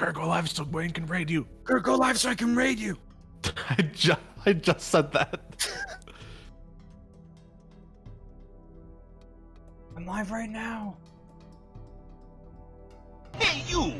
Kirk, go live so Wayne can raid you. Kirk, go live so I can raid you. I just said that. I'm live right now. Hey, you!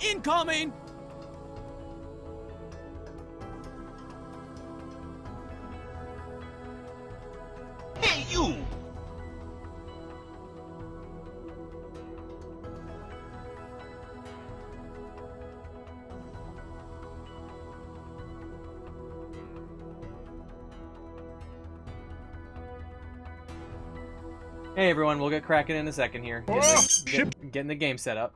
Incoming! Hey, you! Hey everyone, we'll get cracking in a second here. Getting the game set up.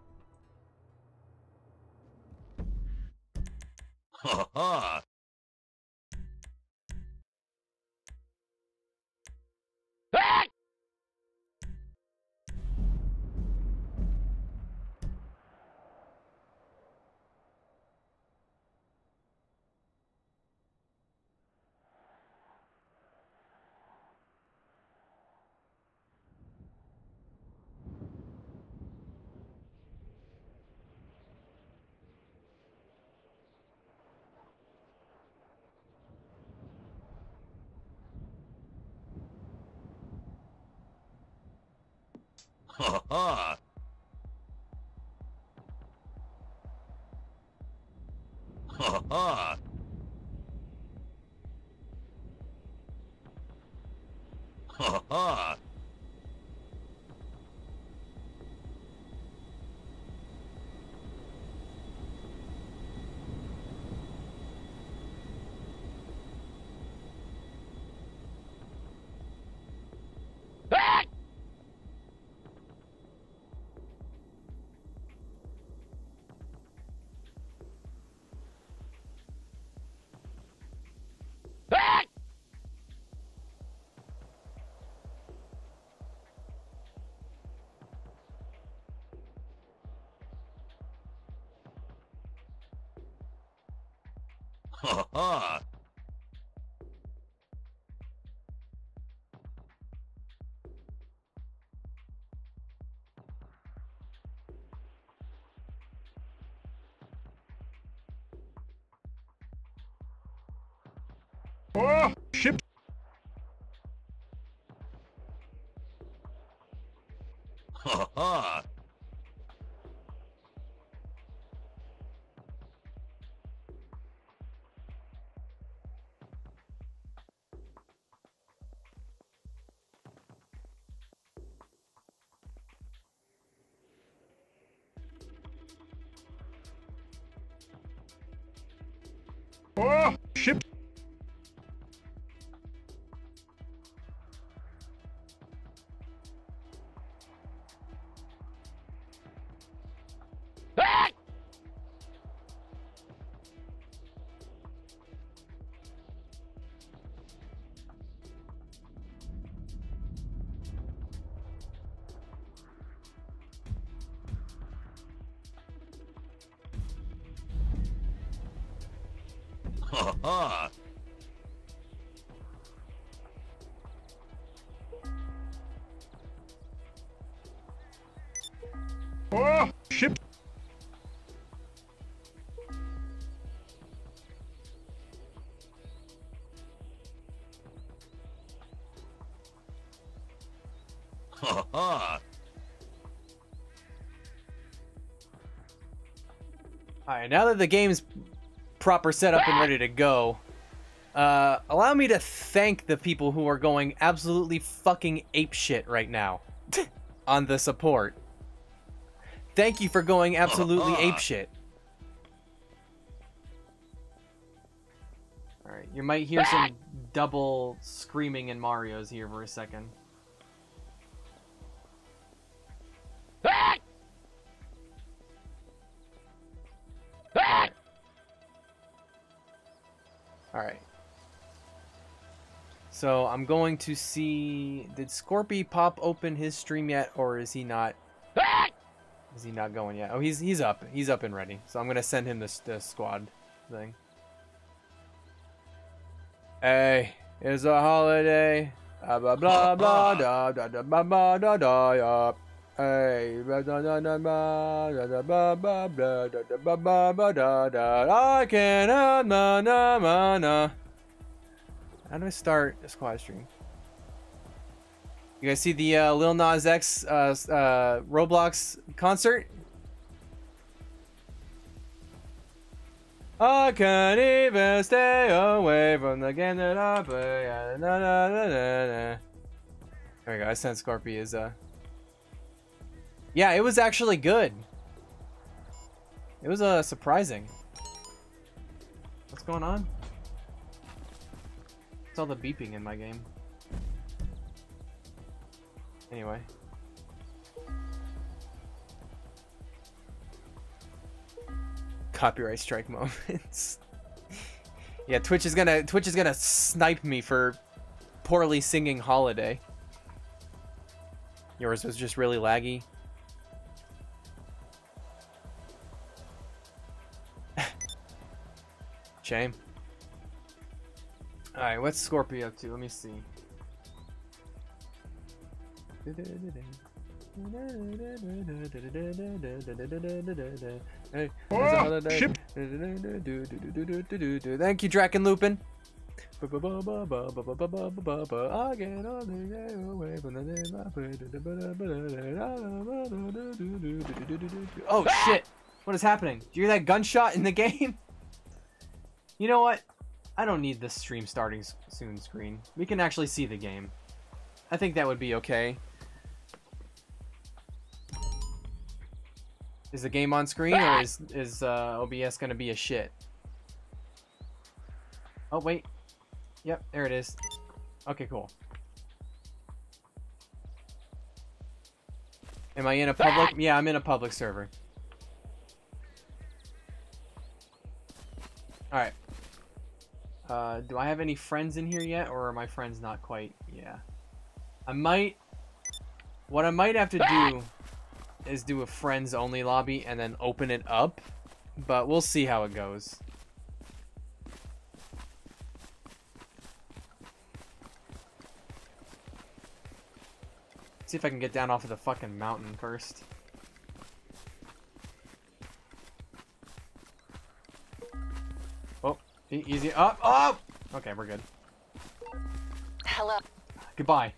Oh, ship. Ha ha. Oh, ship. Oh, ship. Ha ha! Alright, now that the game's proper set up and ready to go, allow me to thank the people who are going absolutely fucking apeshit right now on the support. Thank you for going absolutely apeshit. Alright, you might hear some double screaming in Mario's here for a second. Alright. Alright. So I'm going to see... Did Scorpy pop open his stream yet, or is he not? Is he not going yet? Oh, he's up. He's up and ready. So I'm going to send him the squad thing. Hey, it's a holiday. Blah, blah, blah, da, da, da, ba, ba, da, da, ya. Hey, blah, blah, blah, blah, blah, blah, blah, blah, blah, da, da. I can't, na, na, na, na. How do I start a squad stream? You guys see the Lil Nas X Roblox concert? I can't even stay away from the game that I play. Na, na, na, na, na. There we go. I sent Scorpy is yeah, it was actually good. It was surprising. What's going on? It's all the beeping in my game. Anyway. Copyright strike moments. Yeah, Twitch is gonna snipe me for poorly singing holiday. Yours was just really laggy. Shame. Alright, what's Scorpy up to? Let me see. Oh, ship. Thank you, Draken Lupin. Oh shit! What is happening? Do you hear that gunshot in the game? You know what? I don't need this stream starting soon screen. We can actually see the game. I think that would be okay. Is the game on screen, or is OBS gonna be a shit? Oh wait, yep, there it is. Okay, cool. Am I in a public? Yeah, I'm in a public server. All right. Do I have any friends in here yet, or are my friends not quite? Yeah, I might. What I might have to do is do a friends only lobby and then open it up, but we'll see how it goes. See if I can get down off of the fucking mountain first. Oh, easy up. Oh, okay, we're good. Hello. Goodbye.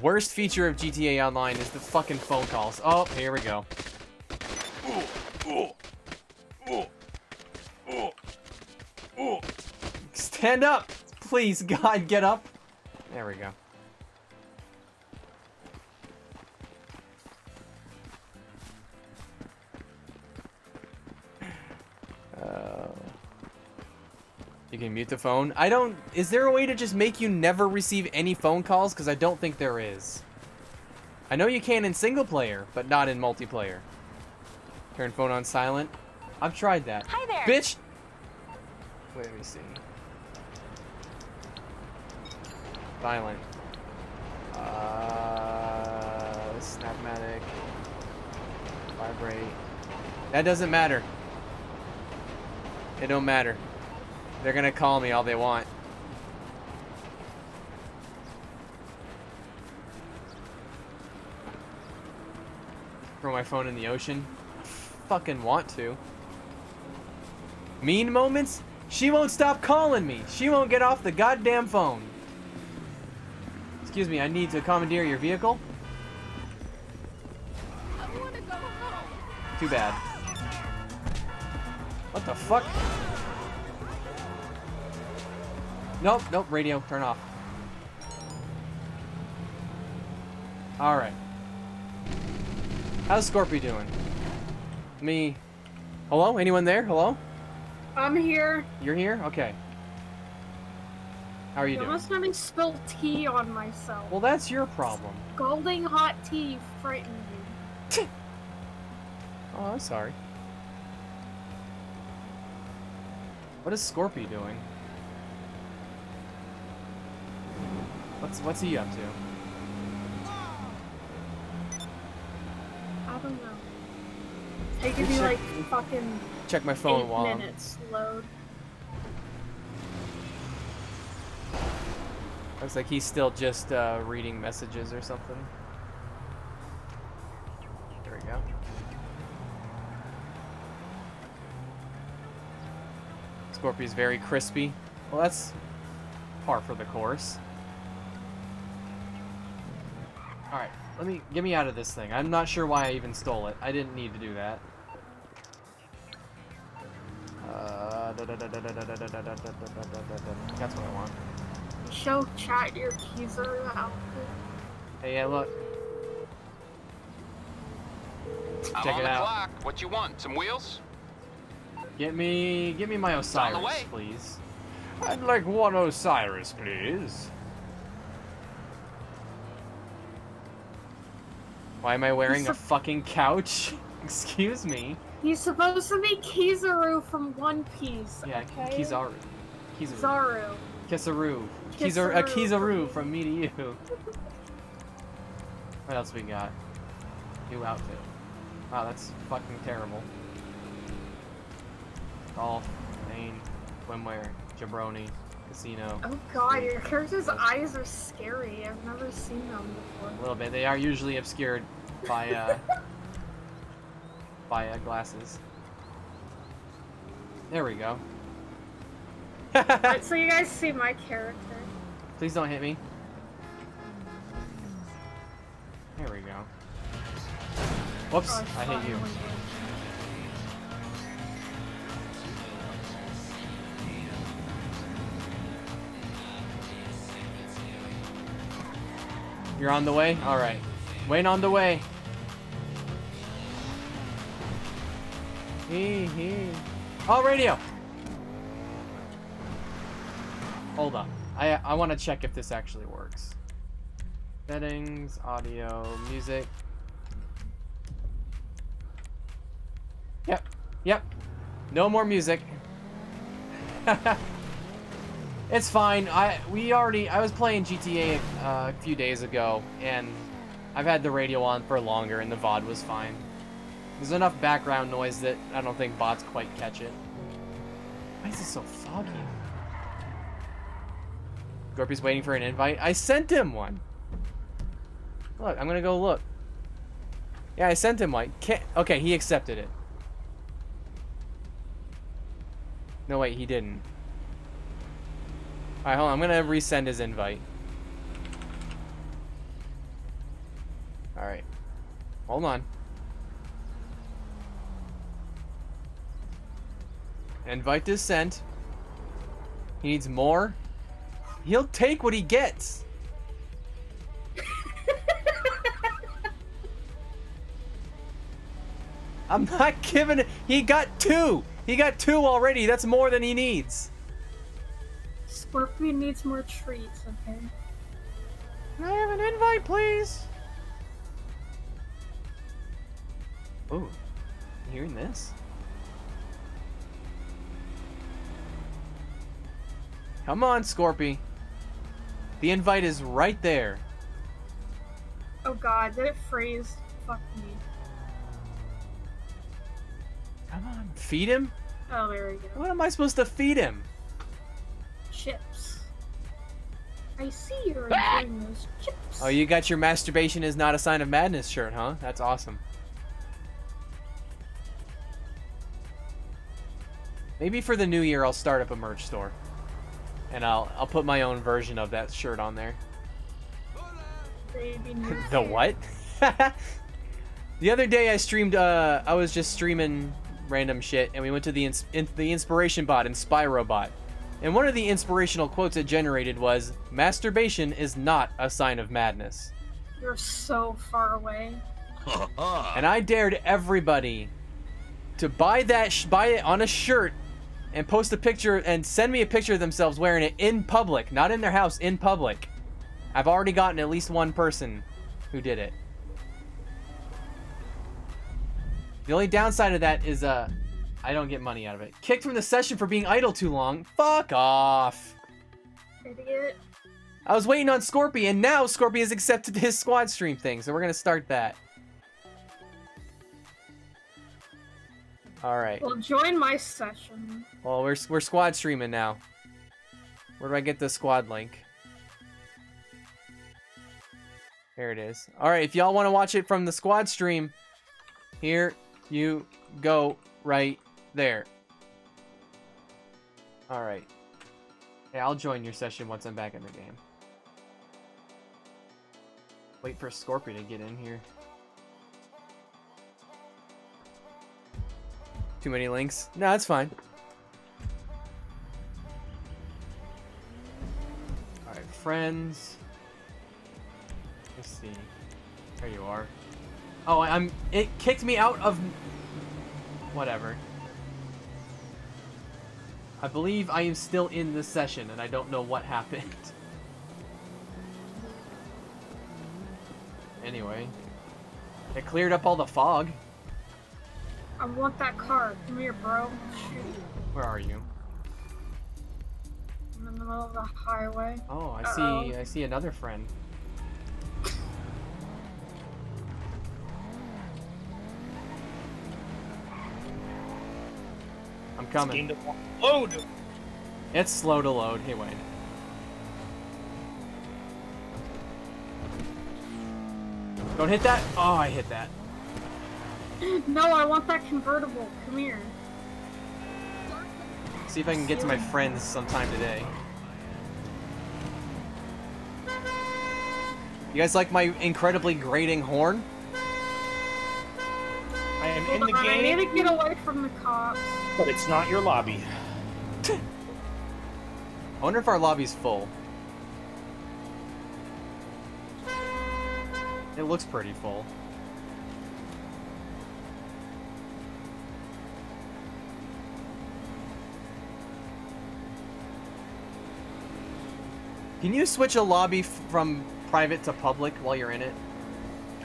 Worst feature of GTA Online is the fucking phone calls. Oh, here we go. Stand up! Please, God, get up! There we go. You can mute the phone. I don't... Is there a way to just make you never receive any phone calls? Because I don't think there is. I know you can in single player, but not in multiplayer. Turn phone on silent. I've tried that. Hi there. Bitch! Wait, let me see. Silent. Snapmatic. Vibrate. That doesn't matter. It don't matter. They're gonna call me all they want. Throw my phone in the ocean. I fucking want to. Mean moments? She won't stop calling me. She won't get off the goddamn phone. Excuse me, I need to commandeer your vehicle. I want to go home. Too bad. What the fuck? Nope, nope, radio, turn off. Alright. How's Scorpy doing? Me. Hello? Anyone there? Hello? I'm here. You're here? Okay. How are you doing? I must have spilled tea on myself. Well, that's your problem. Scalding hot tea frightened me. Oh, I'm sorry. What is Scorpy doing? What's he up to? It could be like fucking. Check my phone while 8 minutes load. Looks like he's still just reading messages or something. There we go. Scorpy's very crispy. Well, that's par for the course. All right, get me out of this thing. I'm not sure why I even stole it. I didn't need to do that. That's what I want. Show chat your Kizaru outfit. Hey, yeah, look. Check it out. What you want? Some wheels? Get me my Osiris, please. I'd like one Osiris, please. Why am I wearing a fucking couch? Excuse me. You're supposed to be Kizaru from One Piece. Yeah, okay? Kizaru. Kizaru. Kizaru. Kizaru. A Kizaru from me to you. What else we got? New outfit. Wow, that's fucking terrible. Golf, Maine, swimwear, jabroni, casino. Oh god, your character's eyes are scary. I've never seen them before. A little bit. They are usually obscured by by glasses. There we go. Right, so you guys see my character. Please don't hit me. There we go. Whoops, oh, I hit you. You're on the way? Alright. Wayne on the way. Oh, radio! Hold on. I want to check if this actually works. Settings, audio, music. Yep. Yep. No more music. It's fine. I was playing GTA a few days ago, and I've had the radio on for longer, and the VOD was fine. There's enough background noise that I don't think bots quite catch it. Why is it so foggy? Scorpy's waiting for an invite. I sent him one. Look, I'm gonna go look. Yeah, I sent him one. Okay, he accepted it. No, wait, he didn't. Alright, hold on. I'm gonna resend his invite. Alright. Hold on. Invite is sent. He needs more. He'll take what he gets. I'm not giving it. He got two. He got two already. That's more than he needs. Scorpy needs more treats, okay? Can I have an invite, please? Ooh. You hearing this? Come on, Scorpy. The invite is right there. Oh god, did it freeze? Fuck me. Come on. Feed him? Oh, there we go. What am I supposed to feed him? Chips. I see you're enjoying those chips. Oh, you got your masturbation is not a sign of madness shirt, huh? That's awesome. Maybe for the new year I'll start up a merch store. And I'll put my own version of that shirt on there. Baby Nerd. The what? The other day I streamed, I was just streaming random shit, and we went to the inspiration bot in Spyrobot. And one of the inspirational quotes it generated was, "Masturbation is not a sign of madness." You're so far away. And I dared everybody to buy that, buy it on a shirt, and post a picture, and send me a picture of themselves wearing it in public, not in their house, in public. I've already gotten at least one person who did it. The only downside of that is, I don't get money out of it. Kicked from the session for being idle too long. Fuck off. Idiot. I was waiting on Scorpy, and now Scorpy has accepted his squad stream thing, so we're gonna start that. All right. Well, join my session. Well, we're squad streaming now. Where do I get the squad link? Here it is. All right, if y'all want to watch it from the squad stream, here you go. Right there. All right. Yeah, I'll join your session once I'm back in the game. Wait for Scorpy to get in here. Too many links? No, that's fine. All right, friends. Let's see. There you are. Oh, it kicked me out of... Whatever. I believe I am still in this session, and I don't know what happened. Anyway. It cleared up all the fog. I want that car. Come here, bro. Shoot. Where are you? I'm in the middle of the highway. Oh, I see. I see another friend. I'm coming. Load. It's slow to load. Hey, Wayne. Don't hit that. Oh, I hit that. No, I want that convertible. Come here. See if I can get to my friends sometime today. You guys like my incredibly grating horn? I am in the game. I need to get away from the cops. But it's not your lobby. I wonder if our lobby's full. It looks pretty full. Can you switch a lobby from private to public while you're in it?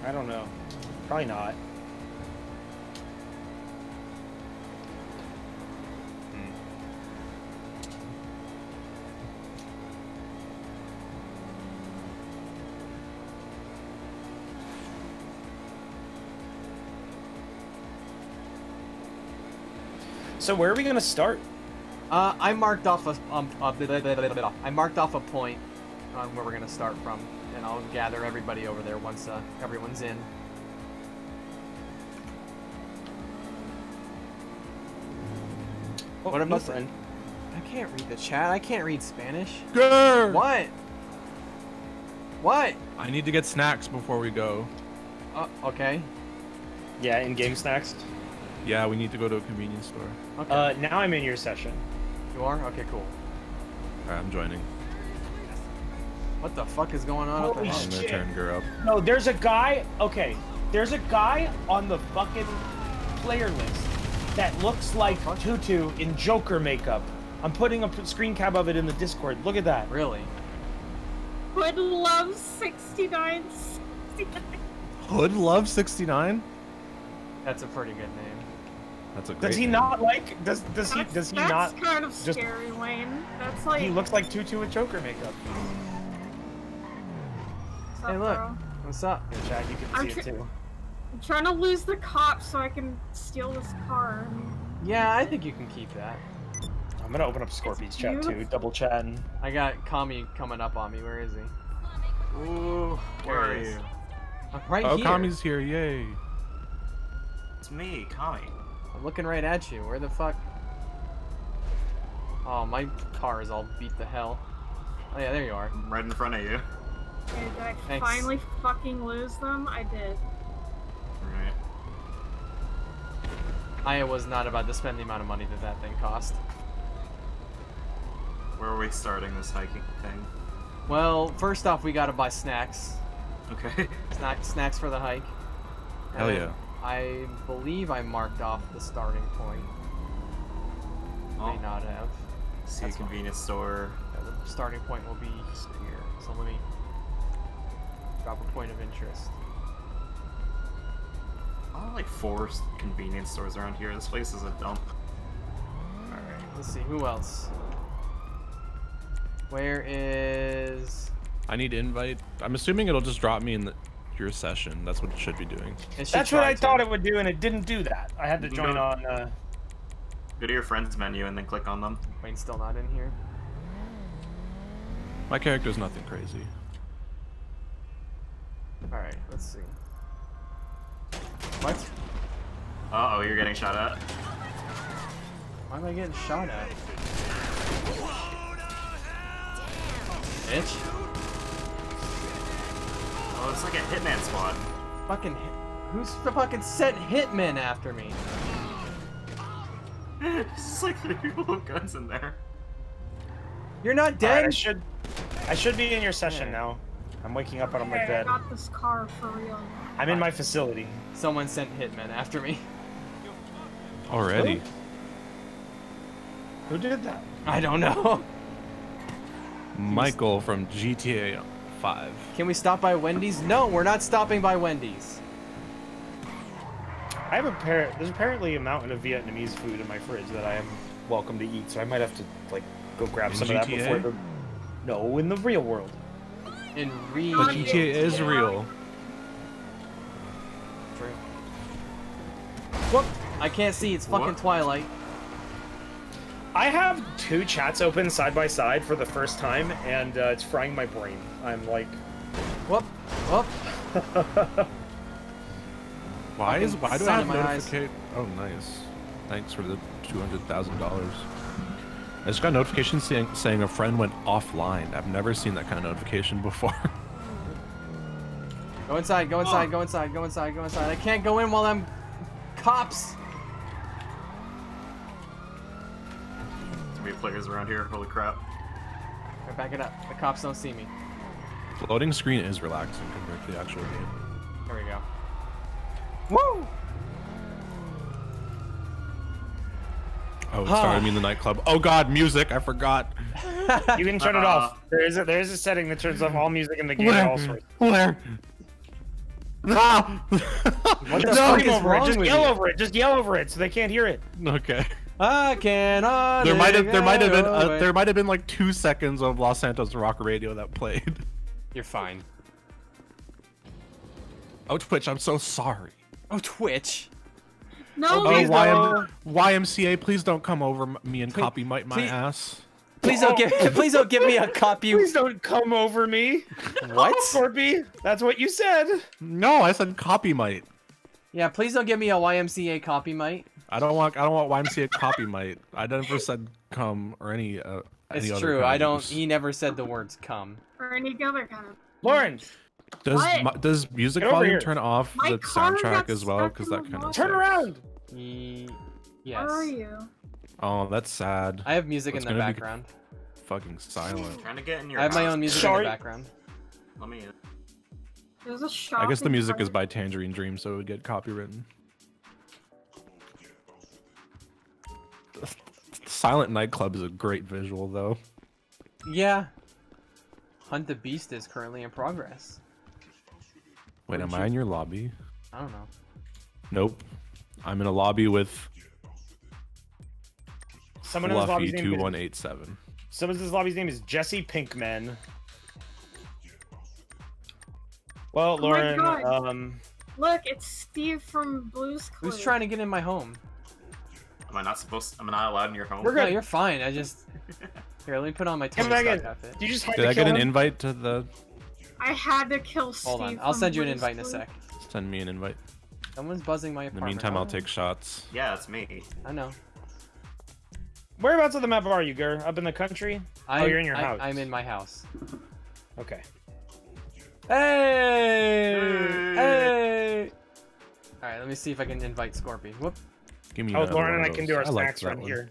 I don't know. Probably not. So where are we gonna start? I marked off a point on where we're gonna start from, and I'll gather everybody over there once everyone's in. Oh, what about friend? I can't read the chat. I can't read Spanish. Grr! What? What? I need to get snacks before we go. Okay. Yeah, in-game snacks. Yeah, we need to go to a convenience store. Okay. Now I'm in your session. You are? Okay, cool. Alright, I'm joining. What the fuck is going on up there? I'm gonna turn her up. No, there's a guy... Okay. There's a guy on the fucking player list that looks like Tutu in Joker makeup. I'm putting a screen cap of it in the Discord. Look at that. Really? Hood Love 69. Hood Love 69? That's a pretty good name. That's a great does he name. Not like? Does he that's not? That's kind of scary, just, Wayne. That's like. He looks like Tutu with Joker makeup. What's up, hey, look. Bro? What's up? Good Jack, you can see it too. I'm trying to lose the cops so I can steal this car. Yeah, I think you can keep that. I'm gonna open up Scorpy's chat too. Double chatting. I got Kami coming up on me. Where is he? Ooh, where are you? I'm right here. Oh, Kami's here! Yay! It's me, Kami. I'm looking right at you. Where the fuck? Oh, my car is all beat to hell. Oh yeah, there you are. I'm right in front of you. Okay, did I finally fucking lose them? I did. Alright. I was not about to spend the amount of money that that thing cost. Where are we starting this hiking thing? Well, first off, we gotta buy snacks. Okay. Snacks for the hike. Hell yeah. I believe I marked off the starting point. Oh. May not have. See a convenience store. The starting point will be here. So let me drop a point of interest. I like 4 convenience stores around here. This place is a dump. Alright, let's see. Who else? Where is... I need to invite... I'm assuming it'll just drop me in the... your session. That's what it should be doing. That's what I thought it would do, and it didn't do that. I had to join on... Go to your friends menu and then click on them. Wayne's still not in here. My character's nothing crazy. Alright, let's see. What? Uh-oh, you're getting shot at. Why am I getting shot at? Bitch. Oh, it's like a hitman squad. Fucking hit... Who's the fucking sent hitmen after me? It's just like 3 people with guns in there. You're not dead? Right, I should be in your session now. I'm waking up out of my bed. I got this car for real. I'm in my facility. Someone sent hitmen after me. Already? Who did that? I don't know. Michael from GTA 5. Can we stop by Wendy's? No, we're not stopping by Wendy's. I have a there's apparently a mountain of Vietnamese food in my fridge that I am welcome to eat, so I might have to like go grab in some GTA? Of that before the... No, in the real world. In real world. But GTA is real. True. What? I can't see, it's fucking twilight. I have 2 chats open side by side for the first time, and it's frying my brain. I'm like... Whoop, whoop. Why do I have notification? Oh, nice. Thanks for the $200,000. I just got a notification saying a friend went offline. I've never seen that kind of notification before. Go inside, go inside, go inside, go inside, go inside. I can't go in while I'm... Cops! Players around here, holy crap. Right, back it up. The cops don't see me. Loading screen is relaxing compared to the actual game. There we go. Woo! Oh, sorry, I mean the nightclub. Oh god, music, I forgot. You can turn it off. There is a setting that turns off all music in the game. Where? All sorts. Where? Ah! What the fuck is wrong? Just yell over it. Just yell over it so they can't hear it. Okay. I cannot. There might have been like 2 seconds of Los Santos rock radio that played. You're fine. Oh Twitch, I'm so sorry. Oh Twitch. No. Oh, YMCA, please don't come over me and copy my ass. Please don't give me a copy. Please don't come over me. What? Scorpy, that's what you said. No, I said copy might. Yeah, please don't give me a YMCA copy might. I don't want YMCA copy might. I never said come or any other. It's true. I don't. He never said the words come. Or any other kind of. Lauren. Does music volume turn off the soundtrack as well? Because that kind of. Turn around. Yes. Where are you? Oh, that's sad. I have music in the background. Fucking silent. Trying to get in your. I have my own music in the background. Let me. There's a shot. I guess the music is by Tangerine Dream, so it would get copywritten. Silent nightclub is a great visual, though. Yeah. Hunt the Beast is currently in progress. Wait, am I in your lobby? I don't know. Nope. I'm in a lobby with... Someone in his lobby's name is... 2187. Someone in his lobby's name is Jesse Pinkman. Well, Lauren, Look, it's Steve from Blue's Clues. Who's trying to get in my home? Am I not allowed in your home? No, you're fine. I just... Here, let me put on my Tony Stark outfit. Did I get an invite to the... I had to kill Steve. Hold on. I'll send you an invite in a sec. Send me an invite. Someone's buzzing my apartment. In the meantime, I'll take shots. Yeah, it's me. I know. Whereabouts on the map are you, Gur? Up in the country? Oh, you're in your house. I'm in my house. Okay. Hey! All right, let me see if I can invite Scorpy. Whoop. Give me. Oh, Lauren and I can do our snacks like run here.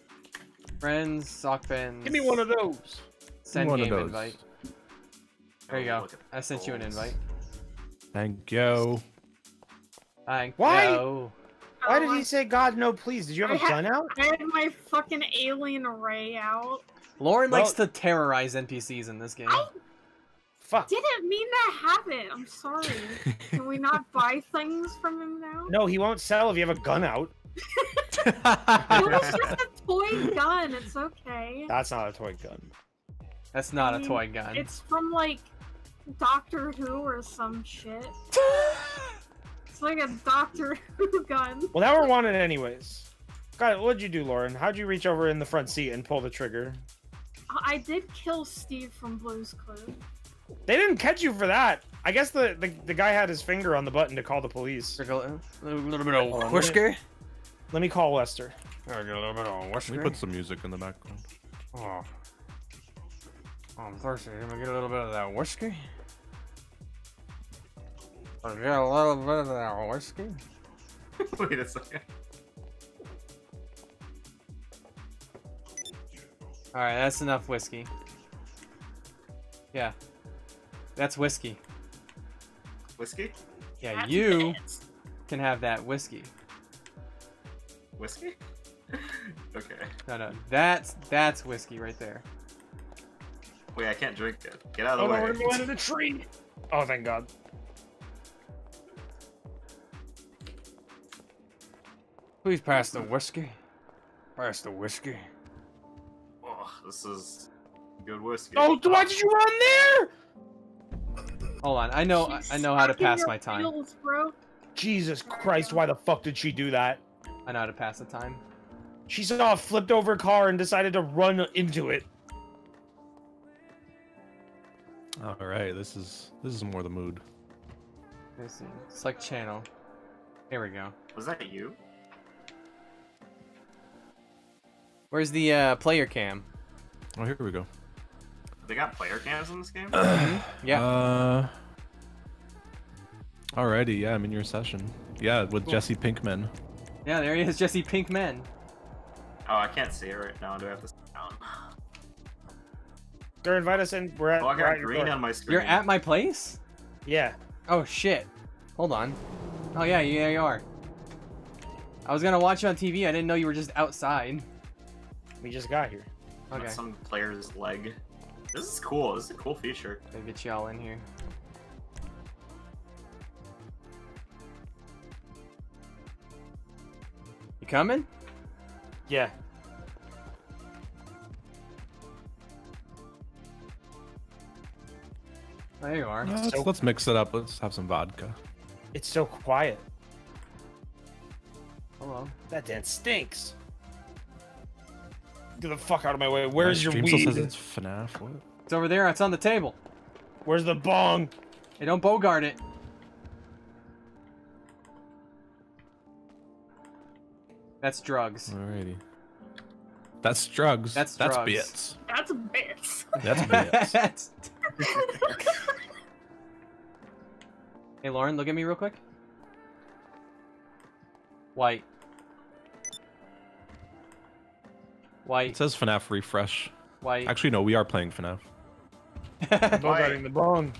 Friends, sock pins. Give me one of those. Send one game of those. Invite. There you go. I sent you an invite. Thank you. Thank you. Why did he say God no please? Did you have a gun out? I had my fucking alien ray out. Lauren likes to terrorize NPCs in this game. Fuck. Didn't mean to have it. I'm sorry. Can we not buy things from him now? No, he won't sell if you have a gun out. It was just a toy gun. It's okay. That's not a toy gun. That's not a toy gun. It's from like Doctor Who or some shit. It's like a Doctor Who gun. Well, now we're wanted anyways. God, what'd you do, Lauren? How'd you reach over in the front seat and pull the trigger? I did kill Steve from Blue's Clues. They didn't catch you for that. I guess the guy had his finger on the button to call the police. A little bit of whisker. Let me call Lester. I get a little bit of whisker. Let me put some music in the background. Oh, I'm thirsty. Let me get a little bit of that whisker. I got a little bit of that whiskey. Wait a second. Alright, that's enough whiskey. Yeah. That's whiskey. Whiskey? Yeah, that's you can have that whiskey. Whiskey? Okay. No, no. That's whiskey right there. Wait, I can't drink it. Get out of the way. No, we're under the tree. Oh, thank God. Please pass the whiskey. Pass the whiskey. Oh, this is good whiskey. Oh, why did you run there? Hold on, I know how to pass my time. Wheels, bro. Jesus Christ, why the fuck did she do that? I know how to pass the time. She saw a flipped over car and decided to run into it. All right, this is more the mood. It's like channel. Here we go. Was that you? Where's the player cam? Oh, here we go. They got player cams in this game? Yeah. Alrighty, yeah, I'm in your session. Yeah, with Jesse Pinkman. Yeah, there he is, Jesse Pinkman. Oh, I can't see it right now. Do I have to sit down? They're invite us in. We're at. Oh, I got green on my screen. You're at my place? Yeah. Oh shit. Hold on. Oh yeah, yeah, you are. I was gonna watch it on TV. I didn't know you were just outside. We just got here. Okay. Some player's leg. This is cool. This is a cool feature. I'll get y'all in here. You coming? Yeah. There you are. Let's mix it up. Let's have some vodka. It's so quiet. Hello. That dance stinks. Get the fuck out of my way. Where's your weed? Still says it's FNAF. What? It's over there. It's on the table. Where's the bong? Hey, don't bogart it. That's drugs. Alrighty. That's drugs. That's drugs. Bits. That's bits. That's bits. That's... Hey, Lauren, look at me real quick. White. White. It says FNAF refresh. White. Actually, no, we are playing FNAF. Bogarting the bong.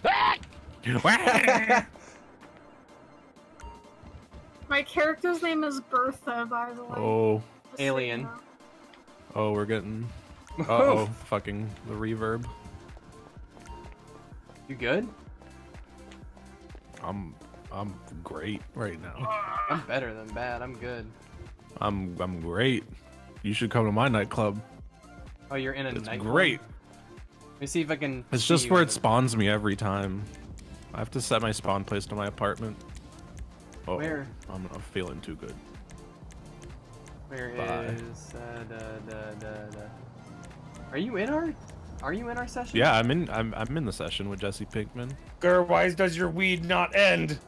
My character's name is Bertha, by the way. Oh. Alien. Oh, we're getting... Uh-oh, fucking the reverb. You good? I'm great right now. I'm better than bad. I'm good. I'm great. You should come to my nightclub. Oh, you're in a nightclub? It's great. Let me see if I can... It's just where it spawns me every time. I have to set my spawn place to my apartment. Oh, where? I'm not feeling too good. Where is... Are you in our session? Yeah, I'm in the session with Jesse Pinkman. Girl, why does your weed not end?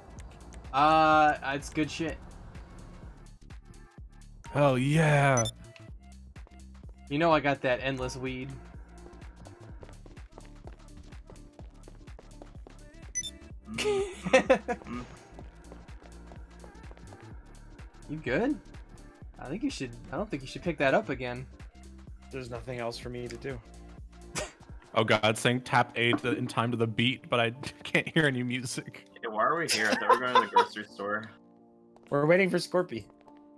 It's good shit. Hell yeah. You know I got that endless weed. You good? I think you should. I don't think you should pick that up again. There's nothing else for me to do. Oh God, it's saying tap A in time to the beat, but I can't hear any music. Yeah, why are we here? I thought we were going to the grocery store. We're waiting for Scorpy.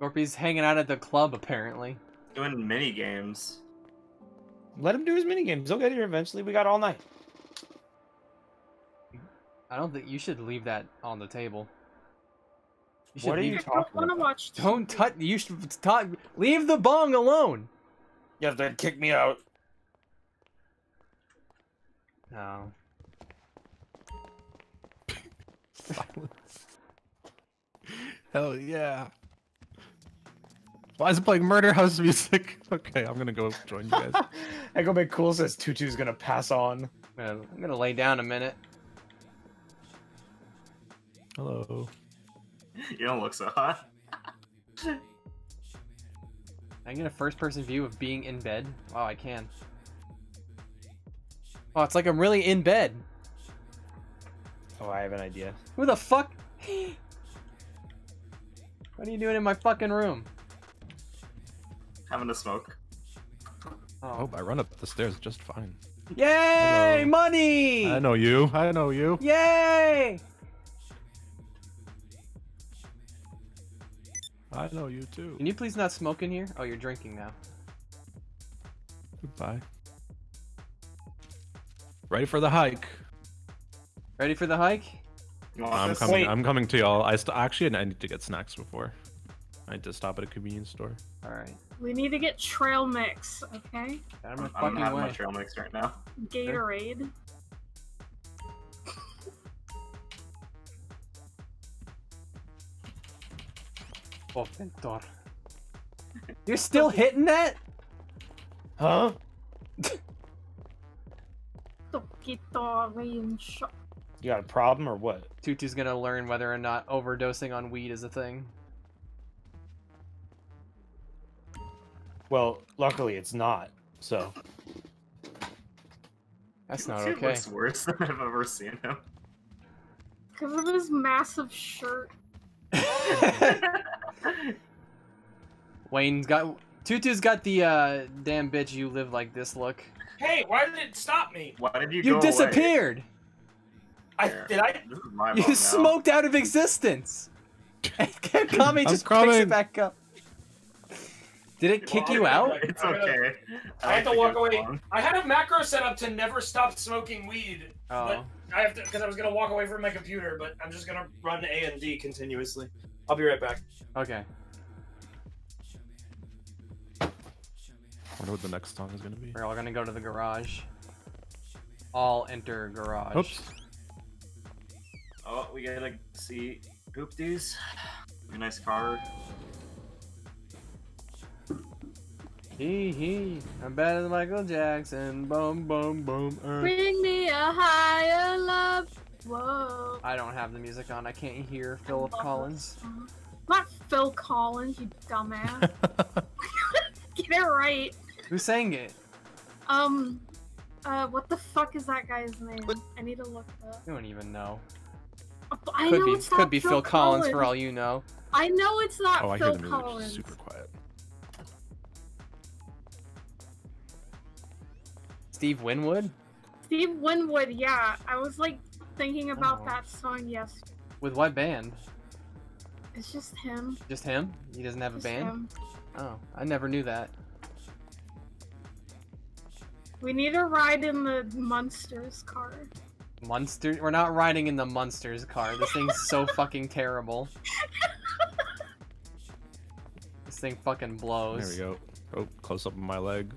Scorpy's hanging out at the club apparently. Doing mini games. Let him do his mini games. He'll get here eventually. We got all night. I don't think you should leave that on the table. What are you talking about? Watch. Don't touch. You should talk. Leave the bong alone. You have to kick me out. No. Silence. Hell yeah. Why is it playing murder house music? Okay, I'm gonna go join you guys. Echo Big Cool says Tutu's gonna pass on. Man, I'm gonna lay down a minute. Hello. You don't look so hot. I can get a first-person view of being in bed. Wow, I can. Oh, it's like I'm really in bed. Oh, I have an idea. Who the fuck? What are you doing in my fucking room? Having a smoke. Oh. I hope I run up the stairs just fine. Yay! Hello. Money! I know you. I know you. Yay! I know you too. Can you please not smoke in here? Oh, you're drinking now. Goodbye. Ready for the hike. Ready for the hike? Well, I'm coming. Wait. I'm coming to y'all. I need to get snacks before. I need to stop at a convenience store. All right. We need to get trail mix, okay? I'm not having my trail mix right now. Gatorade. Open door. You're still hitting that? Huh? You got a problem or what? Tutu's gonna learn whether or not overdosing on weed is a thing. Well, luckily it's not, so. That's not okay. It looks worse than I've ever seen him. Because of his massive shirt. Tutu's got the damn bitch you live like this look. Hey, why did it stop me? Why did you go disappeared? Away? You smoked out of existence. Kami just picks it back up. Did it kick you out? It's okay. I had to walk away. I had a macro set up to never stop smoking weed. Oh. But I have to, because I was gonna walk away from my computer, but I'm just gonna run A and D continuously. I'll be right back. Okay. I wonder what the next song is gonna be. We're all gonna go to the garage. All enter garage. Oops. Oh, we gotta see Hoopties. A nice car. Hee hee, I'm better than Michael Jackson. Boom, boom, boom. Bring me a higher love. Whoa. I don't have the music on. I can't hear Philip Collins. Not Phil Collins, you dumbass. Get it right. Who sang it? What the fuck is that guy's name? I need to look it up. I don't even know. I know it's not Phil Collins. Could be Phil Collins for all you know. I know it's not Phil Collins. Oh, I hear the music just super quiet. Steve Winwood? Steve Winwood, yeah. I was like thinking about that song yesterday. With what band? It's just him. Just him? He doesn't have a band? Him. Oh, I never knew that. We need a ride in the Munsters car. Munsters? We're not riding in the Munsters car. This thing's so fucking terrible. This thing fucking blows. There we go. Oh, close up on my leg.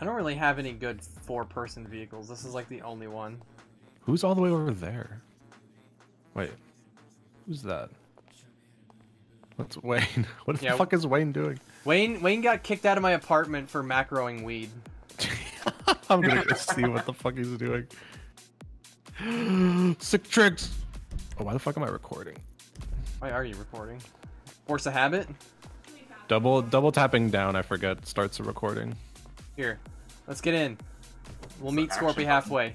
I don't really have any good four-person vehicles. This is like the only one. Who's all the way over there? Wait, who's that? What's Wayne? What the fuck is Wayne doing? Wayne got kicked out of my apartment for macroing weed. I'm gonna go see what the fuck he's doing. Sick tricks. Oh, why the fuck am I recording? Why are you recording? Force a habit? Double tapping down, I forget, starts the recording. Here, let's get in. We'll meet Scorpy halfway.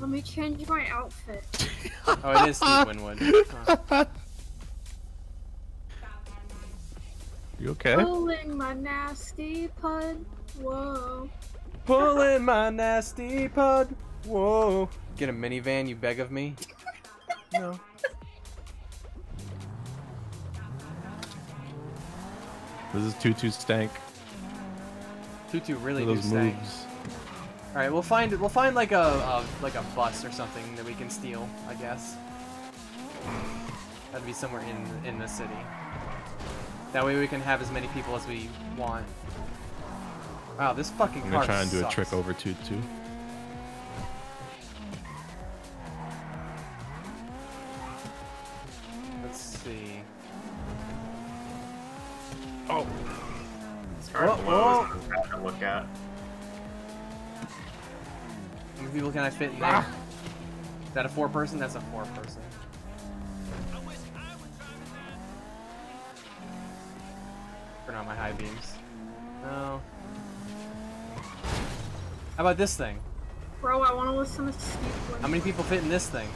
Let me change my outfit. Oh, it is Steve Winwood. Huh. You okay? Pulling my nasty pud, whoa. Pulling my nasty pud, whoa. Get a minivan, you beg of me? No. This is Tutu stank. Tutu really do stank. All right, we'll find like a bus or something that we can steal, I guess. That'd be somewhere in the city. That way we can have as many people as we want. Wow, this fucking car sucks. I'm gonna try and do a trick over Tutu. Let's see. Oh, this car below is bad to look at. How many people can I fit in there? Ah. Is that a four person? That's a four person. Turn on my high beams. No. How about this thing? Bro, I want to listen to Steve Winwood. How many people fit in this thing?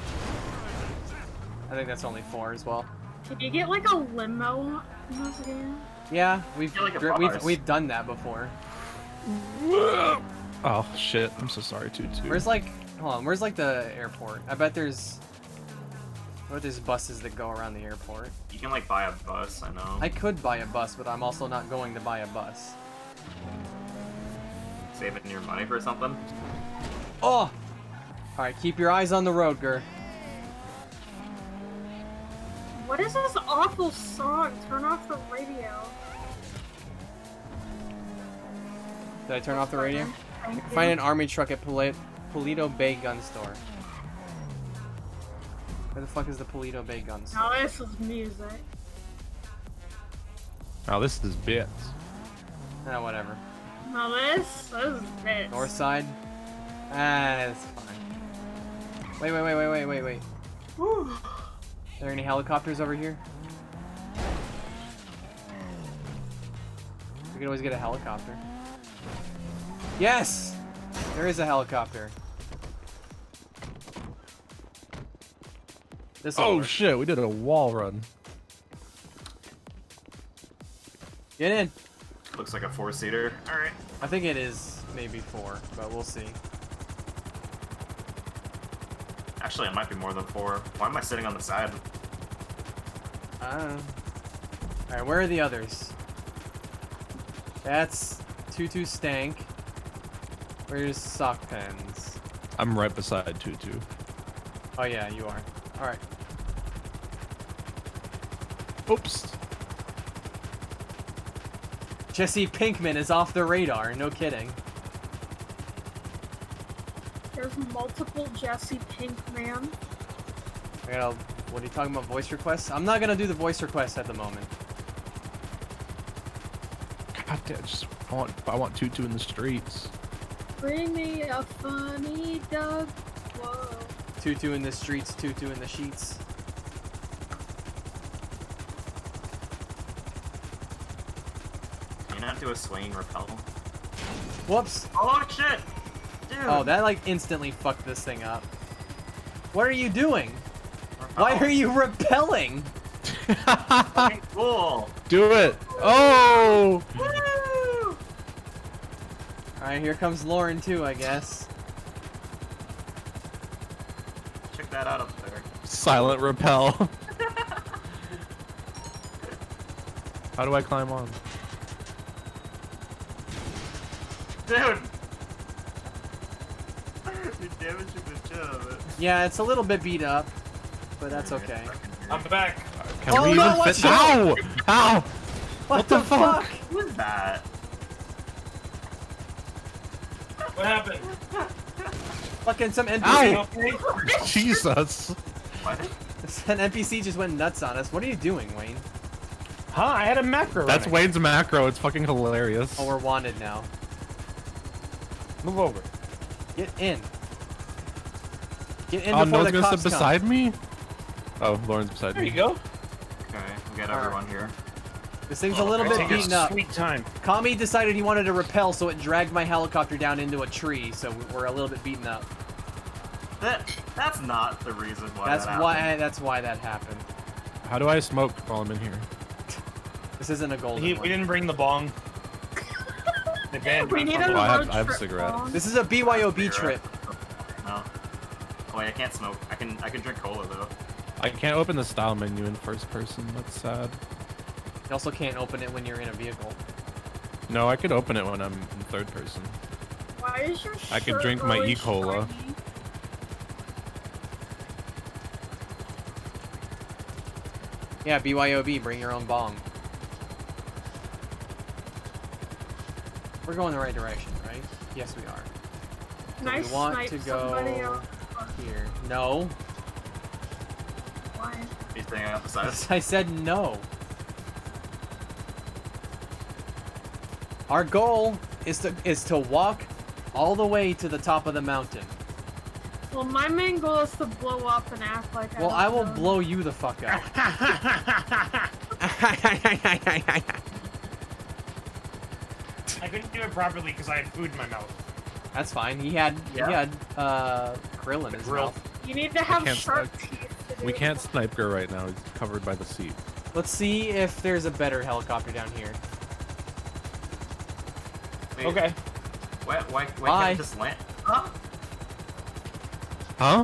I think that's only four as well. Can you get like a limo in this game? Yeah, we've done that before. Oh shit! I'm so sorry, Tutu. Where's like, hold on, where's like the airport? I bet there's buses that go around the airport. You can like buy a bus, I know. I could buy a bus, but I'm also not going to buy a bus. Saving your money for something? Oh! Alright, keep your eyes on the road, Ger. What is this awful song? Turn off the radio. Did I turn off the radio? Find an army truck at Polito Bay Gun Store. Where the fuck is the Polito Bay Gun Store? Now this is music. Now this is bits. Nah, whatever. Now this is bits. North side? Ah, it's fine. Wait. Whew. Are there any helicopters over here? We can always get a helicopter. Yes! There is a helicopter. Oh shit, we did a wall run. Get in. Looks like a four-seater. Alright. I think it is maybe four, but we'll see. Actually, it might be more than four. Why am I sitting on the side? I don't know. Alright, where are the others? That's Tutu Stank. Where's Sock Pens? I'm right beside Tutu. Oh yeah, you are. Alright. Oops. Jesse Pinkman is off the radar, no kidding. There's multiple Jesse Pinkman. I gotta, what are you talking about, voice requests? I'm not gonna do the voice requests at the moment. God damn, I want Tutu in the streets. Bring me a funny dog. Whoa. Tutu in the streets, Tutu in the sheets. Can you not do a swinging rappel? Whoops! Oh shit! Dude. Oh, that like instantly fucked this thing up. What are you doing? Rappel. Why are you rappelling? Cool. Do it! Oh! Woo! Alright, here comes Lauren too, I guess. Check that out up there. Silent rappel. How do I climb on? Dude! Yeah, it's a little bit beat up, but that's okay. I'm back. Can we even fit that? Ow! Ow! What the fuck? What was that? What happened? Fucking some NPC. Jesus. What? An NPC just went nuts on us. What are you doing, Wayne? Huh? I had a macro. That's running. Wayne's macro. It's fucking hilarious. Oh, we're wanted now. Move over. Get in. Get in before the cops come. Oh, no one's gonna sit beside me? Oh, Lauren's beside me. There you go. Okay, we got everyone here. This thing's a little bit beaten up. Sweet time. Kami decided he wanted to rappel, so it dragged my helicopter down into a tree, so we're a little bit beaten up. That's not the reason why that's why that happened. How do I smoke while I'm in here? This isn't a golden one. We didn't bring the bong. They banned me. I have a cigarette. Bong. This is a BYOB trip. No. Oh wait, I can't smoke. I can drink cola though. I can't open the style menu in first person. That's sad. You also can't open it when you're in a vehicle. No, I could open it when I'm in third person. Why is your shirt I could drink my e-cola. Yeah, BYOB, bring your own bong. We're going the right direction, right? Yes, we are. Can I snipe somebody else? Here. No. Why? He's staying out the side. I said no. Our goal is to walk all the way to the top of the mountain. Well, my main goal is to blow up and act like I Well, I will blow you the fuck up. I couldn't do it properly because I had food in my mouth. That's fine. He had krill in his mouth. You need to have sharp teeth. We can't snipe her right now. He's covered by the seat. Let's see if there's a better helicopter down here. Wait, okay. Why can't I just land? Huh? Huh?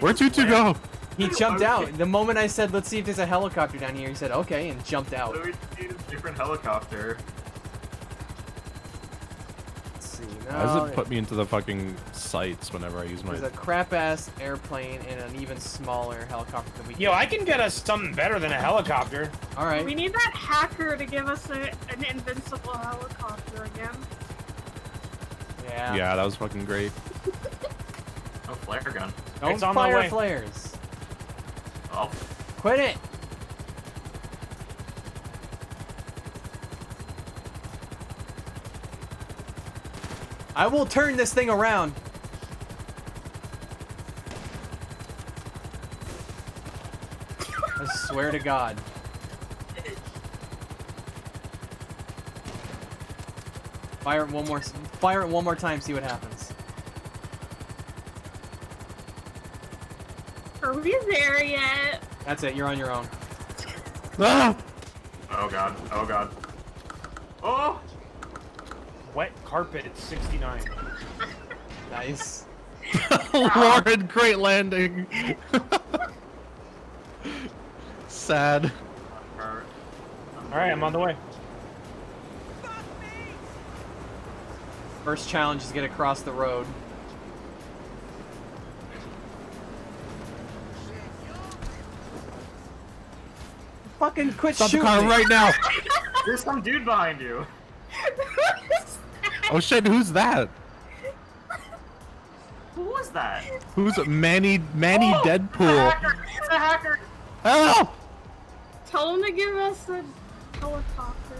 Where'd you two go? He jumped out. The moment I said, let's see if there's a helicopter down here, he said, okay, and jumped out. So we need a different helicopter. Let's see. No, why does it put me into the fucking sights whenever I use my... There's a crap-ass airplane and an even smaller helicopter than we can. Yo, I can get us something better than a helicopter. Alright. We need that hacker to give us an invincible helicopter again. Yeah. Yeah, that was fucking great. No flare gun. Don't fire flares. Oh. Quit it. I will turn this thing around. I swear to God. Fire it one more. Fire it one more time. See what happens. Are we there yet? That's it. You're on your own. Ah! Oh god. Oh god. Oh! Wet carpet at 69. Nice. Lauren, great landing. Sad. Alright, I'm on the way. First challenge is get across the road. Fucking quit shooting! Stop the car right now! There's some dude behind you. Oh shit! Who's that? Who was that? Who's Manny Deadpool? It's a hacker! Oh! Tell him to give us a helicopter.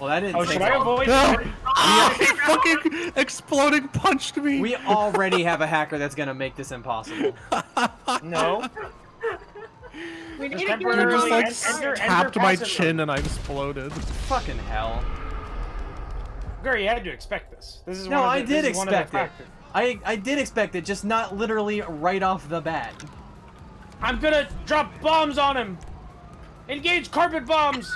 Well, that didn't. Oh, should I avoid? No! He fucking exploding punched me. We already have a hacker that's gonna make this impossible. No. We need to tapped my chin and I exploded. Fucking hell. Gary, you had to expect this. This is no, I did expect it. I did expect it, just not literally right off the bat. I'm gonna drop bombs on him. Engage carpet bombs.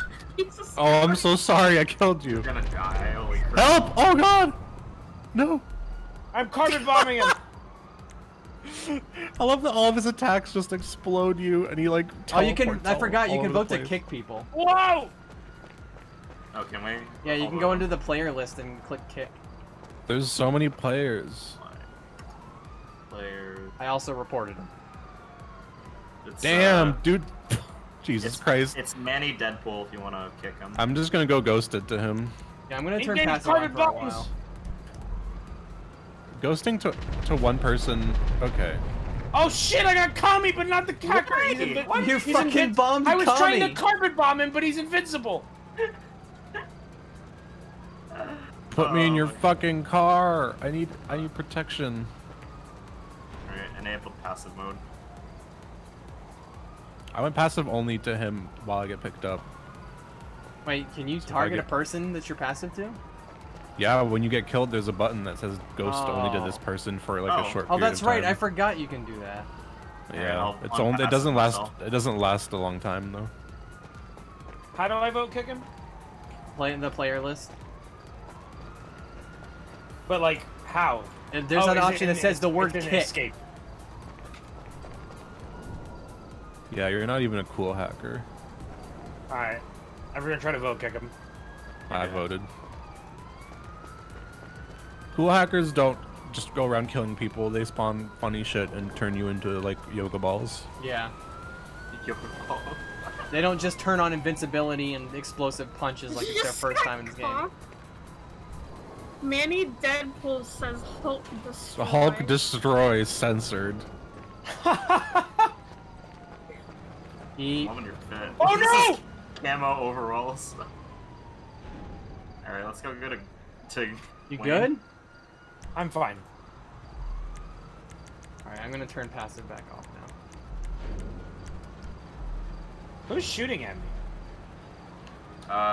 Oh, I'm so sorry. I killed you. You're gonna die. Holy crap. Help! Oh god. No. I'm carpet bombing him. I love that all of his attacks just explode you, and he like. Oh, you can! I forgot you can vote to kick people. Whoa! Oh, can we? Yeah, you can go into the player list and click kick. There's so many players. Players. I also reported him. Damn, dude! Jesus Christ! It's Manny Deadpool if you want to kick him. I'm just gonna go ghosted to him. Yeah, I'm gonna turn passive on for a while. Ghosting to one person, okay. Oh shit, I got Kami, but not the hacker. You fucking bombed Kami. I was trying to carpet bomb him, but he's invincible. Put me in your fucking car. I need protection. Alright, enable passive mode. I went passive only to him while I get picked up. Wait, can you target a person that you're passive to? Yeah, when you get killed, there's a button that says ghost only to this person for like a short period of time. Oh, that's right. I forgot you can do that. Yeah, it's only, it doesn't last. It doesn't last a long time though. How do I vote kick him? Play in the player list. But like, how? And there's an option that says the word kick. Escape. Yeah, you're not even a cool hacker. All right, everyone try to vote kick him. I voted. Cool hackers don't just go around killing people. They spawn funny shit and turn you into like yoga balls. Yeah. Yoga ball. They don't just turn on invincibility and explosive punches like it's their first time in this game. Manny Deadpool says Hulk destroys. The Hulk destroys censored. Oh no! Camo overalls. All right, let's go to you Wayne. Good? I'm fine. Alright, I'm gonna turn passive back off now. Who's shooting at me?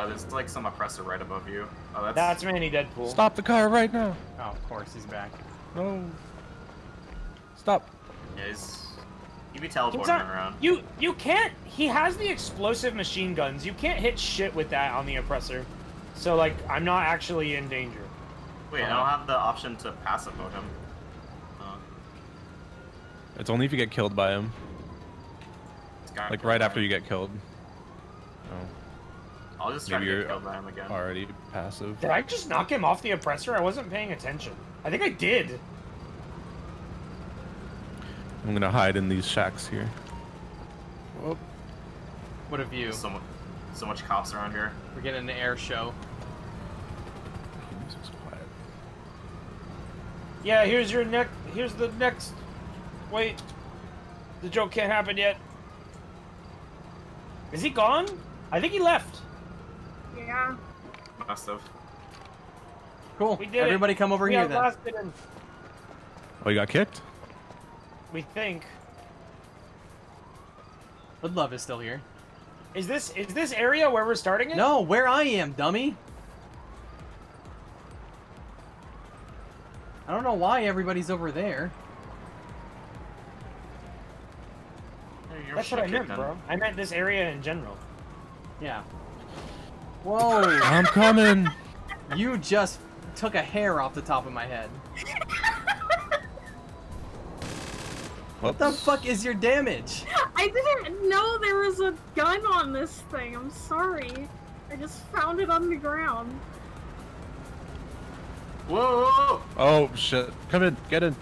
There's like some oppressor right above you. Oh, that's Manny Deadpool. Stop the car right now! Oh, of course, he's back. No. Stop. Yeah, he's... You be teleporting around. You can't... He has the explosive machine guns. You can't hit shit with that on the oppressor. So, like, I'm not actually in danger. Wait, I don't have the option to passive vote him. It's only if you get killed by him. Like right after you get killed. I'll just try to get killed by him again. Already passive. Did I just knock him off the oppressor? I wasn't paying attention. I think I did. I'm gonna hide in these shacks here. Whoop. What a view. So much cops around here. We're getting an air show. Yeah, here's your neck. Here's the next. Wait, the joke can't happen yet. Is he gone? I think he left. Yeah. Massive. Cool. We did Everybody come over here then. Oh, you got kicked? We think. Good Love is still here. Is this area where we're starting it? No, where I am, dummy. I don't know why everybody's over there. That's what I meant, bro. I meant this area in general. Yeah. Whoa! I'm coming! You just took a hair off the top of my head. What the fuck is your damage? I didn't know there was a gun on this thing. I'm sorry. I just found it on the ground. Whoa! Oh shit! Come in, get in,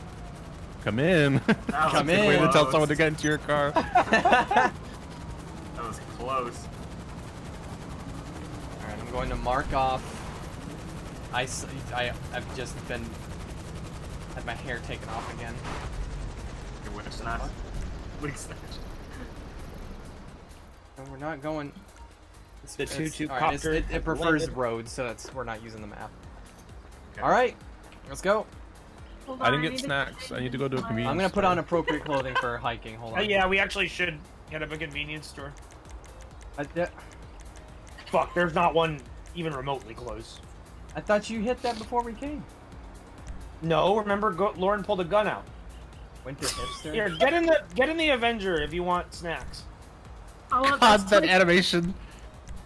come in. Come in. Way to tell someone to get into your car. That was close. All right, I'm going to mark off. I've just been had my hair taken off again. Your window's not. No, we're not going. It prefers roads, so that's we're not using the map. Okay. All right, let's go. Hold on, I didn't get snacks. I need to go to a convenience. I'm gonna put on appropriate clothing for hiking. Hold on. Yeah, we actually should hit up a convenience store. Fuck, there's not one even remotely close. I thought you hit that before we came. No, remember, Lauren pulled a gun out. Winter hipster. Here, get in the Avenger if you want snacks. I want that animation.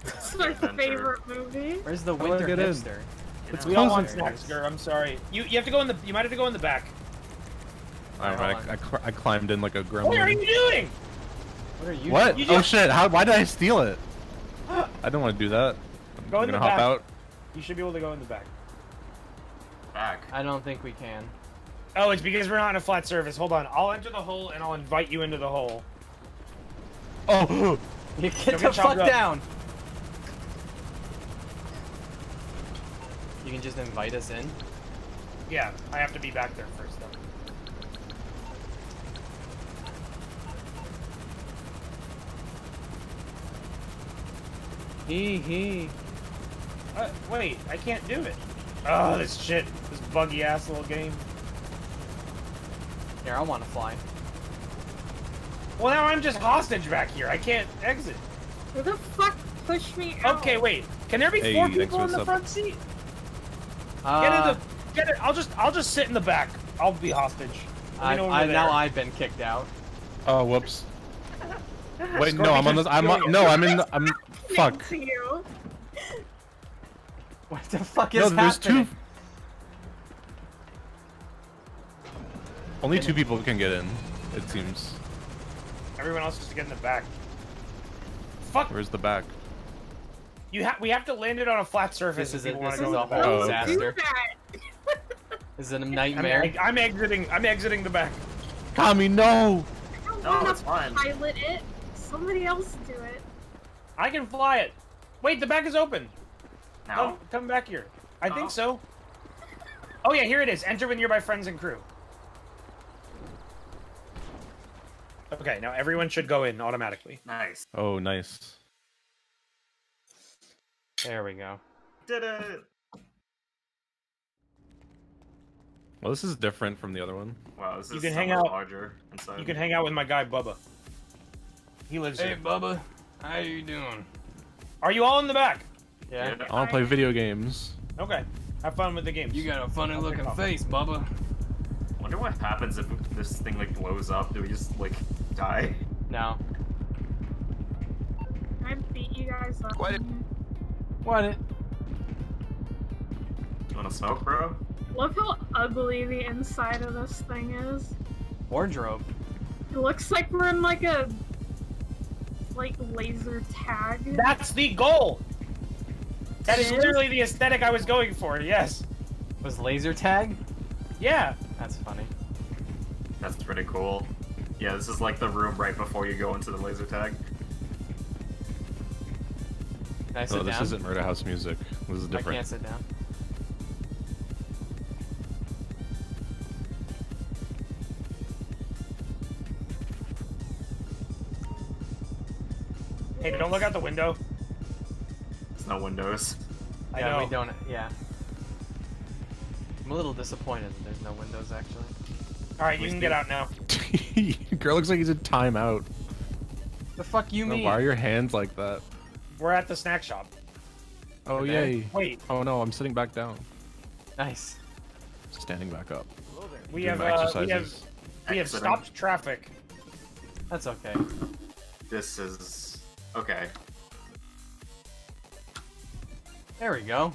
It's my favorite movie. Where's the winter hipster? It's we all want snacks, girl. I'm sorry. You have to go in the. You might have to go in the back. Alright, I climbed in like a gremlin. What are you doing? What are you? What? Doing? Oh shit! Why did I steal it? I don't want to do that. I'm gonna hop out. You should be able to go in the back. I don't think we can. Oh, it's because we're not in a flat surface. Hold on. I'll enter the hole and I'll invite you into the hole. Oh! You get the fuck down. You can just invite us in? Yeah, I have to be back there first, though. Hee-hee. Wait, I can't do it. Oh, this shit. This buggy-ass little game. Here, I want to fly. Well, now I'm just hostage back here. I can't exit. Who the fuck pushed me out? Okay, wait. Can there be four people in the front seat? Get it. I'll just sit in the back. I'll be hostage. I've been kicked out. Oh, whoops. Wait, no, I'm on this. I'm in the fuck. What the fuck is happening? There's two. Only two people can get in, it seems. Everyone else is to get in the back. Fuck. Where's the back? We have to land it on a flat surface. This is a whole disaster. This is a nightmare. I'm exiting the back. Kami, no! No, it's fine. Pilot it. Somebody else do it. I can fly it. Wait, the back is open. No. Oh, come back here. I think so. Oh yeah, here it is. Enter with nearby friends and crew. Okay, now everyone should go in automatically. Nice. Oh, nice. There we go. Did it! Well, this is different from the other one. Wow, this is somewhat larger inside. You can hang out with my guy, Bubba. He lives here. Hey, Bubba. How you doing? Are you all in the back? Yeah. I want to play video games. Okay. Have fun with the games. You got a funny-looking face, Bubba. I wonder what happens if this thing like blows up. Do we just like die? No. I beat you guys up. What? You wanna smoke, bro? Look how ugly the inside of this thing is. Wardrobe. It looks like we're in like a laser tag. That's the goal. That is clearly the aesthetic I was going for. Yes. Was laser tag? Yeah. That's funny. That's pretty cool. Yeah, this is like the room right before you go into the laser tag. Can I sit down? This isn't Murder House music. This is different. I can't sit down. Hey, don't look out the window. It's not windows. I know. We don't, yeah. I'm a little disappointed that there's no windows, actually. Alright, you can get out now. Girl looks like he's in timeout. The fuck you mean? Why are your hands like that? We're at the snack shop. Oh, yay. Wait. Oh, no, I'm sitting back down. Nice. Standing back up. Hello there. We have stopped traffic. That's okay. This is... okay. There we go.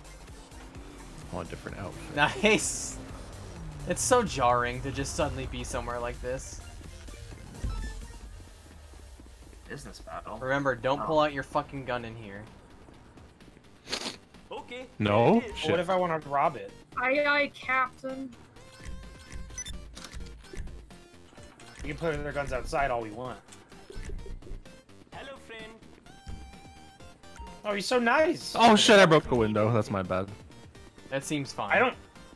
On different outfit. Nice. It's so jarring to just suddenly be somewhere like this. Business battle. Remember, don't pull out your fucking gun in here. Okay. No. Shit. What if I want to rob it? Aye, Captain. We can put their guns outside all we want. Hello, friend. Oh, he's so nice. Oh shit! I broke the window. That's my bad. That seems fine.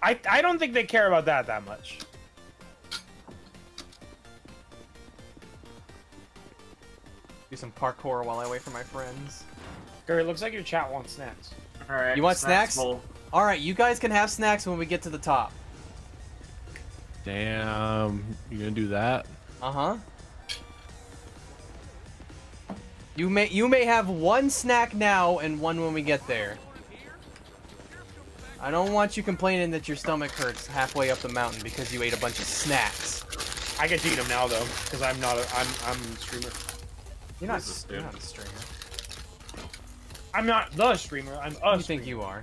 I don't think they care about that much. Do some parkour while I wait for my friends. Gary, it looks like your chat wants snacks. All right. You want snacks? All right, you guys can have snacks when we get to the top. Damn, you're gonna do that? Uh-huh. You may have one snack now and one when we get there. I don't want you complaining that your stomach hurts halfway up the mountain because you ate a bunch of snacks. I get to eat them now though, because I'm a streamer. You're not a streamer. I'm not the streamer. I'm a streamer. You think you are?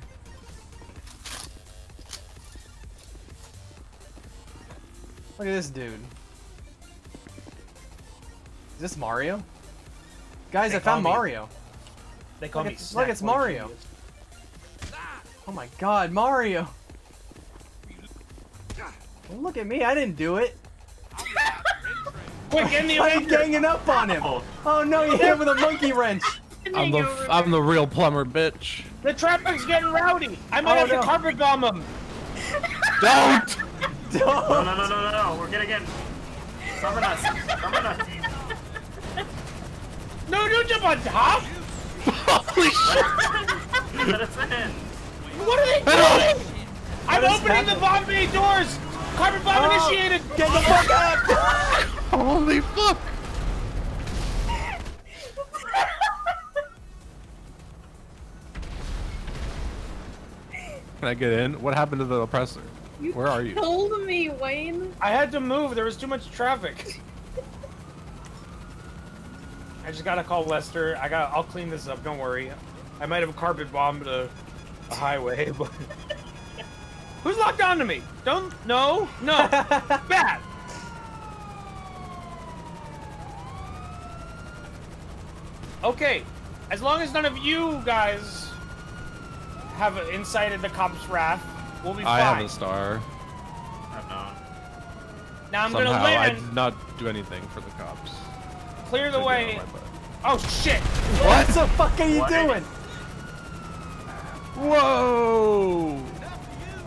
Look at this dude. Is this Mario? Guys, I found Mario. They call me. Look, it's Mario. Oh my god, Mario! Don't look at me, I didn't do it! Quick, I'm ganging up on him! Oh no, you hit him with a monkey wrench! I'm the real plumber, bitch. The traffic's getting rowdy! I might have to carpet bomb him! Don't! Don't! No, we're gonna get... Summon us! Summon us! No, don't jump on top! Holy shit! Let us in! What are they doing? I'm opening the bomb bay doors! Carpet bomb initiated! Get the fuck up! Holy fuck! Can I get in? What happened to the oppressor? Where are you? You killed me, Wayne. I had to move. There was too much traffic. I just gotta call Lester. I'll clean this up. Don't worry. I might have carpet bombed a highway, but who's locked onto me? Don't. No. No. Bad. Okay. As long as none of you guys have incited the cop's wrath, we'll be fine. I have a star. I'm not. Now I'm gonna live. I did not do anything for the cops. Clear the way. Oh shit! What the fuck are you doing? Whoa!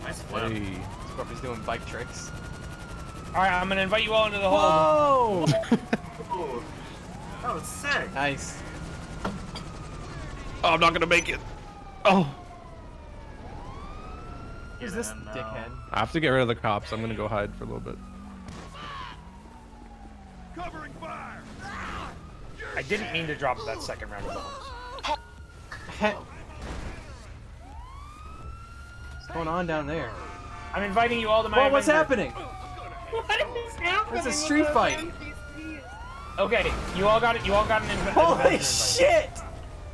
Nice flip. Hey. Scorpy's doing bike tricks. All right, I'm gonna invite you all into the hole. Whoa! That was sick. Nice. Oh, I'm not gonna make it. Oh. Is this dickhead? I have to get rid of the cops. I'm gonna go hide for a little bit. Covering fire. I didn't mean to drop that second round of bullets. What's going on down there? I'm inviting you all to my event. What's happening? What is happening? It's a street fight. Okay, you all got it. You all got an invite. Holy shit!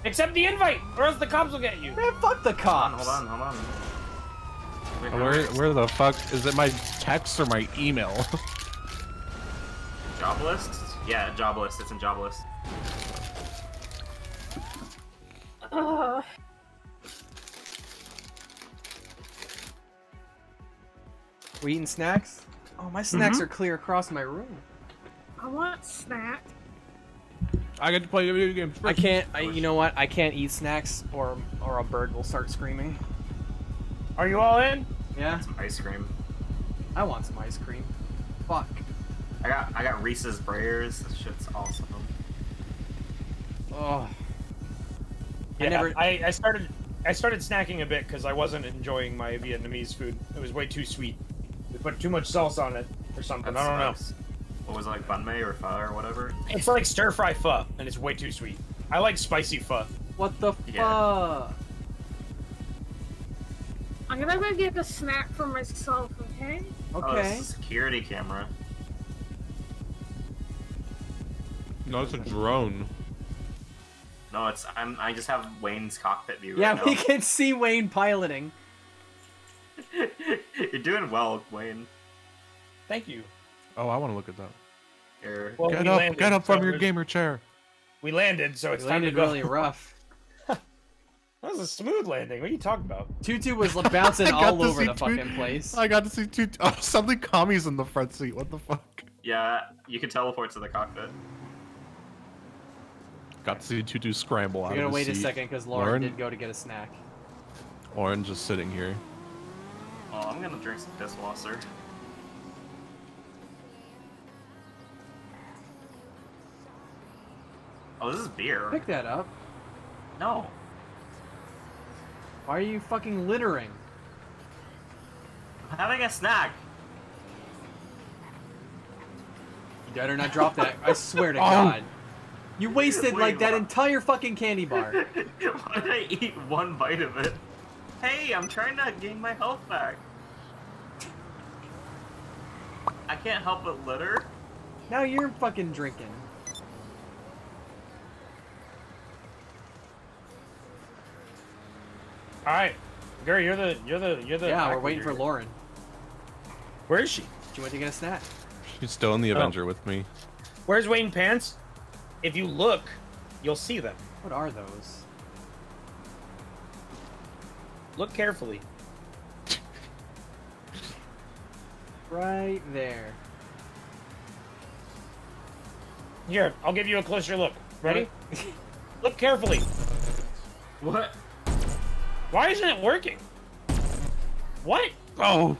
Accept the invite, or else the cops will get you. Man, fuck the cops. Hold on, hold on. Hold on. Where the fuck is it? My text or my email? Job list? Yeah, job list. It's in job list. We eating snacks? Oh, my snacks are clear across my room. I want snack. I get to play video games first. I can't. You know what? I can't eat snacks, or a bird will start screaming. Are you all in? Yeah. Some ice cream. I want some ice cream. Fuck. I got Reese's Brayers. This shit's awesome. Oh. Yeah, I started snacking a bit because I wasn't enjoying my Vietnamese food. It was way too sweet. They put too much salsa on it or something. That's I don't know. What was it, like banh mi or pho or whatever? It's like stir fry pho, and it's way too sweet. I like spicy pho. What the fuck? I'm gonna go get a snack for myself, okay? Okay. Oh, this is a security camera. No, it's a drone. No, it's I just have Wayne's cockpit view. Yeah, right now. We can see Wayne piloting. You're doing well, Wayne. Thank you. Oh, I want to look at that. Here. Well, get up from your gamer chair. We landed, so it's time to go. Really rough. That was a smooth landing. What are you talking about? Tutu was bouncing all over the fucking place. I got to see Tutu. Oh, suddenly Kami's in the front seat. What the fuck? Yeah, you can teleport to the cockpit. Got to see Tutu scramble out of the seat. We're gonna wait a second because Lauren did go to get a snack. Lauren just sitting here. Oh, I'm gonna drink some piss wasser. Oh, this is beer. Pick that up. No. Why are you fucking littering? I'm having a snack. You better not drop that. I swear to God. You wasted like that entire fucking candy bar. Why did I eat one bite of it? Hey, I'm trying to gain my health back. I can't help but litter. Now you're fucking drinking. All right, Gary, you're the. Yeah, we're waiting for Lauren. Where is she? She went to get a snack. She's still in the Avenger with me. Where's Wayne pants? If you look, you'll see them. What are those? Look carefully. Right there. Here, I'll give you a closer look. Ready? Look carefully. What? Why isn't it working? What? Oh.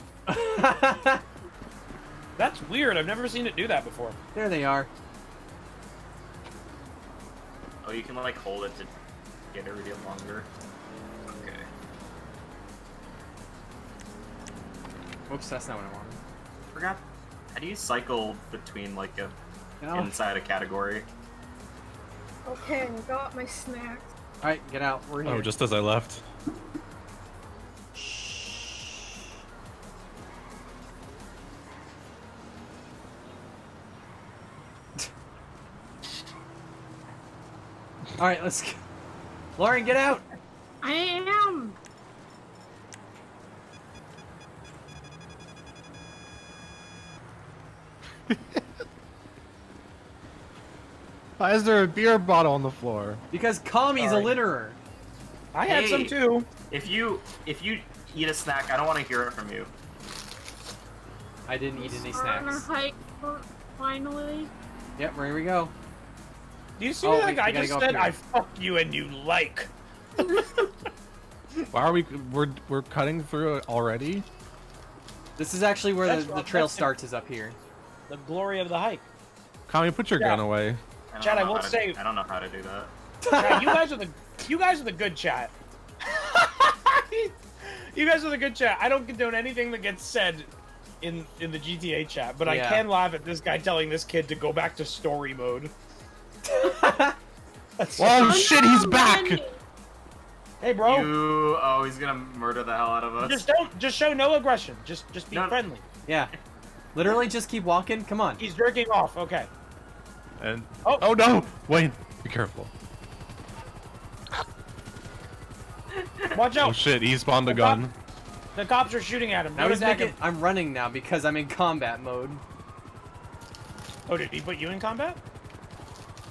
That's weird. I've never seen it do that before. There they are. Oh, you can like hold it to get it a bit longer. Okay. Whoops, that's not what I wanted. Forgot. How do you cycle between like a inside a category? Okay, I got my snacks. All right, get out. We're here. Oh, just as I left. Shh. All right, let's go. Lauren, get out. I am. Why is there a beer bottle on the floor? Because Kami's a litterer. I had some too. If you eat a snack, I don't want to hear it from you. I didn't eat any snacks. Finally. Yep, here we go. Do you see that guy just said, "I fuck you and you like"? Why are we? We're cutting through it already. This is actually where the trail starts. Is up here. The glory of the hike. Kami, put your gun away. Chat, I won't say. I don't know how to do that. Chat, you guys are the good chat. You guys are the good chat. I don't condone anything that gets said in the GTA chat, but I can laugh at this guy telling this kid to go back to story mode. Oh shit, he's back! Hey, bro. He's gonna murder the hell out of us. Just show no aggression. Just be friendly. Yeah. Literally, just keep walking. Come on. He's jerking off. Okay. And oh no, Wayne, be careful. Watch out! Oh shit, he spawned the gun. The cops are shooting at him. Now he's I'm running now because I'm in combat mode. Oh, did he put you in combat?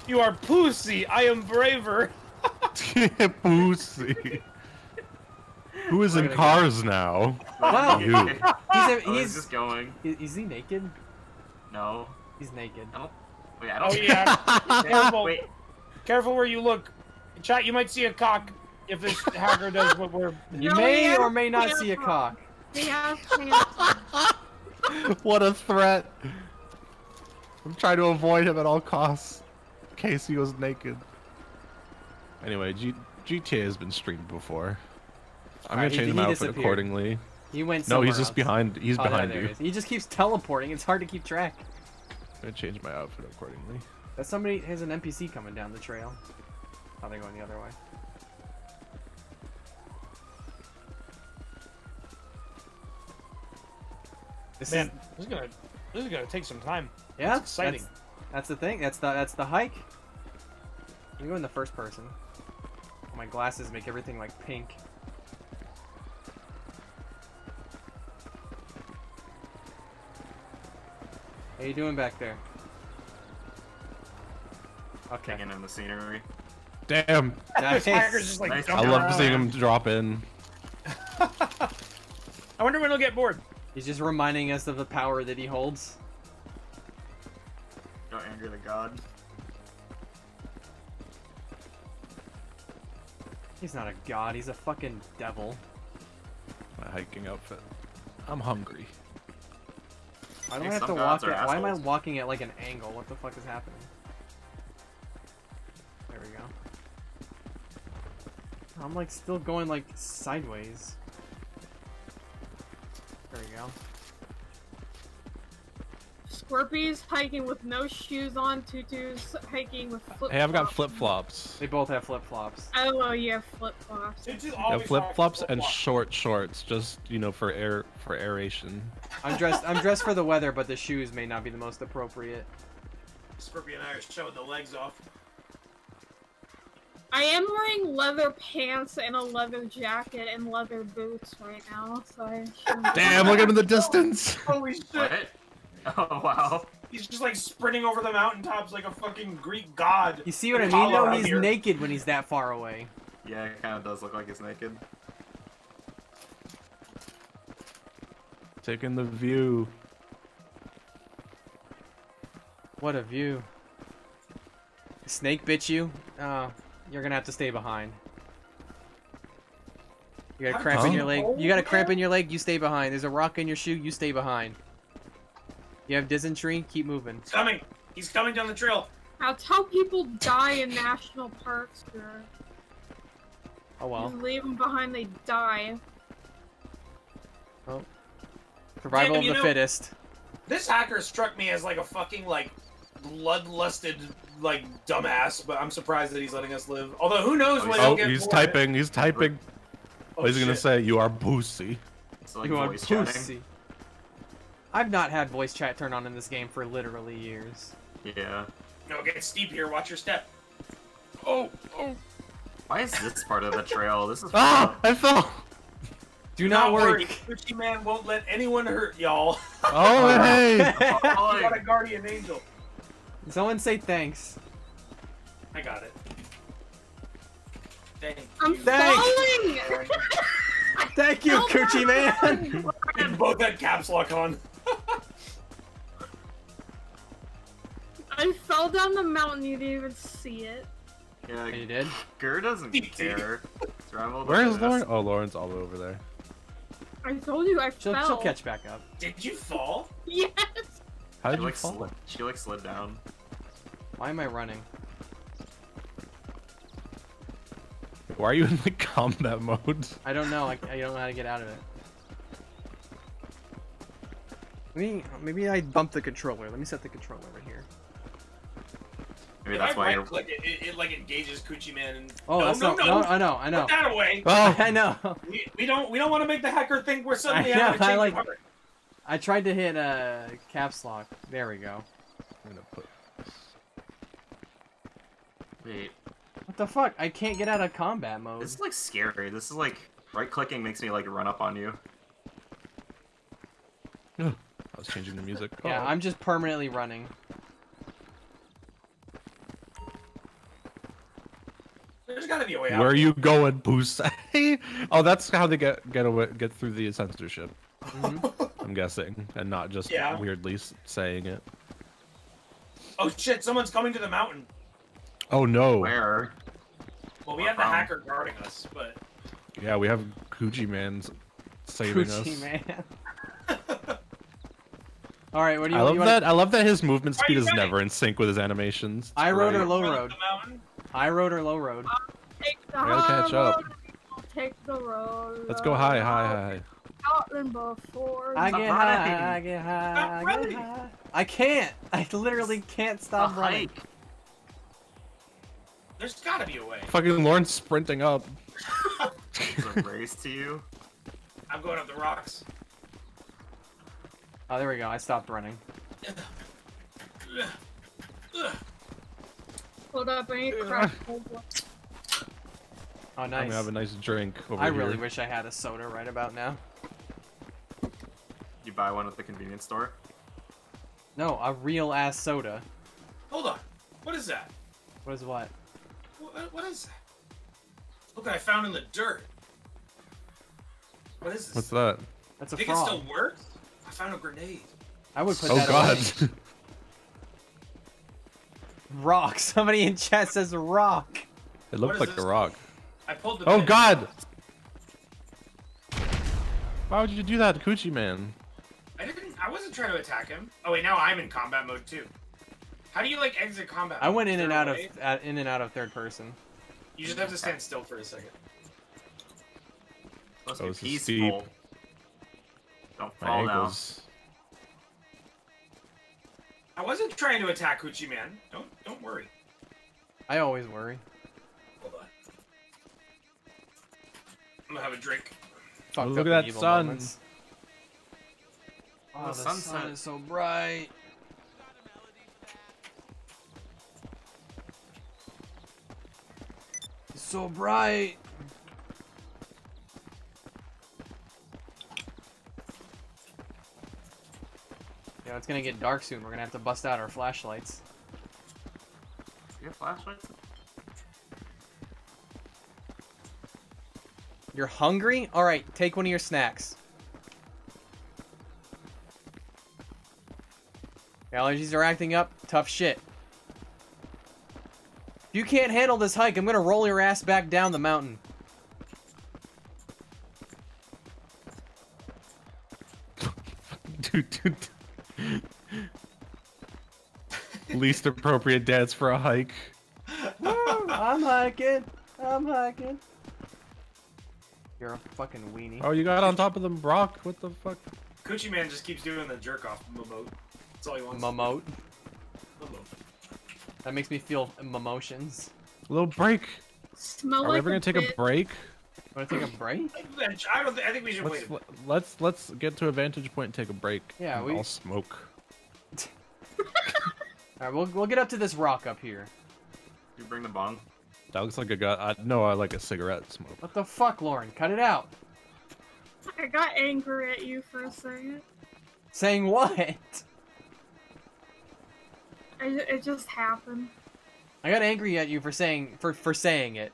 You are pussy. I am braver. Pussy. Who is in cars now? Wow. He's just going. Is he naked? No. He's naked. Wait, I don't careful. Wait. Careful where you look. Chat, you might see a cock if this hacker does what we're... You may or may not see a cock. What a threat. I'm trying to avoid him at all costs. In case he was naked. Anyway, GTA has been streamed before. I'm going to change my outfit accordingly. He went somewhere else. Just behind. He's behind you. He just keeps teleporting. It's hard to keep track. I'm gonna change my outfit accordingly. That somebody has an NPC coming down the trail. Oh, they're going the other way. This is gonna take some time. Yeah, it's exciting. That's the thing. That's the hike. I'm going the first person. My glasses make everything like pink. How you doing back there? Okay. Taking in the scenery. Damn. Just like nice. I love seeing him drop in. I wonder when he'll get bored. He's just reminding us of the power that he holds. Don't anger the god. He's not a god. He's a fucking devil. My hiking outfit. I'm hungry. Why do I have to walk at, why am I walking at like an angle? What the fuck is happening? There we go. I'm like still going like sideways. There we go. Scorpy's hiking with no shoes on, tutus hiking with flip-flops. Hey, I've got flip-flops. They both have flip-flops. Oh, you have flip-flops. Yeah, flip-flops and short shorts, just, you know, for aeration. I'm dressed for the weather, but the shoes may not be the most appropriate. Scorpy and I are showing the legs off. I am wearing leather pants and a leather jacket and leather boots right now, so damn, look at him in the distance! Holy shit! What? Oh, wow. He's just like sprinting over the mountaintops like a fucking Greek god. You see what I mean? No, he's naked when he's that far away. Yeah, it kind of does look like he's naked. Taking the view. What a view. Snake bit you? You're gonna have to stay behind. You got a cramp in your leg. You got a cramp in your leg, you stay behind. There's a rock in your shoe, you stay behind. You have dysentery? Keep moving. He's coming! He's coming down the trail! Now tell people die in national parks, sir. Oh well. You leave them behind, they die. Oh. Survival of the fittest. This hacker struck me as like a fucking, like, bloodlusted, like, dumbass, but I'm surprised that he's letting us live. Although, who knows when he'll get he's typing. Oh, he's gonna say, you are pussy. Like you are pussy. I've not had voice chat turned on in this game for literally years. Yeah. No, it gets steep here. Watch your step. Oh. Why is this part of the trail? This is. Ah! I fell. Do not worry. Gucci Man won't let anyone hurt y'all. Oh, hey! You got a guardian angel. Someone say thanks. I got it. Thank you. I'm falling! Thank you, Gucci Man! I had both that caps lock on. I fell down the mountain, you didn't even see it. Yeah, you did? Gur doesn't care. Where is Lauren? Oh, Lauren's all over there. I told you I fell. She'll catch back up. Did you fall? Yes! How did you fall? She like slid down. Why am I running? Why are you in like combat mode? I don't know. I don't know how to get out of it. Maybe I bumped the controller. Let me set the controller over here. Maybe that's why you're like it like engages Coochie Man. And... Oh, no, that's no! I know. Put that away. Oh, I know. We don't want to make the hacker think we're suddenly out of the like. Heart. I tried to hit a caps lock. There we go. I'm gonna put. Wait. What the fuck? I can't get out of combat mode. This is like scary. This is like right-clicking makes me like run up on you. I was changing the music. Oh. Yeah, I'm just permanently running. There's gotta be a way out. Where are you going, Pusai? Oh, that's how they get through the censorship. Mm-hmm. I'm guessing, and not just weirdly saying it. Oh shit! Someone's coming to the mountain. Oh no! Where? Well, we have the hacker guarding us, but yeah, we have Gucci Man's saving us. Gucci Man. All right, what do you? I love that his movement speed is never in sync with his animations. High road or low road? High road or low road? Take the high road. Take the road. Let's go high. I get high. I can't. I literally can't stop running. There's gotta be a way. Fucking Lauren's sprinting up. There's a race to you. I'm going up the rocks. Oh, there we go. I stopped running. Hold up, I ain't crashed. Oh, nice. I'm gonna have a nice drink over here. I really wish I had a soda right about now. You buy one at the convenience store? No, a real ass soda. Hold on. What is that? What is what? What is that? Look what I found in the dirt. What is this? What's that? That's a frog. Think it still works? I found a grenade. I would put that away. Rock. Somebody in chat says rock. It looks like the rock. I pulled the pin. God! Why would you do that, Coochie Man? I wasn't trying to attack him. Oh wait, now I'm in combat mode too. How do you like exit combat? I went in and out of third person. You just have to stand still for a second. Must be peaceful. Don't fall now. I wasn't trying to attack Gucci Man. Don't worry. I always worry. Hold on. I'm gonna have a drink. Oh, look at that sun. Moments. Oh, the sunset is so bright. So bright. Yeah, it's gonna get dark soon. We're gonna have to bust out our flashlights. You have flashlights? You're hungry? All right, take one of your snacks. The allergies are acting up. Tough shit. If you can't handle this hike, I'm gonna roll your ass back down the mountain. dude. Least appropriate dance for a hike. Woo, I'm hiking. You're a fucking weenie. Oh, you got on top of them, Brock. What the fuck? Coochie Man just keeps doing the jerk off momote. That's all he wants. Momote. That makes me feel emotions. A little break. Smell Are we ever like gonna take a break? Want to take a break? I think we should wait. Let's get to a vantage point and take a break. Yeah, and I'll smoke. All right, we'll get up to this rock up here. You bring the bong. That looks like a guy. No, I like a cigarette smoke. What the fuck, Lauren? Cut it out. I got angry at you for a second. Saying what? It just happened. I got angry at you for saying saying it.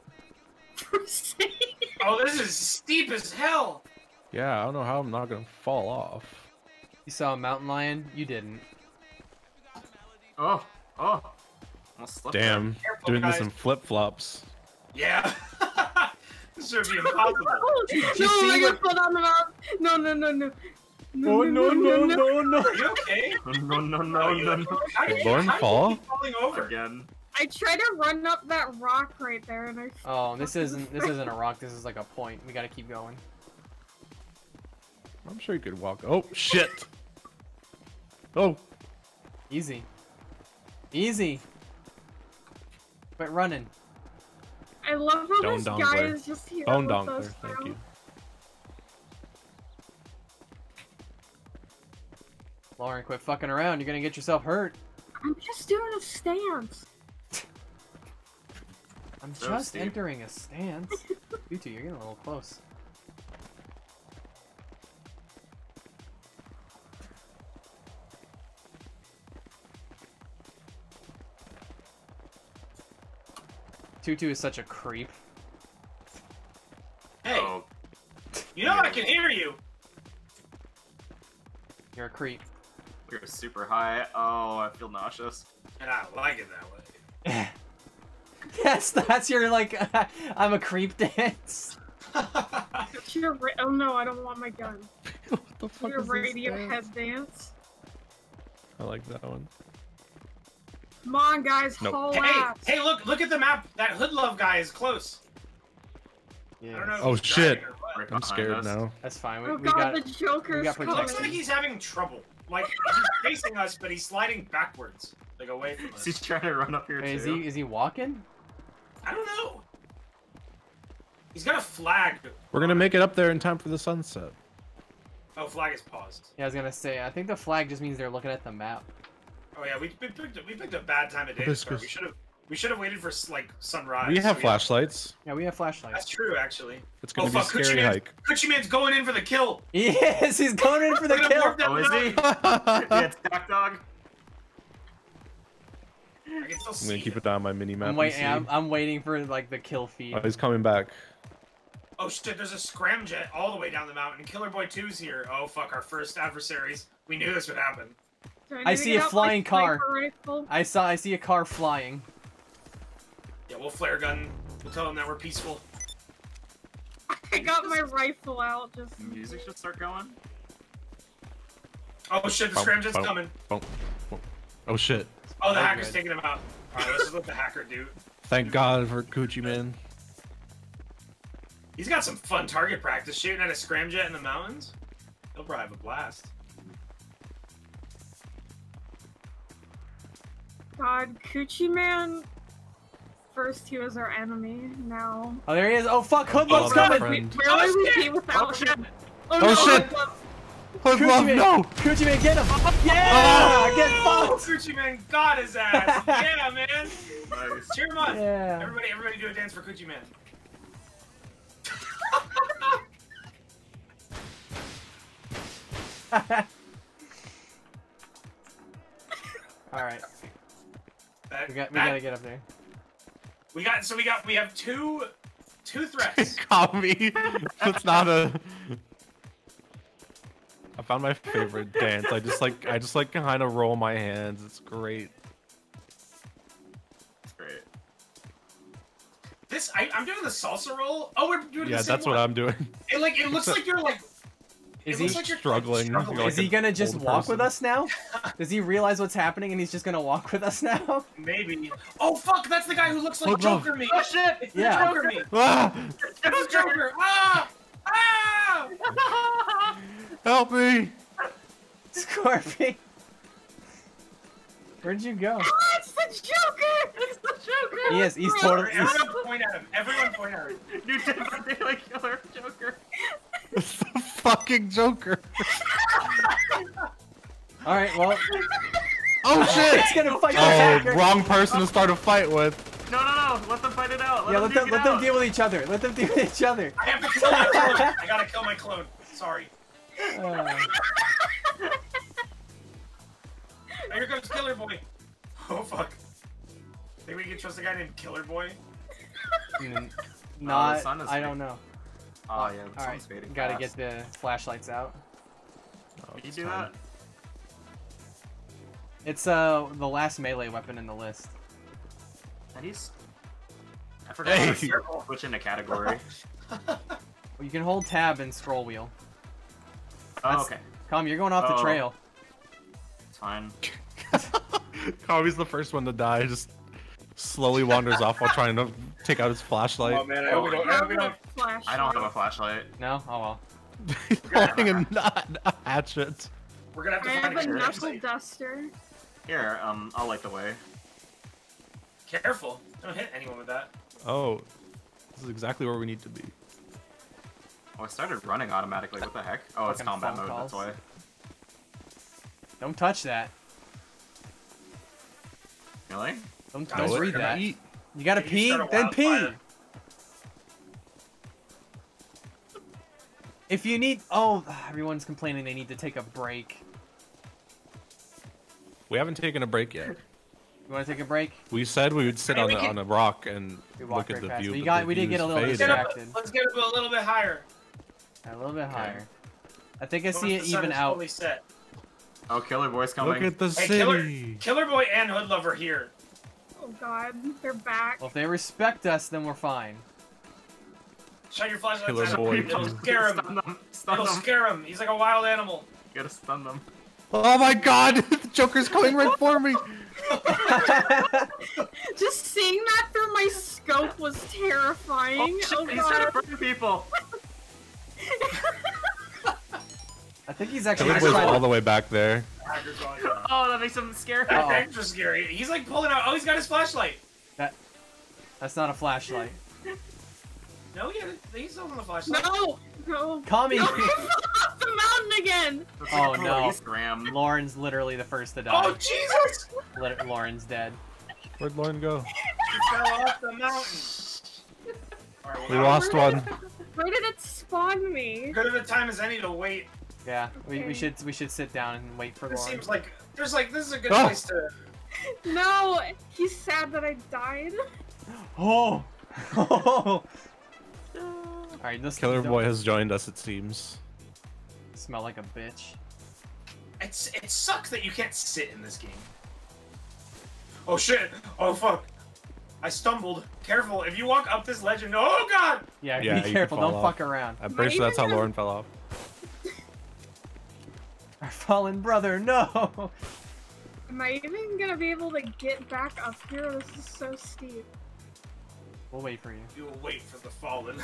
For saying it. Oh, this is steep as hell. Yeah, I don't know how I'm not gonna fall off. You saw a mountain lion? You didn't. Oh, oh. Damn, careful, doing guys. This in flip-flops. Yeah. This would be impossible. No, I got put on the mouth. No. Are you okay? No. Did Lauren fall? Falling over again. I tried to run up that rock right there, and I. Oh, this isn't a rock. This is like a point. We gotta keep going. I'm sure you could walk. Oh shit. Oh. Easy. Easy. Quit running. I love how this guy is just here with us. Thank you. Lauren, quit fucking around. You're gonna get yourself hurt. I'm just doing a stance. I'm just entering a stance. You two, you're getting a little close. Tutu is such a creep. Hey! Oh. You know I can hear you! You're a creep. You're super high. Oh, I feel nauseous. And I like it that way. Yes, that's your, like, I'm a creep dance. Oh no, I don't want my gun. What the fuck is Radiohead dance? I like that one. Come on, guys, whole ass. Hey, look at the map. That Hoodlove guy is close. Yeah. I don't know. Oh, shit. I'm scared now. That's fine. Oh, God, the Joker's coming. It looks like he's having trouble. Like, he's facing us, but he's sliding backwards. Like, away from us. He's trying to run up here, too. Is he walking? I don't know. He's got a flag. We're going to make it up there in time for the sunset. Oh, flag is paused. Yeah, I was going to say, I think the flag just means they're looking at the map. Oh yeah, we picked a bad time of day. We should have waited for like sunrise. We have flashlights. Yeah, we have flashlights. That's true, actually. It's gonna be a scary hike. Coochie Man's going in for the kill. Yes, he's going in for the kill. Oh, is he? Yeah, it's Doc Dog. I can still see. I'm gonna keep it down my mini map. I'm waiting for like the kill feed. Oh, he's coming back. Oh shit! There's a scramjet all the way down the mountain. Killer Boy 2's here. Oh fuck! Our first adversaries. We knew this would happen. I see a flying car. I see a car flying. Yeah, we'll flare gun. We'll tell them that we're peaceful. I got my rifle out. Just music should start going. Oh shit! The scramjet's coming. Oh shit! Oh, the hacker's taking him out. All right, let's just let the hacker do. Thank God for Coochie Man. He's got some fun target practice shooting at a scramjet in the mountains. He'll probably have a blast. God, Coochie Man. First, he was our enemy. Now. Oh, there he is. Oh fuck, Hoodlum's coming. Where are we without him? Oh shit! Hoodlum, no! Coochie Man, get him! Yeah, get fucked! Coochie Man got his ass. Yeah, man. Nice. Cheer him on. Yeah. Everybody, do a dance for Coochie Man. All right. We gotta get up there. We have two threats. Kami, that's not a. I found my favorite dance. I just like kind of roll my hands. It's great. It's great. This I'm doing the salsa roll. Oh, we're doing. Yeah, the same that's one. What I'm doing. It looks like you're like. Is he struggling? Is he gonna just walk with us now? Does he realize what's happening and he's just gonna walk with us now? Maybe. Oh fuck! That's the guy who looks like Joker me. Oh shit! Yeah. Joker me. Ah. It's Joker. Ah! Ah! Help me! Scorpy. Where'd you go? Oh, it's the Joker! It's the Joker! Yes, he's totally. Everyone point at him. Everyone point at him. You did a daily killer, Joker. It's the fucking Joker. All right, well. Oh shit! It's gonna fight the hacker. Wrong person to start a fight with. No, no, no! out. Let them fight it out. Let them deal with each other. Let them deal with each other. I have to kill my clone. I gotta kill my clone. Sorry. Here goes Killer Boy. Oh fuck. Think we can trust a guy named Killer Boy? Not. Oh, I don't know. Oh yeah. The sun's fading. Gotta get the flashlights out. Oh, you do that? It's the last melee weapon in the list. That is. I forgot how to switch into category. Well, you can hold tab and scroll wheel. Oh, okay. Kami, you're going off the trail. It's fine. Kami's the first one to die. Just slowly wanders off while trying to take out his flashlight. Oh man, I hope I don't have a flashlight. No? Oh well. Holding a hatchet. We're gonna have to find a knuckle duster. Here, I'll light the way. Careful! Don't hit anyone with that. Oh, this is exactly where we need to be. Oh, I started running automatically. What the heck? Oh, it's combat mode. That's why. Don't touch that. Really? Don't read that. You gotta pee, then pee. If you need, oh, everyone's complaining they need to take a break. We haven't taken a break yet. You want to take a break? We said we would sit on a rock and look at the view. We did get a little distracted. Let's get a little bit higher. A little bit higher. I think I see it even out. Oh, Killer Boy's coming. Look at the city. Killer Boy and Hood Lover here. Oh God, they're back. Well, if they respect us, then we're fine. Shut your flashlights It'll scare him. It'll scare him. He's like a wild animal. You gotta stun them. Oh my God! The Joker's coming right for me! Just seeing that through my scope was terrifying. Oh, shit, he's trying to burn people! I think he's actually all the way back there. Oh, that makes him scary. That's extra scary. He's like pulling out. Oh, he's got his flashlight. That's not a flashlight. No, he's still on the flashlight. No! No! Kami! No, he's off the mountain again! Oh no. Lauren's literally the first to die. Oh Jesus! Lauren's dead. Where'd Lauren go? She fell off the mountain. Right, we lost one. Where did it spawn me? Good of a time as any to wait. Yeah, okay. we should sit down and wait for Lauren. It seems like, this is a good place to... No! He's sad that I died. Oh! Oh! All right, this Killer Boy has joined us. It seems. Smell like a bitch. It sucks that you can't sit in this game. Oh shit! Oh fuck! I stumbled. Careful! If you walk up this ledge, oh god! Yeah, be careful. Don't fuck around. I'm pretty sure that's how Lauren fell off. Our fallen brother, no! Am I even gonna be able to get back up here? This is so steep. We'll wait for you. You will wait for the fallen.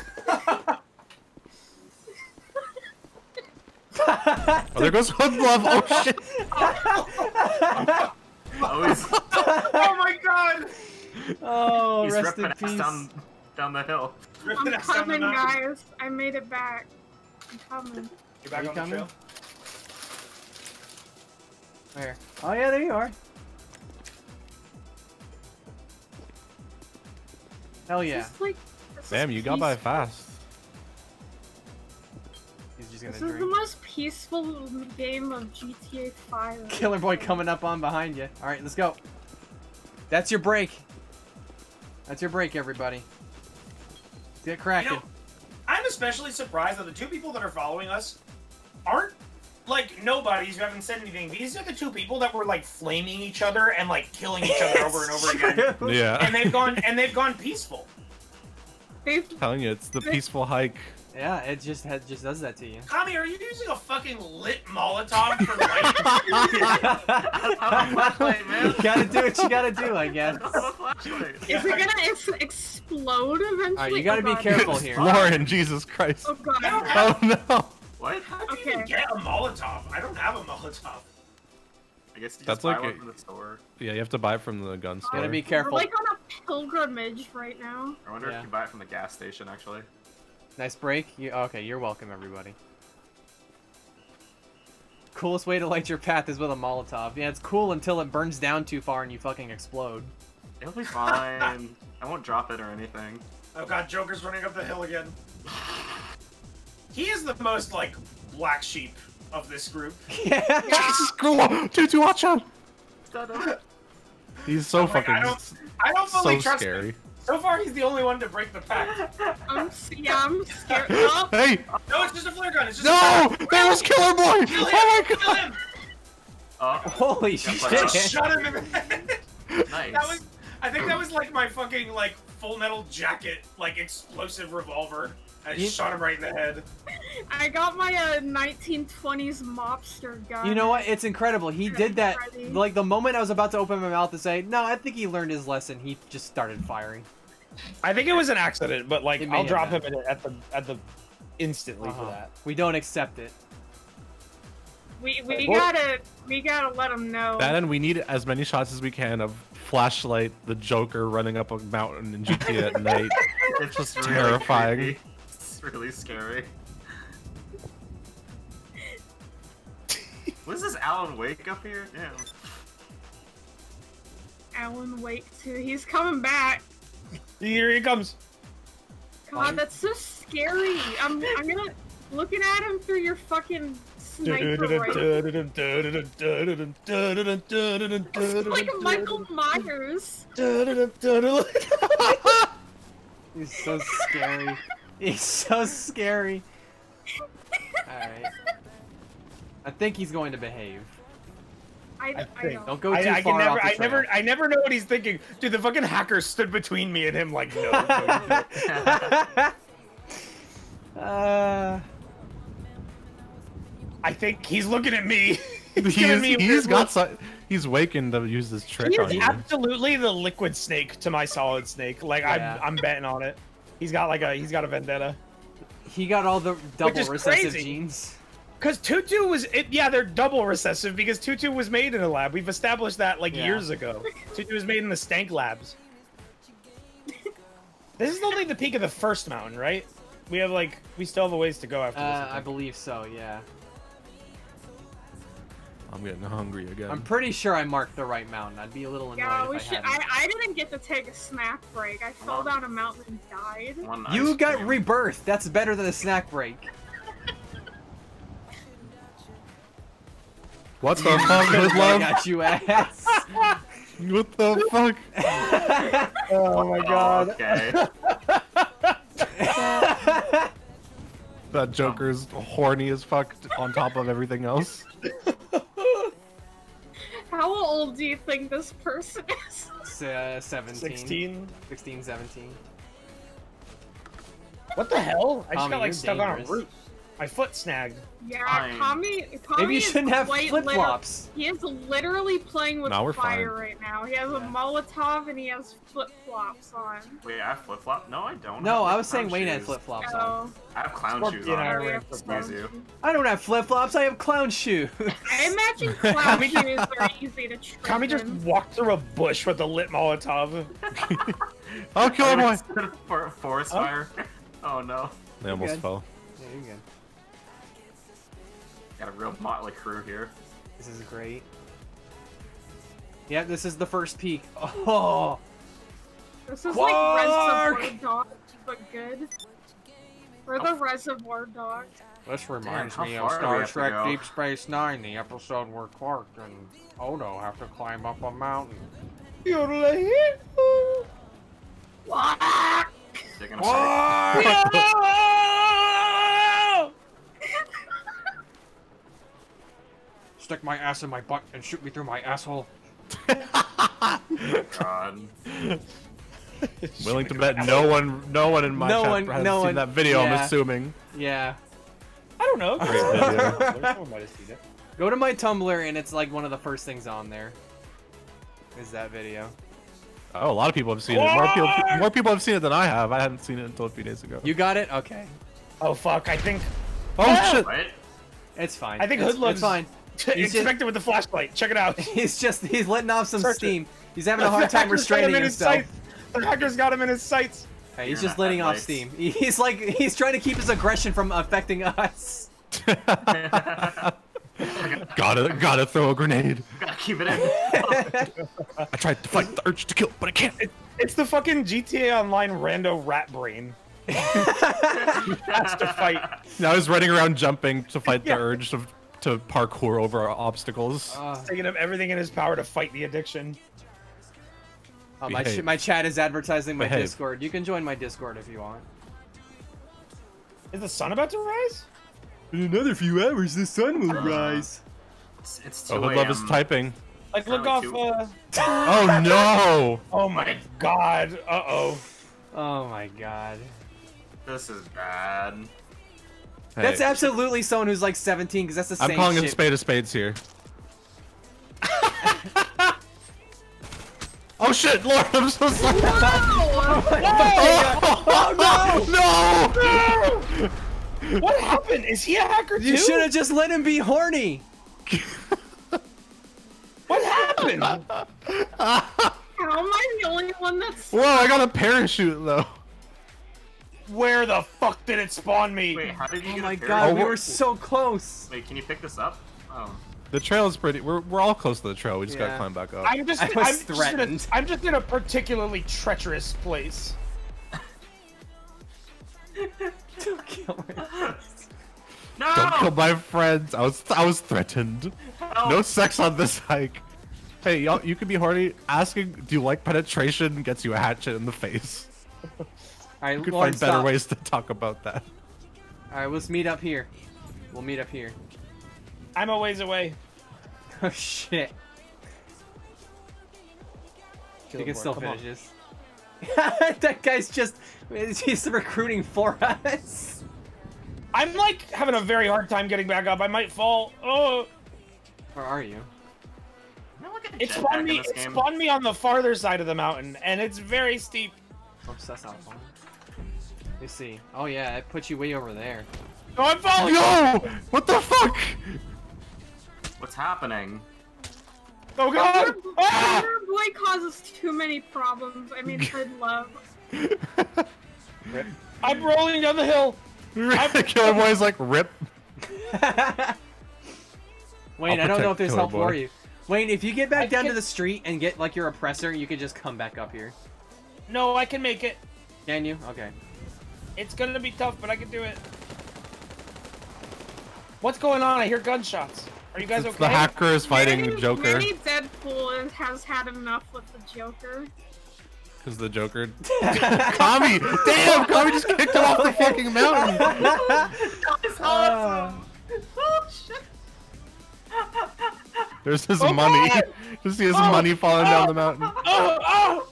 Oh, there goes Hood Love. Oh shit! Oh my god! Oh, he's rest in peace. Down the hill. I'm coming, guys. I made it back. I'm coming. You're back on the trail? Where? Oh yeah, there you are. Hell yeah. Like, damn, you got by fast. He's just gonna drink. This is the most peaceful game of GTA 5. Killer Boy coming up on behind you. Alright, let's go. That's your break. That's your break, everybody. Get cracking. You know, I'm especially surprised that the two people that are following us aren't, like, nobodies who haven't said anything. These are the two people that were like flaming each other and like killing each other over and over again. Yeah. And they've gone peaceful. I'm telling you, it's the peaceful hike. Yeah, it just does that to you. Kami, are you using a fucking lit Molotov for flashlight, man? You gotta do what you gotta do, I guess. Is it gonna explode eventually? Alright, you gotta be careful here. Lauren, Jesus Christ. Oh god. Oh no. What? How do you even get a Molotov? I don't have a Molotov. I guess you just buy one from the store. Yeah, you have to buy it from the gun store. Gotta be careful. We're like on a pilgrimage right now. I wonder if you can buy it from the gas station, actually. Nice break. Okay, you're welcome, everybody. Coolest way to light your path is with a Molotov. Yeah, it's cool until it burns down too far and you fucking explode. It'll be fine. I won't drop it or anything. Oh god, Joker's running up the hill again. He is the most, like, black sheep of this group. Yeah. Jesus, cool. Dude, watch out. He's so fucking I don't fully trust him. So far, he's the only one to break the pact. Yeah, I'm scared. No. Hey! No, it's just a flare gun. It's just a flare gun. That was Killer Boy! Kill him. Oh my god! Kill him. Holy shit! Shut him in the head. Nice. That was, I think that was like my fucking like Full Metal Jacket like explosive revolver. I shot him right in the head. I got my 1920s mobster gun. You know what? It's incredible. He did that like the moment I was about to open my mouth to say, no, I think he learned his lesson. He just started firing. I think it was an accident, but like I'll drop him at the instantly for that. We don't accept it. We gotta let him know. Bannon, we need as many shots as we can of Flashlight, the Joker running up a mountain in GTA at night. It's just really terrifying. Creepy. It's really scary. What is this, Alan Wake up here? Damn. Alan Wake 2. He's coming back. Here he comes. God, that's so scary. I'm gonna looking at him through your fucking. It's like Michael Myers. He's so scary. He's so scary. Alright. I think he's going to behave. I think. Don't go too far. I never know what he's thinking. Dude, the fucking hacker stood between me and him like, no. I think he's looking at me. He's waking to use this trick on you. He's absolutely the liquid snake to my solid snake. Like I'm betting on it. He's got a vendetta. He got all the double recessive genes. Because Tutu was they're double recessive because Tutu was made in a lab. We've established that like years ago. Tutu was made in the Stank Labs. This is only the peak of the first mountain, right? We still have a ways to go after this. I believe so. Yeah. I'm getting hungry again. I'm pretty sure I marked the right mountain. I'd be a little annoyed I didn't get to take a snack break. I fell down a mountain and died. You got rebirthed. That's better than a snack break. What the fuck, good love? I got you, ass. What the fuck? Oh my god. Okay. That Joker's horny as fuck on top of everything else. How old do you think this person is? 17. 16? 16, 17. What the hell? I just got like stuck on a roof. My foot snagged. Yeah, Kami maybe you shouldn't have flip-flops. He is literally playing with fire right now. He has a Molotov and he has flip-flops on. Wait, I have flip-flop? No, I don't. No, I was saying Wayne had flip-flops on. I have clown shoes on. I don't have flip-flops, I have clown shoes. I imagine clown shoes are easy to trick. Kami just walked through a bush with a lit Molotov. I'll kill him. Forest fire. Oh no. They almost fell. Yeah, you're good. Got a real motley crew here. This is great. Yeah, this is the first peak. Oh! This is like Reservoir Dogs, but good. We're the Reservoir Dogs. This reminds me of Star Trek Deep Space Nine, the episode where Quark and Odo have to climb up a mountain. You're like, Quark! Stick my ass in my butt and shoot me through my asshole. God. Willing to bet no one in my chat has seen that video. I'm assuming. Yeah. I don't know. Someone might have seen it. Go to my Tumblr and it's like one of the first things on there. Is that video? Oh, a lot of people have seen it. More people have seen it than I have. I hadn't seen it until a few days ago. You got it? Okay. Oh fuck! I think. Oh shit! What? It's fine. I think Hoodlum's fine. Expected with the flashlight. Check it out. He's letting off some steam. He's having a hard time restraining himself. The hacker's got him in his sights. Hey, he's just letting off steam. He's trying to keep his aggression from affecting us. Gotta throw a grenade. Gotta keep it in. I tried to fight the urge to kill, but I can't. It's the fucking GTA Online rando rat brain. That's to fight. Now he's running around jumping to fight the urge to parkour over obstacles. Taking up everything in his power to fight the addiction. Oh, my chat is advertising my Discord. You can join my Discord if you want. Is the sun about to rise? In another few hours, the sun will rise. It's too late. Love is typing. Like, look off. Oh no! Oh my god! Uh oh! Oh my god! This is bad. Hey. That's absolutely someone who's like 17, because that's the same shit. I'm calling him spade of spades here. Oh shit, Lauren, I'm so sorry. No! Oh, no! No! No! What happened? Is he a hacker too? You should have just let him be horny. What happened? How am I the only one that's... Whoa, I got a parachute though. Where the fuck did it spawn me? Wait, how did you get my god, we were so close. Wait, can you pick this up? Oh. The trail is pretty. We're all close to the trail. We just gotta climb back up. I'm just in a particularly treacherous place. Don't kill me. No! Don't kill my friends. I was threatened. Help. No sex on this hike. Hey, y'all, you could be horny. Asking, do you like penetration? Gets you a hatchet in the face. All right, you could find better ways to talk about that. All right, let's meet up here. We'll meet up here. I'm a ways away. Oh shit. You can still finish this. That guy's just, he's recruiting for us. I'm like having a very hard time getting back up. I might fall. Oh. Where are you? It spawned me on the farther side of the mountain and it's very steep. Oops, that's not fun. You see. Oh yeah, it puts you way over there. Oh, I'm falling. No! What the fuck? What's happening? Oh god! Your boy causes too many problems. I mean, good love. Rip. I'm rolling down the hill. Killer boy's like, rip. Wayne, I don't know if there's help for you. Wayne, if you get back down to the street and get like your oppressor, you can just come back up here. No, I can make it. Can you? Okay. It's gonna be tough, but I can do it. What's going on? I hear gunshots. Are you guys okay? The hacker is fighting the Joker. Maybe Deadpool has had enough with the Joker. Because the Joker... Kami! Damn! Kami just kicked him off the fucking mountain! That was awesome! Oh, shit! There's his money. You see his money falling down the mountain. That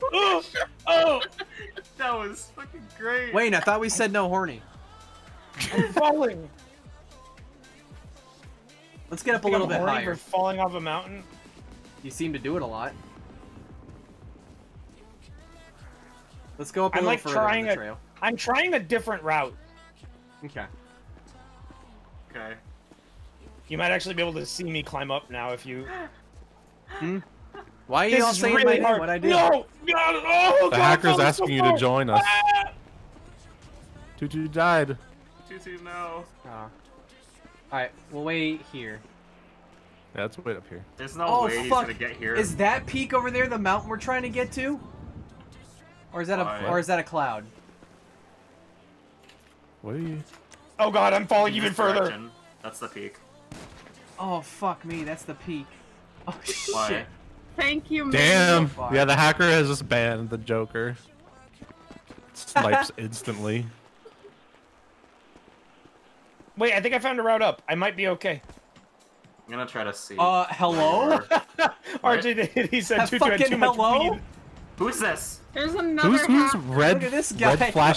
was fucking great. Wayne, I thought we said no horny. I'm falling. Let's get up a little bit higher. You're falling off a mountain. You seem to do it a lot. Let's go up a little further on the trail. I'm trying a different route. Okay. Okay. You might actually be able to see me climb up now if you. Hmm? Why are you all saying my name? What I do? No! God! Oh! The hacker's asking you to join us. Tutu died. Tutu, no. Alright, we'll wait here. Yeah, let's wait up here. There's no way he's gonna get here. Is that peak over there the mountain we're trying to get to? Or is that a cloud? What are you? Oh god, I'm falling even further. That's the peak. Oh fuck me, that's the peak. Oh shit. Why? Thank you, man. Damn. So yeah, the hacker has just banned the Joker. Snipes instantly. Wait, I think I found a route up. I might be okay. I'm gonna try to see. Hello? RJ, he said Tutu had too much weed. Who's this? There's another who's red, look at this guy. Red flash.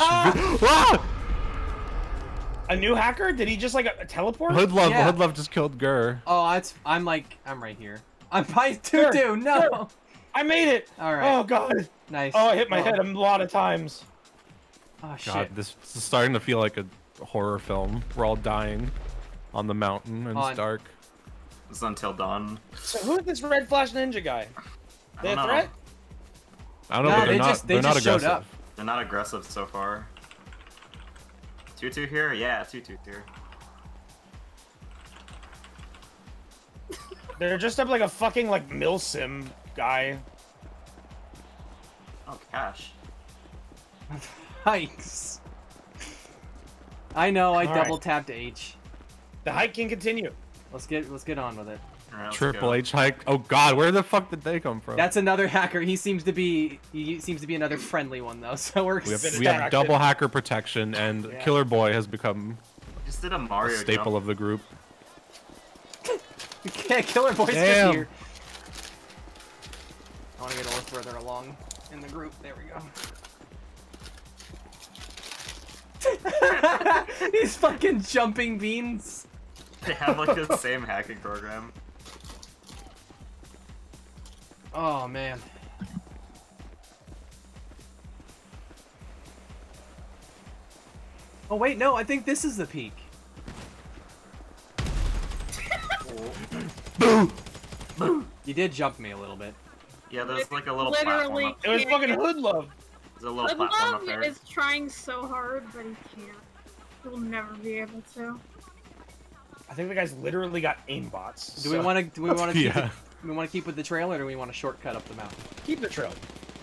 A new hacker? Did he just like teleport? Hoodlove, yeah. Hoodlove just killed Gur. Oh, I'm right here. I'm by Tutu, no! I made it! Alright. Oh god. Nice. Oh, I hit my head a lot of times. Oh shit. God, this is starting to feel like a horror film. We're all dying on the mountain and it's dark. It's until dawn. So who is this red flash ninja guy? They a threat? I don't know. No, they're not aggressive. Showed up. They're not aggressive so far. Tutu here? Yeah, Tutu here. They're dressed up like a fucking like milsim guy. Oh gosh. Hikes. I know. I double tapped H. The hike can continue. Let's get on with it. Right, Triple H hike. Oh God, where the fuck did they come from? That's another hacker. He seems to be another friendly one though. So we're we have double hacker protection, and Killer Boy has become a staple of the group. Yeah, Killer Boy's just here. I want to get a little further along in the group. There we go. These fucking jumping beans. They have like the same hacking program. Oh man. Oh wait, no, I think this is the peak. Boom! Boom! You did jump me a little bit. Yeah, there's like a little platform up. It was fucking Hood Love. There's a little platform up there. Hood Love is trying so hard, but he can't. He'll never be able to. I think the guy's literally got aimbots. Do we want to? Do we want to keep with the trail, or do we want to shortcut up the mountain? Keep the trail.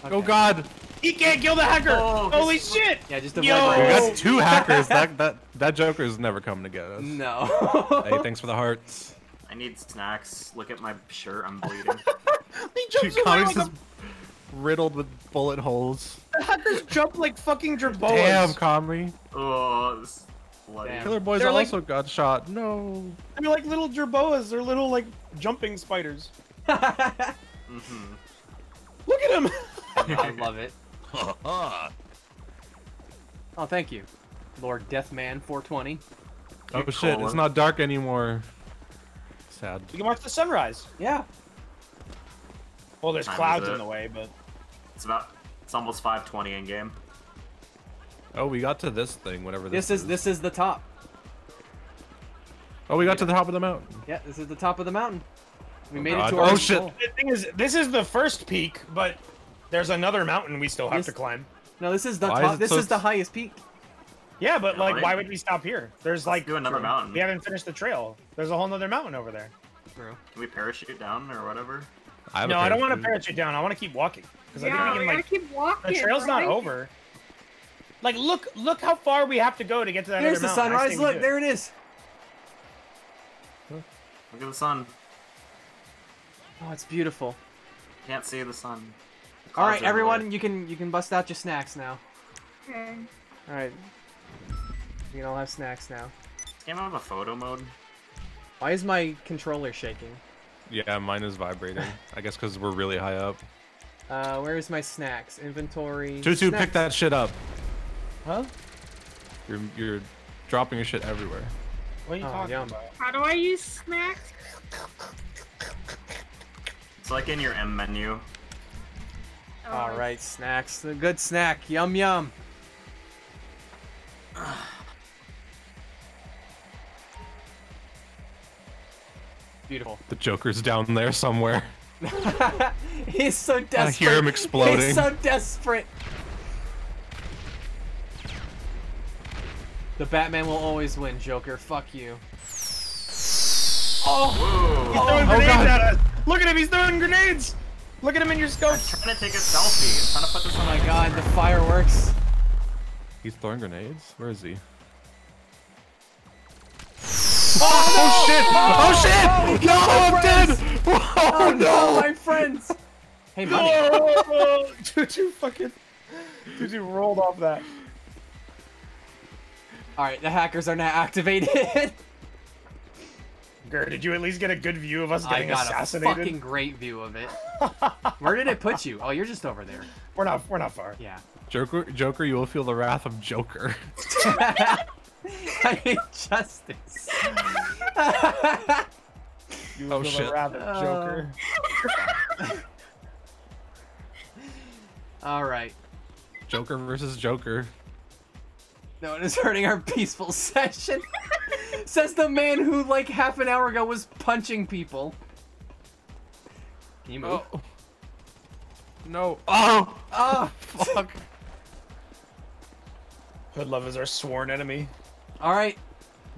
Okay. Oh God! He can't kill the hacker! Oh, holy shit! Yeah, just avoid. We got two hackers. that Joker is never coming to get us. No. Hey, thanks for the hearts. I need snacks. Look at my shirt. I'm bleeding. He jumps around like riddled with bullet holes. The hackers jump like fucking Jerboas. Damn, Kami. Oh. This... Killer Boys also got shot. No. They're like little jerboas. They're little like jumping spiders. Mm-hmm. Look at him. I love it. Oh, thank you, Lord Deathman 420. Oh shit! It's not dark anymore. Sad. You can watch the sunrise. Yeah. Well, there's clouds in the way, but it's almost 5:20 in game. Oh, we got to this thing, whatever this is. This is the top. Oh, we got to the top of the mountain. Yeah, this is the top of the mountain. We made it to our goal. The thing is, this is the first peak, but there's another mountain we still have to climb. No, this is the top. This is the highest peak. Yeah, but like, why would we stop here? There's like another mountain. We haven't finished the trail. There's a whole nother mountain over there. True. Can we parachute down or whatever? No, I don't want to parachute down. I want to keep walking. Yeah, I keep walking. The trail's not over. Like, look how far we have to go to get to that other mountain. There's the sunrise. Look, there it is. Look at the sun. Oh, it's beautiful. Can't see the sun. All right, everyone, you can bust out your snacks now. Okay. All right. You can all have snacks now. Does game have a photo mode? Why is my controller shaking? Yeah, mine is vibrating. I guess because we're really high up. Where is my snacks? Inventory. Tutu, pick that shit up. Huh? You're dropping your shit everywhere. What are you talking about? How do I use snacks? It's like in your M menu. Oh. All right, snacks. A good snack. Yum yum. Beautiful. The Joker's down there somewhere. He's so desperate. I hear him exploding. He's so desperate. The Batman will always win, Joker. Fuck you. Oh! Whoa. He's throwing grenades at us! Look at him, he's throwing grenades! Look at him in your scope! I'm trying to take a selfie. I'm trying to put this on my god, the fireworks. He's throwing grenades? Where is he? Oh, no! Shit! Oh shit! No, I'm dead! Oh no! My friends! Hey, buddy. Oh, dude, you fucking... Dude, you rolled off that. Alright, the hackers are now activated. Ger, did you at least get a good view of us getting assassinated? I got a fucking great view of it. Where did it put you? Oh, you're just over there. We're not far. Yeah. Joker, you will feel the wrath of Joker. I hate justice. You will feel the wrath of Joker. Alright. Joker versus Joker. No one is hurting our peaceful session. Says the man who, like, half an hour ago was punching people. Can you move? Oh. No. Oh! Oh, fuck. Hood Love is our sworn enemy. Alright.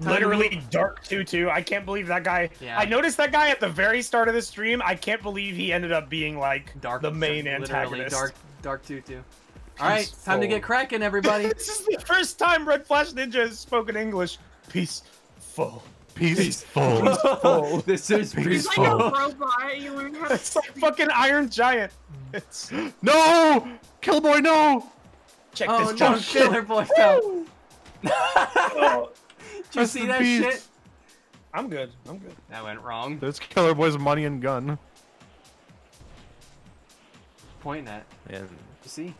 Literally dark tutu. I can't believe that guy. Yeah. I noticed that guy at the very start of the stream. I can't believe he ended up being like dark, the main antagonist. Dark tutu. All right, time to get cracking, everybody. This is the first time Red Flash Ninja has spoken English. Peaceful. Peaceful. Peaceful. This is peaceful. It's like a robot. You learn how to it's like fucking Iron Giant. It's... No! Killboy, no! Check this jump. Killboy fell. Oh. Did you see that shit? I'm good. I'm good. That went wrong. There's Killer Boy's money and gun. Pointing at. Yeah. You see?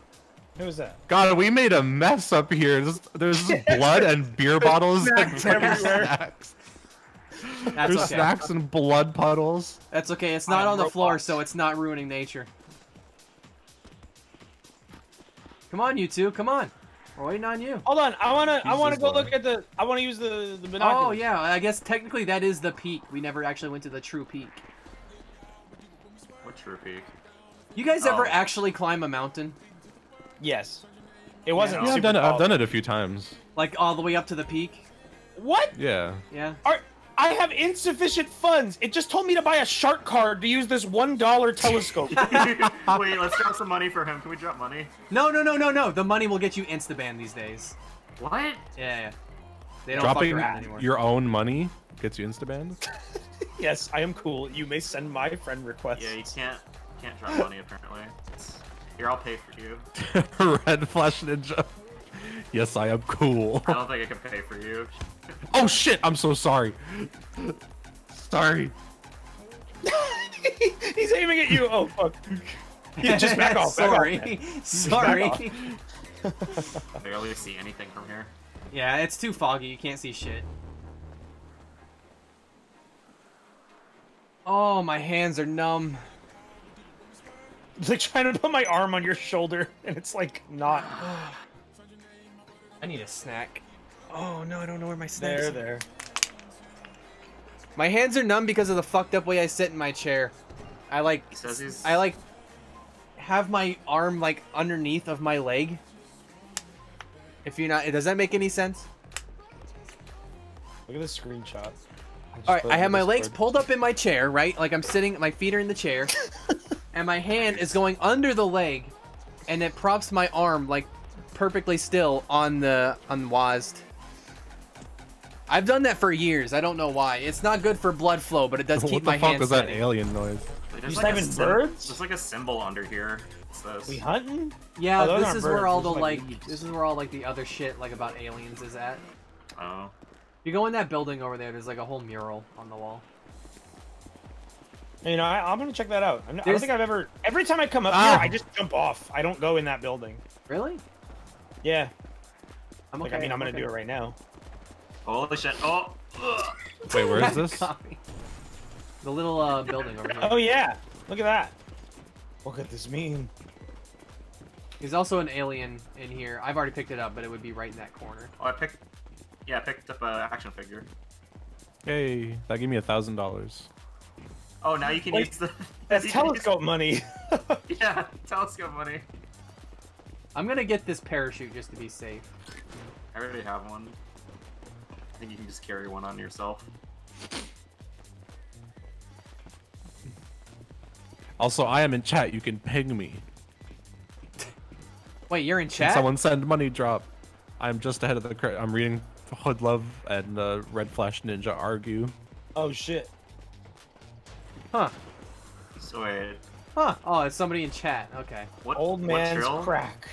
Who was that? God, we made a mess up here. There's blood and beer bottles snacks and everywhere. Snacks. That's there's okay. Snacks and blood puddles. That's okay. It's not on the floor, so it's not ruining nature. Come on, you two. Come on. We're waiting on you. Hold on, I wanna go look at the. I wanna use the binoculars. Oh yeah, I guess technically that is the peak. We never actually went to the true peak. What true peak? You guys ever actually climb a mountain? Yes. It wasn't. Yeah, I've done it a few times. Like all the way up to the peak. What? Yeah. Yeah. I have insufficient funds. It just told me to buy a shark card to use this $1 telescope. Wait, let's drop some money for him. Can we drop money? No, no, no, no, no. The money will get you insta-banned these days. What? Yeah, yeah. They don't fuck around anymore. Your own money gets you insta-banned? Yes, I am cool. You may send my friend requests. Yeah, you can't drop money, apparently. Here, I'll pay for you. Red Flash Ninja. Yes, I am cool. I don't think I can pay for you. Oh shit! I'm so sorry. Sorry. He's aiming at you. Oh fuck. Yeah, just back off. Sorry. Back off, sorry. I barely see anything from here. Yeah, it's too foggy. You can't see shit. Oh, my hands are numb. It's like trying to put my arm on your shoulder, and it's like not. I need a snack. Oh no, I don't know where my snacks are. There. My hands are numb because of the fucked up way I sit in my chair. I like have my arm like underneath of my leg. If you're not, does that make any sense? Look at this screenshot. All right, I have my legs pulled up in my chair, right? Like I'm sitting, my feet are in the chair, and my hand is going under the leg, and it props my arm like perfectly still on the unwazd. I've done that for years. I don't know why. It's not good for blood flow, but it does keep my hands. What the fuck is that alien noise? There's like birds. There's like a symbol under here. What's this? We hunting? Yeah, oh, this is birds. Where all the like this is where all like the other shit like about aliens is at. Oh. You go in that building over there. There's like a whole mural on the wall. You know, I'm gonna check that out. I don't think I've ever. Every time I come up here, I just jump off. I don't go in that building. Really? Yeah. I'm okay. Like, I mean, I'm gonna do it right now. Holy shit! Oh. Wait, where is this? The little building over here. Oh yeah! Look at that. Look at this meme. There's also an alien in here. I've already picked it up, but it would be right in that corner. Oh, yeah, I picked up an action figure. Hey, that gave me $1,000. Oh, now you can use the that's telescope money. Yeah, telescope money. I'm gonna get this parachute just to be safe. I already have one. I think you can just carry one on yourself. Also, I am in chat. You can ping me. Wait, you're in chat? Can someone send money drop. I'm just ahead of the credit. I'm reading Hood Love and Red Flash Ninja argue. Oh shit. Huh. So wait. Huh. Oh, it's somebody in chat. Okay. What, old man's crack.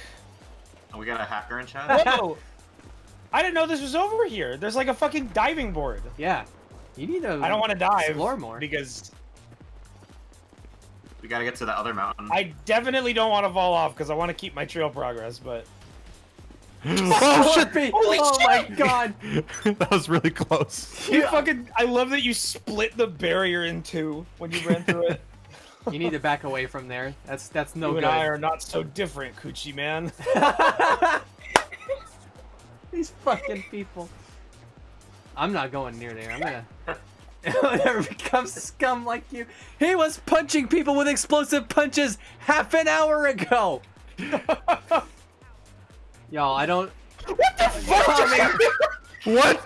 Oh, we got a hacker in chat? Whoa! I didn't know this was over here. There's like a fucking diving board. Yeah. You need to I don't want to dive. Explore more. Because... we gotta get to the other mountain. I definitely don't want to fall off because I want to keep my trail progress, but... Oh, shit. Holy oh shit. My god! That was really close. You fucking... I love that you split the barrier in two when you ran through it. You need to back away from there. That's no good. You and I are not so different, Coochie Man. These fucking people. I'm not going near there. I'm gonna... I'll never become scum like you. He was punching people with explosive punches half an hour ago. Y'all, I don't... What the fuck? What?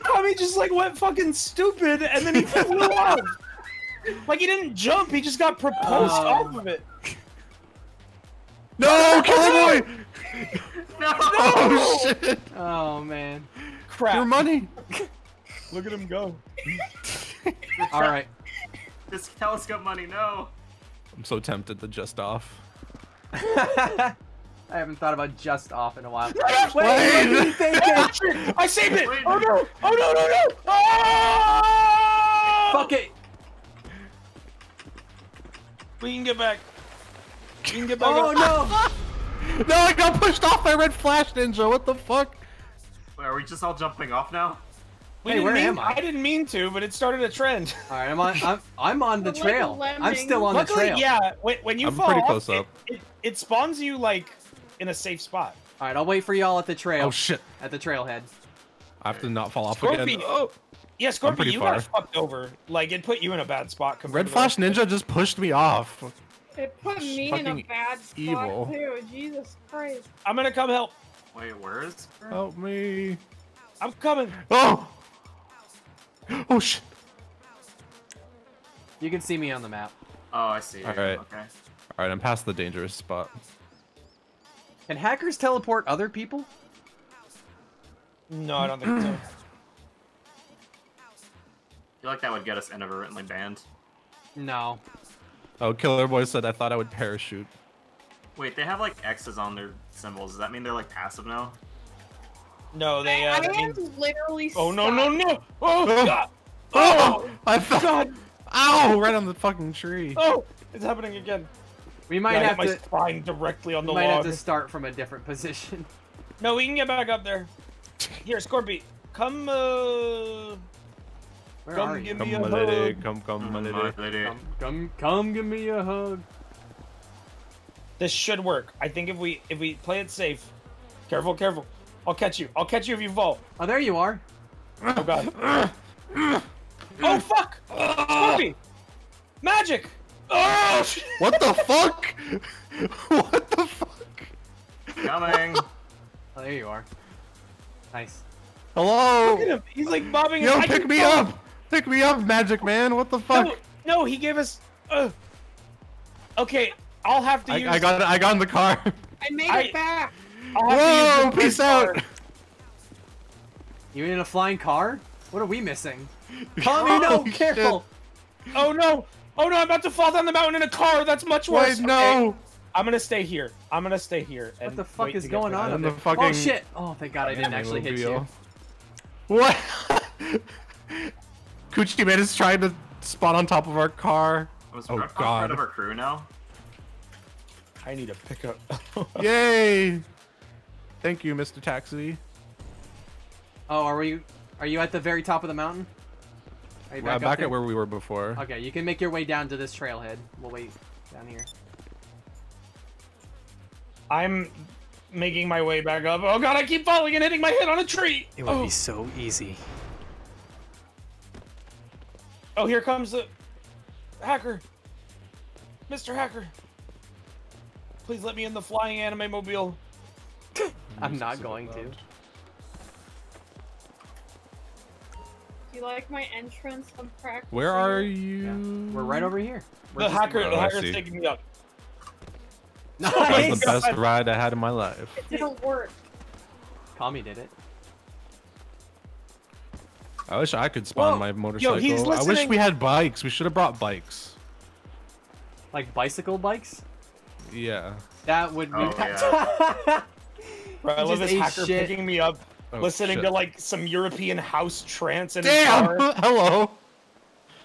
Kami just like went fucking stupid and then he flew off. Like he didn't jump, he just got proposed off of it. No, Killer Boy! No! Oh shit! Oh man. Crap. Your money! Look at him go. Alright. This telescope money, no. I'm so tempted to just off. I haven't thought about just off in a while. Wait, Wayne! I saved it! Oh no! Oh no, no, no! Oh! Fuck it! We can get back. You can get back. Oh no! No, I got pushed off by Red Flash Ninja. What the fuck? Wait, are we just all jumping off now? Wait, where am I? I didn't mean to, but it started a trend. All right, I'm on the trail. I'm still on the trail. Yeah, when you fall off, it spawns you like in a safe spot. All right, I'll wait for y'all at the trail. Oh shit! At the trailhead. I have to not fall off again. Oh. Yeah, Scorpy, you got fucked over. Like it put you in a bad spot. Red Flash Ninja just pushed me off. It put me in a bad spot too. Jesus Christ! I'm gonna come help. Wait, where is? Help me! I'm coming. Oh! Oh shit! You can see me on the map. Oh, I see. All right. Okay. All right, I'm past the dangerous spot. Can hackers teleport other people? No, I don't think so. I feel like that would get us inadvertently banned. No. Oh, Killer Boy said I thought I would parachute. Wait, they have like X's on their symbols. Does that mean they're like passive now? No, they. Literally. Oh no no no! Oh god! Oh! I fell! Ow! Right on the fucking tree. Oh! It's happening again. We might have to. My spine directly on the log. We might have to start from a different position. No, we can get back up there. Here, Scorpy, come. Come give me a hug. Come give me a hug. This should work. I think if we play it safe. Careful, careful. I'll catch you. I'll catch you if you fall. Oh, there you are. Oh god. Oh fuck! Scorpy! Magic! Oh shit! What the fuck? What the fuck? Coming. Oh, there you are. Nice. Hello! Look at him. He's like bobbing. Yo, pick me up! Pick me up, Magic Man! What the fuck? No, no he gave us. Okay, I'll have to use. I got in the car. I made it back. Whoa! Peace out. You in a flying car? What are we missing? Kami, no! Careful! Shit. Oh no! Oh no! I'm about to fall down the mountain in a car. That's much worse. Wait, no! Okay. I'm gonna stay here. I'm gonna stay here. And what the fuck is going on? I'm the fucking... Oh shit! Oh thank God I didn't actually hit you. What? Coochie Man is trying to spawn on top of our car. Oh god. Part of our crew now. I need a pickup. Yay! Thank you, Mr. Taxi. Oh, are you at the very top of the mountain? Are you back at where we were before. Okay, you can make your way down to this trailhead. We'll wait down here. I'm making my way back up. Oh god, I keep falling and hitting my head on a tree. It would be so easy. Oh, here comes the hacker. Mr. Hacker. Please let me in the flying anime mobile. I'm not going to. Do you like my entrance? I'm practicing. Where are you? Yeah. We're right over here. The hacker's taking me up. Nice. That was the best ride I had in my life. It didn't work. Kami did it. I wish I could spawn my motorcycle. Yo, he's listening. I wish we had bikes. We should have brought bikes. Like bicycle bikes? Yeah. That would be. Oh, yeah. Bro, I love this hacker picking me up, listening to like some European house trance in his car. Hello.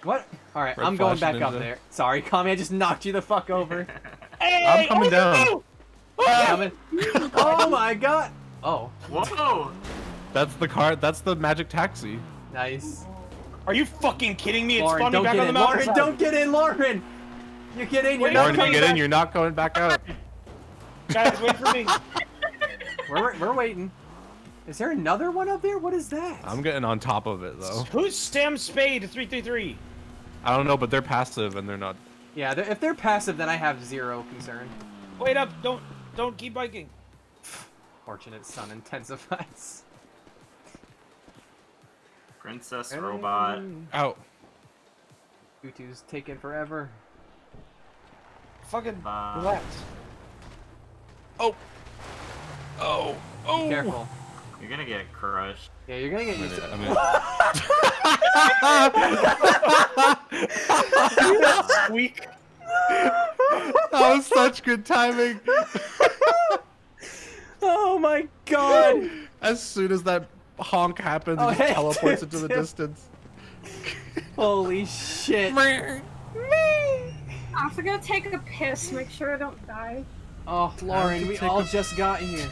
What? All right, I'm going back up there. Sorry, Kami, I just knocked you the fuck over. Hey, I'm coming down. Oh, oh my god! Oh. Whoa! That's the car. That's the magic taxi. Nice. Are you fucking kidding me? Lauren, it's spawning back on the mountain. Lauren, don't get in, Laurin. You get in. You're not coming in. You're not going back out. Guys, wait for me. We're waiting. Is there another one up there? What is that? I'm getting on top of it though. Who's Sam Spade 333? I don't know, but they're passive and they're not. Yeah, if they're passive, then I have zero concern. Wait up! Don't keep biking. Fortunate sun intensifies. Princess Robot. Out. YouTube's taking forever. Fucking relax. Oh. Oh. Oh. Be careful. You're gonna get crushed. Yeah, you're gonna get used to it. That was such good timing. Oh my god. As soon as that honk happens, it just teleports into the distance. Holy shit. Me. I have to go take a piss, make sure I don't die. Oh, Lauren, we all just got here.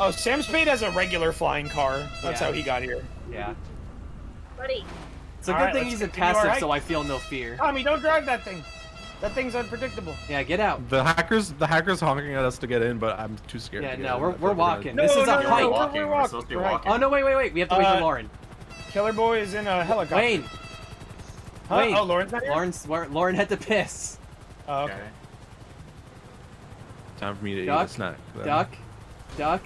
Oh, Sam Spade has a regular flying car. That's how he got here. Yeah. Buddy. It's a good thing he's a passive, so I feel no fear. Tommy, don't drive that thing. That thing's unpredictable. Yeah, get out. The hackers honking at us to get in, but I'm too scared. Yeah, no, we're walking. This is a hike. We're supposed to be walking. Oh no, wait. We have to wait for Lauren. Killer Boy is in a helicopter. Wayne. Wayne. Oh, Lauren's not here. Lauren had to piss. Oh, okay. Time for me to eat a snack. Duck. Duck.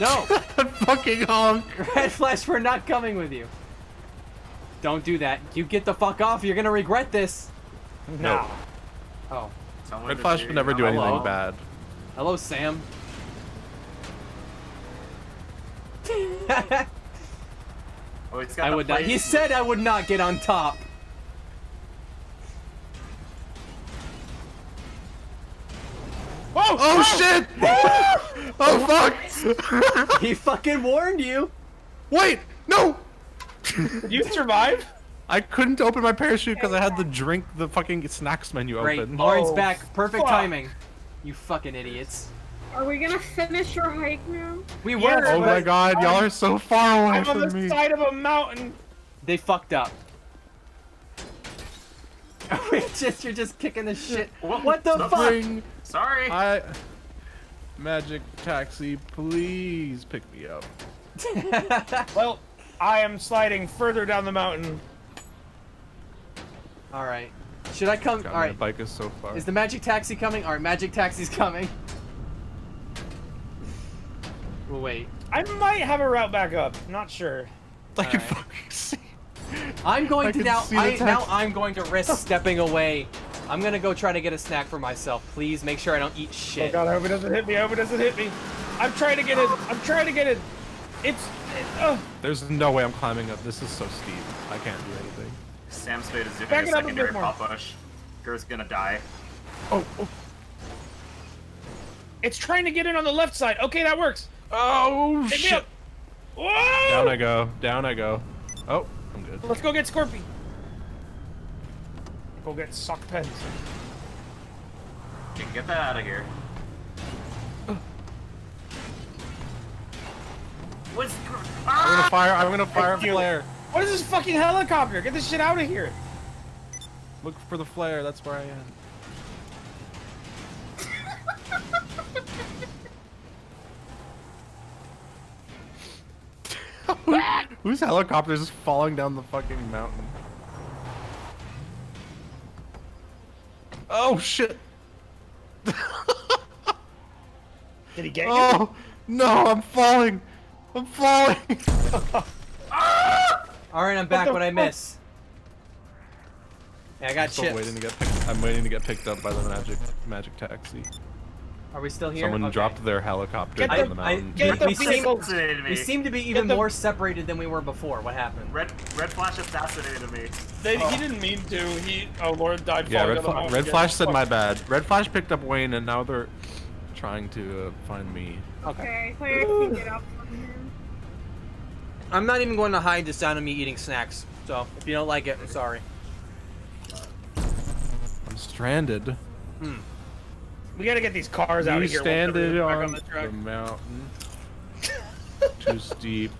No! Fucking honk! Red Flash, we're not coming with you. Don't do that. You get the fuck off. You're gonna regret this. No. Oh. Red Flash would never do anything bad. Hello, Sam. Oh, it's got I would not. He said I would not get on top. Whoa! Oh shit! Oh fuck! He fucking warned you. Wait, no. Did you survive? I couldn't open my parachute because I had to drink the fucking snacks menu open. Lauren's back. Perfect timing. You fucking idiots. Are we gonna finish your hike now? We were. Yes, oh my god, y'all are so far away from me. I'm on the side of a mountain. They fucked up. You're just kicking the shit. What the fuck? Sorry. Magic taxi, please pick me up. Well, I am sliding further down the mountain. All right. Should I come? God, all right. My bike is so far. Is the magic taxi coming? All right, magic taxi's coming. We'll wait. I might have a route back up. Not sure. I can fucking see. I'm going to now I'm going to risk stepping away. I'm gonna go try to get a snack for myself. Please make sure I don't eat shit. Oh god, I hope it doesn't hit me. I hope it doesn't hit me. I'm trying to get it. I'm trying to get it. There's no way I'm climbing up. This is so steep. I can't do anything. Sam Spade is doing a secondary pop push. Girl's gonna die. Oh. It's trying to get in on the left side. Okay, that works. Oh shit. Pick me up. Whoa! Down I go. Down I go. Oh. I'm good. Let's go get Scorpy. Go get sock pens. Okay, get that out of here. What's... Ah! I'm gonna fire a flare. What is this fucking helicopter? Get this shit out of here. Look for the flare. That's where I am. Whose helicopter is falling down the fucking mountain? Oh shit! Did he get you? Oh no! I'm falling! I'm falling! All right, I'm back. What I miss? Yeah, I got chips. I'm waiting to get picked up by the magic taxi. Are we still here? Someone dropped their helicopter down the mountain. We seem to be even more separated than we were before. What happened? Red Flash assassinated me. He didn't mean to. Oh, Lauren died. Yeah, Red Flash said my bad. Red Flash picked up Wayne, and now they're trying to find me. Okay, so I can get up from here. I'm not even going to hide the sound of me eating snacks. So if you don't like it, I'm sorry. I'm stranded. Hmm. We gotta get these cars out of here. You standing on the mountain. Too steep.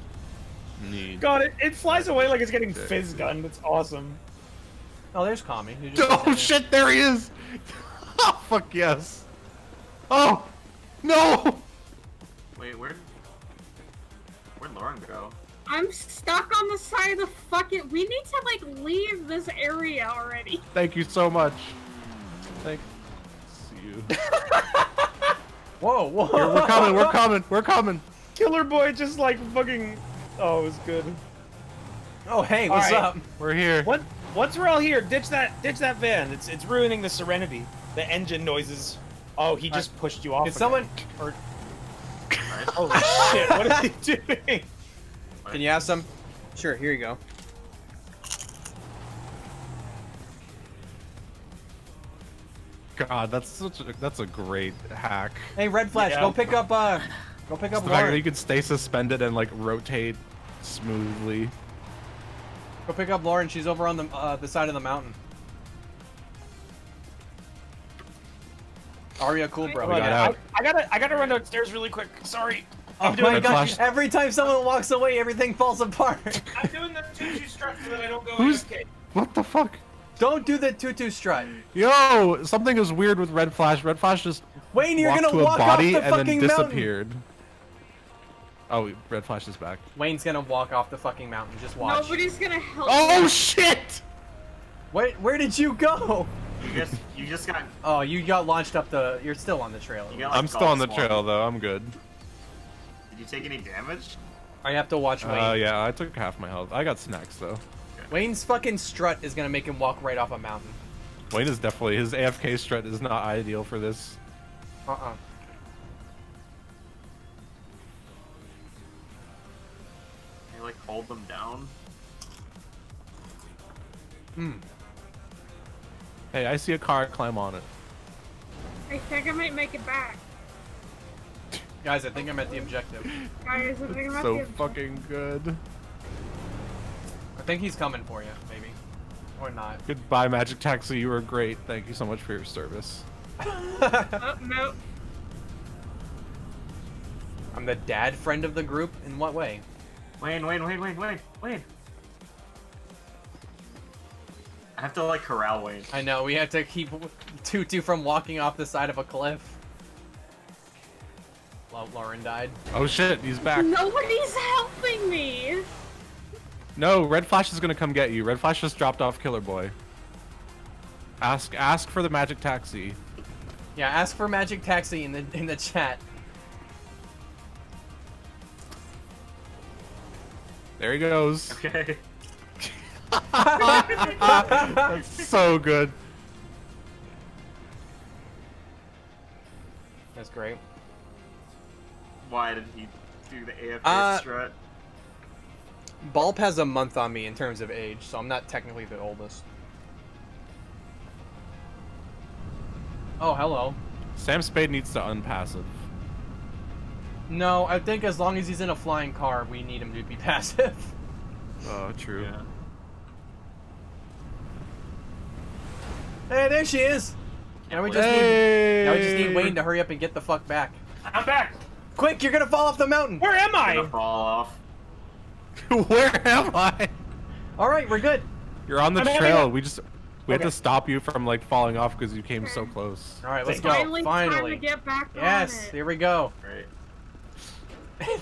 Need. God, it flies away like it's getting fizz gunned. It's awesome. Oh, there's Kami. Oh shit, there he is! Oh fuck yes! Oh no! Wait, where'd Lauren go? I'm stuck on the side of the fucking. We need to like leave this area already. Thank you so much. Thank. Whoa! Whoa! We're coming! We're coming! We're coming! Killer Boy just like fucking. Oh, it was good. Oh hey, what's up? We're here. What? Once we're all here, ditch that van. It's ruining the serenity. The engine noises. Oh, he just pushed you off. Did someone? Or... Holy shit! What is he doing? Can you have some? Sure. Here you go. God, that's such a great hack. Hey, Red Flash, yeah. go pick up. It's the fact that you can stay suspended and like rotate smoothly. Go pick up Lauren. She's over on the side of the mountain. Aria, cool, bro. I gotta run downstairs really quick. Sorry. I'm doing oh my gosh! Every time someone walks away, everything falls apart. I'm doing the tutu strut so that I don't go. What the fuck? Don't do the tutu strut. Yo, something is weird with Red Flash. Red Flash just Wayne, you're gonna walk off the fucking mountain. Oh, Red Flash is back. Wayne's gonna walk off the fucking mountain. Just watch. Nobody's gonna help. Oh shit! Where did you go? You just got. Oh, you got launched up the. You're still on the trail. Got, like, I'm still on the trail though. I'm good. Did you take any damage? I have to watch Wayne. Yeah, I took half my health. I got snacks though. Okay. Wayne's fucking strut is gonna make him walk right off a mountain. Wayne is definitely his AFK strut is not ideal for this. Can you like hold them down? Hmm. Hey, I see a car. Climb on it. I think I might make it back. Guys, I think I'm at the objective. Guys, I think I'm at the objective. So fucking good. I think he's coming for you, maybe. Or not. Goodbye, Magic Taxi. You were great. Thank you so much for your service. Oh, no. I'm the dad friend of the group? In what way? Wayne. I have to, like, corral Wayne. I know, we have to keep Tutu from walking off the side of a cliff. Well, Lauren died. Oh shit, he's back. Nobody's helping me. No, Red Flash is gonna come get you. Red Flash just dropped off Killer Boy. Ask for the Magic Taxi. Yeah, ask for Magic Taxi in the chat. There he goes. Okay. That's so good. That's great. Why did he do the AFK strut? Bulb has a month on me in terms of age, so I'm not technically the oldest. Oh, hello. Sam Spade needs to unpassive. No, I think as long as he's in a flying car, we need him to be passive. Oh, true. Yeah. Hey, there she is! Now we just need Wayne to hurry up and get the fuck back. I'm back! Quick, you're gonna fall off the mountain! Where am I? I'm gonna fall off. Where am I? Alright, we're good. You're on the trail. We have to stop you from like falling off because you came so close. Alright, let's go. Finally. Time to get back on it. Here we go. Great.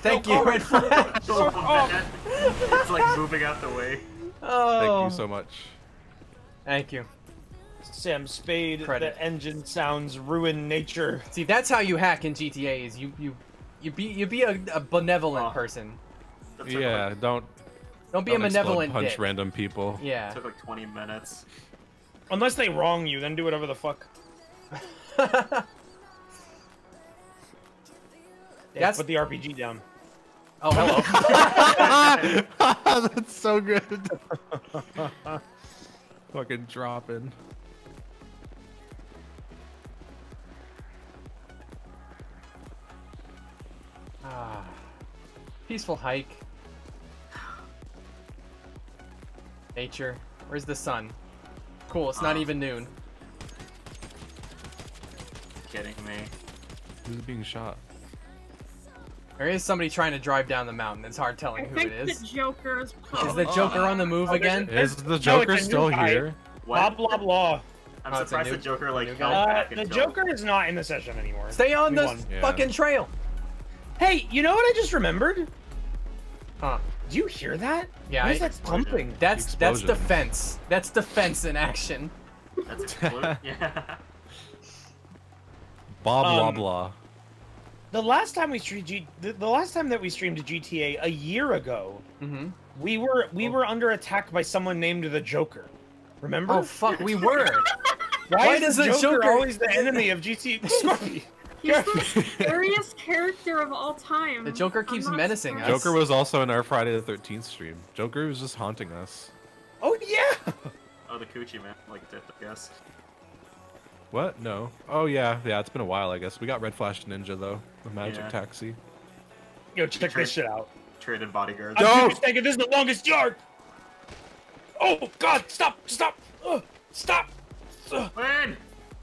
Thank you, Red Flash. So it's like moving out the way. Oh. Thank you so much. Thank you. Sam Spade, the engine sounds ruin nature. See, that's how you hack in GTA is you be a benevolent person. Yeah, like, don't be a benevolent punch random people. Yeah. It took like 20 minutes. Unless they wrong you, then do whatever the fuck. Yeah, put the RPG down. Oh, hello. That's so good. Fucking dropping. Ah, peaceful hike. Nature. Where's the sun? Cool, it's not even noon. Kidding me. Who's being shot? There is somebody trying to drive down the mountain. It's hard telling who it is. I think the Joker is probably... Is the Joker on the move again? Is the Joker still here? Blah, blah, blah. I'm surprised the Joker, like, held back. The Joker is not in the session anymore. Stay on the fucking trail. Hey, you know what I just remembered? Huh. Do you hear that? Yeah. Where's that pumping? That's defense. That's defense in action. That's a clue. Yeah. Blah, blah, blah. The last time we streamed, the last time that we streamed to GTA a year ago, we were under attack by someone named the Joker. Remember? Oh fuck, we were. Why is the Joker always the enemy of GTA? Scorpy. He's the scariest character of all time. The Joker keeps menacing us. Joker was also in our Friday the 13th stream. Joker was just haunting us. Oh yeah. Oh, the coochie man, like dipped, I guess. What? No. Oh yeah, yeah. It's been a while, I guess. We got Red Flash Ninja though. The Magic Taxi. Yo, check this shit out. Traded bodyguards. No. Mistaken, this is the longest yard. Oh God! Stop! Stop! Stop! Man,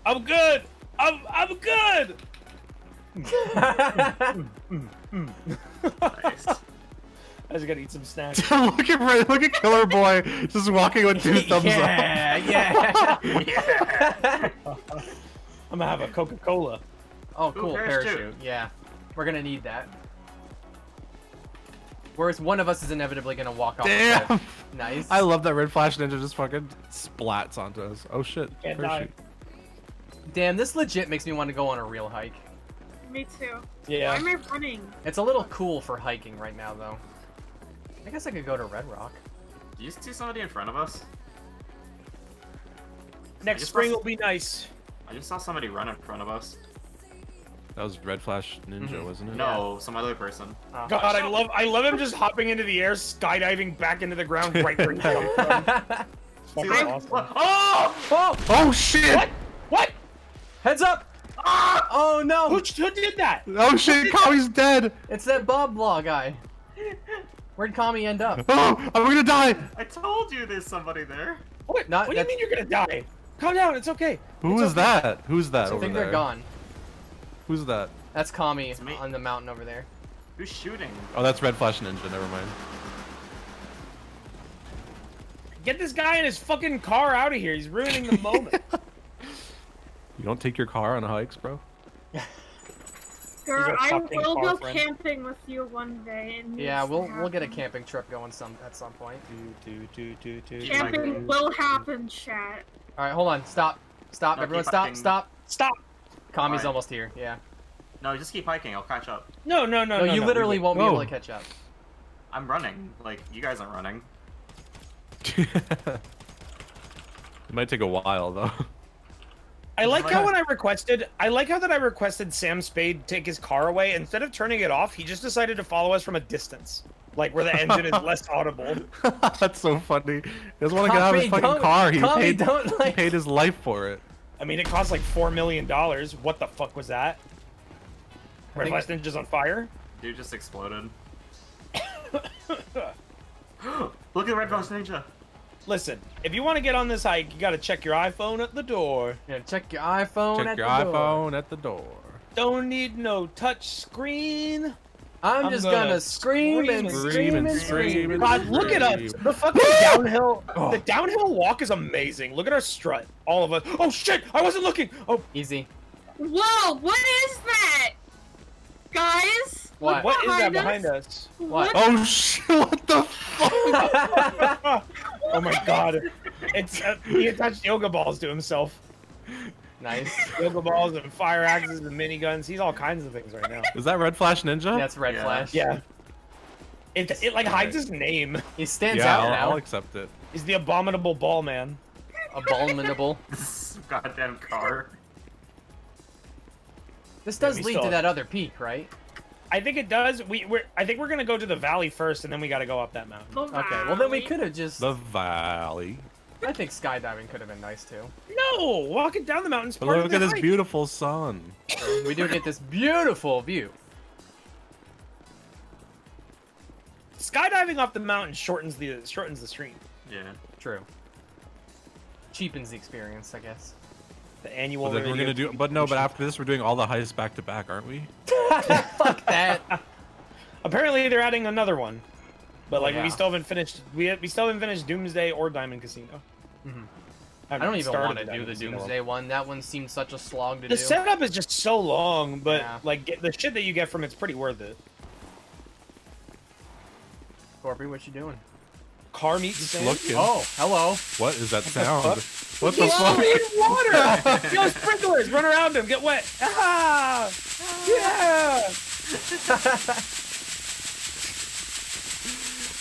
I'm good. I'm good. Nice. I just gotta eat some snacks. look at Killer Boy just walking with two thumbs up. Yeah. I'm gonna have a Coca-Cola. Oh, cool. Parachute. Yeah, we're gonna need that. Whereas one of us is inevitably gonna walk off. Damn. Nice. I love that Red Flash Ninja just fucking splats onto us. Oh shit. Can't die. Damn, this legit makes me want to go on a real hike. Me too. Yeah. Why am I running? It's a little cool for hiking right now, though. I guess I could go to Red Rock. Do you see somebody in front of us? Next spring will be nice. I just saw somebody run in front of us. That was Red Flash Ninja, wasn't it? No, some other person. God, I love him just hopping into the air, skydiving back into the ground right where he came from. Awesome. Oh! Oh! Oh shit! What? What? Heads up! Ah! Oh no! Who did that? Oh shit! Kami's dead. It's that Bob Law guy. Where'd Kami end up? Oh, I'm gonna die! I told you there's somebody there. What? Not, what do you mean you're gonna die? Calm down, it's okay. Who's that? Who's that? I think they're gone. Who's that? That's Kami on the mountain over there. Who's shooting? Oh, that's Red Flash Ninja. Never mind. Get this guy and his fucking car out of here. He's ruining the moment. You don't take your car on hikes, bro. Girl, I will go camping with you one day. Yeah, we'll get a camping trip going at some point. Camping will happen, chat. All right, hold on. Stop. Stop. No, everyone stop. Stop. Stop. Kami's almost here. Yeah. No, just keep hiking. I'll catch up. No. You literally won't be able to catch up. I'm running. Like, you guys aren't running. It might take a while, though. I like how when I requested Sam Spade take his car away, instead of turning it off, he just decided to follow us from a distance. Like where the engine is less audible. That's so funny. He doesn't want to get out of his fucking car. He paid his life for it. I mean, it cost like $4 million. What the fuck was that? Red Flash Ninja's on fire? Dude just exploded. Look at Red Flash Ninja. Listen, if you want to get on this hike, you got to check your iPhone at the door. Yeah, check your iPhone at the door. Don't need no touch screen. I'm just gonna scream and scream. God, look at us. The fucking downhill. The downhill walk is amazing. Look at our strut. All of us. Oh shit! I wasn't looking. Oh, easy. Whoa! What is that, guys? What? What is that behind us? What? Oh shit! What the fuck? Oh my god! It's he attached yoga balls to himself. Nice. Yoga balls and fire axes and miniguns. He's all kinds of things right now. Is that Red Flash Ninja? That's Red Flash. Yeah. It like hides his name. He stands out now. I'll accept it. He's the abominable ball man. Abominable. Goddamn car. This does lead to that other peak, right? I think it does. I think we're gonna go to the valley first, and then we gotta go up that mountain. Okay. Well, then we could have just the valley. I think skydiving could have been nice too. No, walking down the mountain's part of the hike. Look at this beautiful sun. We do get this beautiful view. Skydiving off the mountain shortens the stream. Yeah. True. Cheapens the experience, I guess. The annual. But we're gonna do. But no. But after this, we're doing all the heists back to back, aren't we? Fuck that. Apparently, they're adding another one, but like we still haven't finished. We still haven't finished Doomsday or Diamond Casino. I don't even want to do the Doomsday one. That one seemed such a slog to do. The setup is just so long, but like the shit that you get from it's pretty worth it. Scorpy, what you doing? Car meat stand. Oh, hello. What is that sound? What the fuck? Water. Yo, sprinklers, run around him, get wet. Ah! Yeah!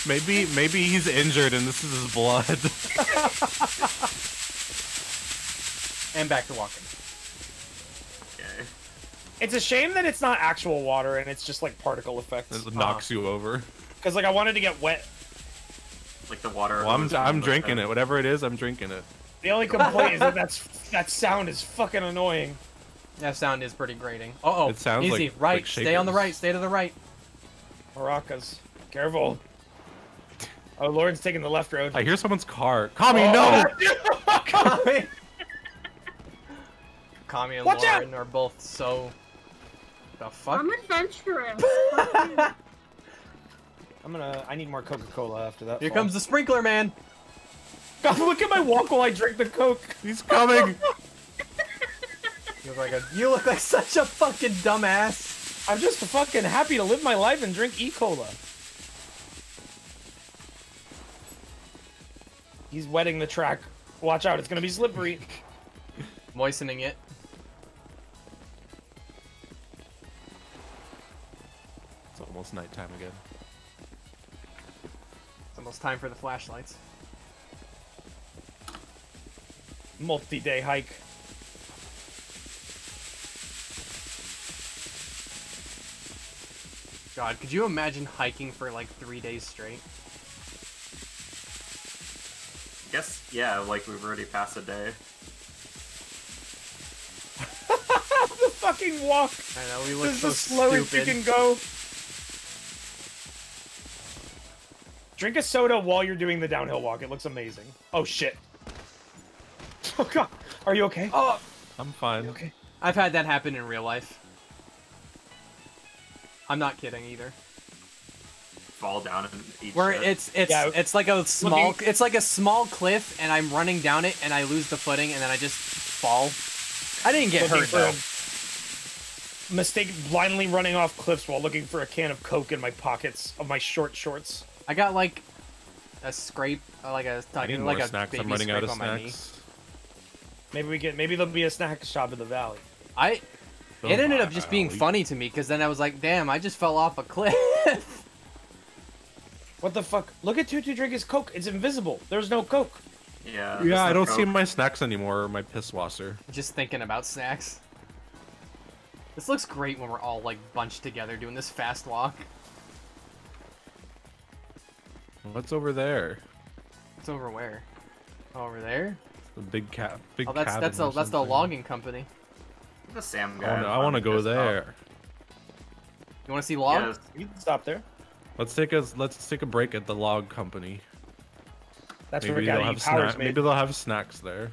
Maybe he's injured and this is his blood. And back to walking. Okay. It's a shame that it's not actual water and it's just like particle effects. It knocks you over. Because like I wanted to get wet. Like the water. Well, I'm drinking it. Whatever it is, I'm drinking it. The only complaint is that that sound is fucking annoying. That sound is pretty grating. Uh-oh. It sounds easy. Like, right. Like stay on the right. Stay to the right. Maracas. Careful. Oh, Lauren's taking the left road. I hear someone's car. Kami, oh, no! Kami! Kami and watch Lauren out! Are both so... The fuck? I'm adventurous. I need more Coca-Cola after that. Here comes the sprinkler man. God, look at my walk while I drink the Coke. He's coming. You look like such a fucking dumbass. I'm just fucking happy to live my life and drink E-Cola. He's wetting the track. Watch out, it's gonna be slippery. Moistening it. It's almost nighttime again. It's almost time for the flashlights. Multi-day hike. God, could you imagine hiking for like 3 days straight? I guess, yeah, like we've already passed a day. The fucking walk! I know, we look so stupid. This is the slowest you can go. Drink a soda while you're doing the downhill walk. It looks amazing. Oh, shit. Oh, God. Are you okay? Oh! I'm fine. Okay. I've had that happen in real life. I'm not kidding, either. Fall down and eat where shit. It's like a small cliff and I'm running down it and I lose the footing and then I just fall. I didn't get hurt though. Mistake blindly running off cliffs while looking for a can of Coke in my pockets of my short shorts. I got like a scrape, like a snacks. I'm running out of snacks. Maybe there'll be a snack shop in the valley. It ended up just being funny to me because then I was like, damn, I just fell off a cliff. What the fuck? Look at Tutu drink his Coke. It's invisible. There's no Coke. Yeah. Yeah, I don't see my snacks anymore or my piss washer. Just thinking about snacks. This looks great when we're all like bunched together doing this fast walk. What's over there? It's over where? Oh, over there? The big cat. Big that's the logging company. The Sam guy. Oh, no, I want to go there. You want to see logs? Yeah, you can stop there. Let's take a break at the log company. That's where we gotta eat powders, mate. Maybe they'll have snacks there.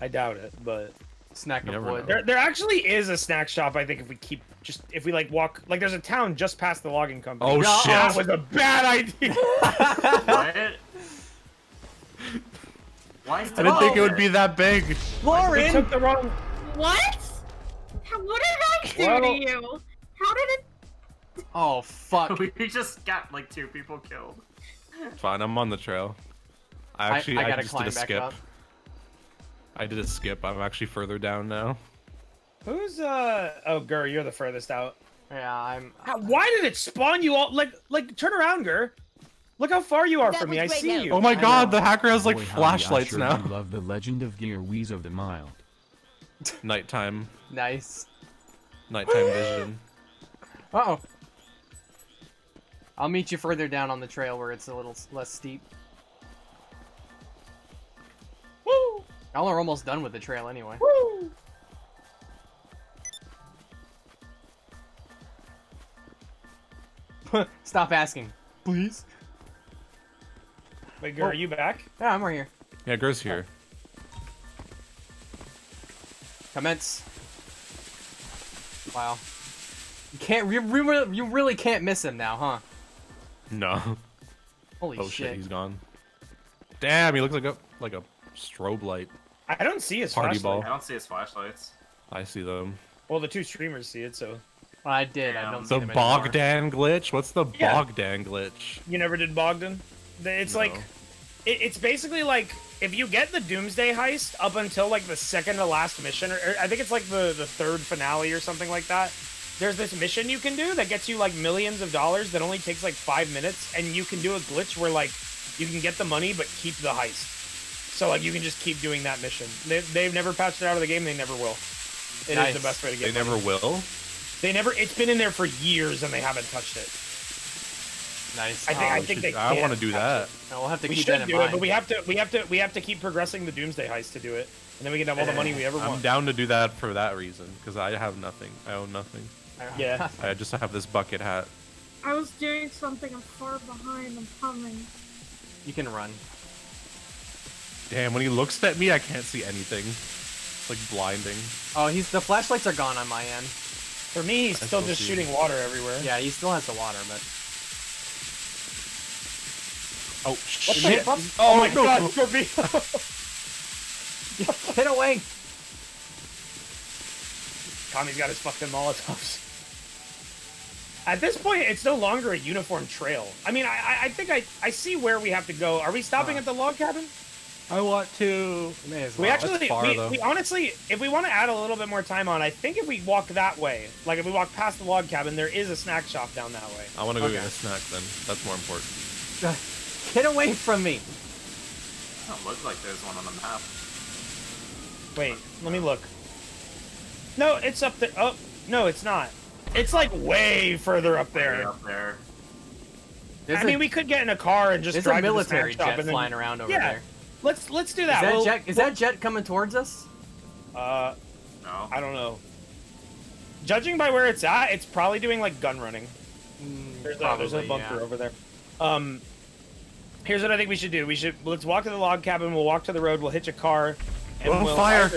I doubt it, but snack of wood. There actually is a snack shop. I think if we there's a town just past the logging company. Oh shit! That was a bad idea. What? Why? I didn't think it would be that big. Lauren took the wrong. What? What did that do to you? How did it? Oh fuck! We just got like 2 people killed. Fine, I'm on the trail. I just did a skip. I did a skip. I'm actually further down now. Who's Oh, Gur, you're the furthest out. Yeah, I'm. Why did it spawn you all? Like, turn around, Gur. Look how far you are from me. I see you. Oh my god, the hacker has like flashlights now. I love the Legend of Gear Wheeze of the Mile. Nighttime. Nice. Nighttime vision. Uh oh. I'll meet you further down on the trail where it's a little less steep. Woo! Y'all are almost done with the trail anyway. Woo! Stop asking, please. Wait, Gur, are you back? Yeah, I'm right here. Yeah, Gur's here. Commence. Wow. You really can't miss him now, huh? No. Holy shit. Oh shit, he's gone. Damn, he looks like a strobe light. I don't see his flashlight. I don't see his flashlights. I see them. Well, the 2 streamers see it, so. Well, I did. Damn. I don't see them anymore. The Bogdan glitch? What's the Bogdan glitch? You never did Bogdan? It's basically like if you get the Doomsday heist up until like the second to last mission, or I think it's like the third finale or something like that, there's this mission you can do that gets you like millions of dollars that only takes like 5 minutes, and you can do a glitch where like you can get the money but keep the heist. So like you can just keep doing that mission. They've never patched it out of the game. They never will. It nice. Is the best way to get. They money. Never will. They never. It's been in there for years and they haven't touched it. Nice. I think they. I want to do that. No, we'll have to. We keep should that do mind. It, but we have to keep progressing the Doomsday heist to do it, and then we can have all the money we ever want. I'm down to do that for that reason because I have nothing. I own nothing. Yeah. I just have this bucket hat. I was doing something. I'm far behind. I'm coming. You can run. Damn, when he looks at me, I can't see anything. It's like blinding. Oh, the flashlights are gone on my end. For me, he's still just shooting water everywhere. Yeah, he still has the water, but... Oh, shit. Oh my god, Scorpy! Get away! Kami's got his fucking Molotovs. At this point, it's no longer a uniform trail. I mean, I think I see where we have to go. Are we stopping at the log cabin? I want to. Well. We actually, far, we honestly, if we want to add a little bit more time on, I think if we walk that way, like if we walk past the log cabin, there is a snack shop down that way. I want to go get a snack then. That's more important. Get away from me! It doesn't look like there's one on the map. Wait, let me look. No, it's up there. Oh, no, it's not. It's like way further up there. Way up there. I mean, we could get in a car and just drive to the snack shop. There's a military jet and then, flying around over there. Let's do that. Is that, that jet coming towards us? No. I don't know. Judging by where it's at, it's probably doing like gun running. There's a bunker over there. Here's what I think we should do. Let's walk to the log cabin. We'll walk to the road. We'll hitch a car. And we'll fire.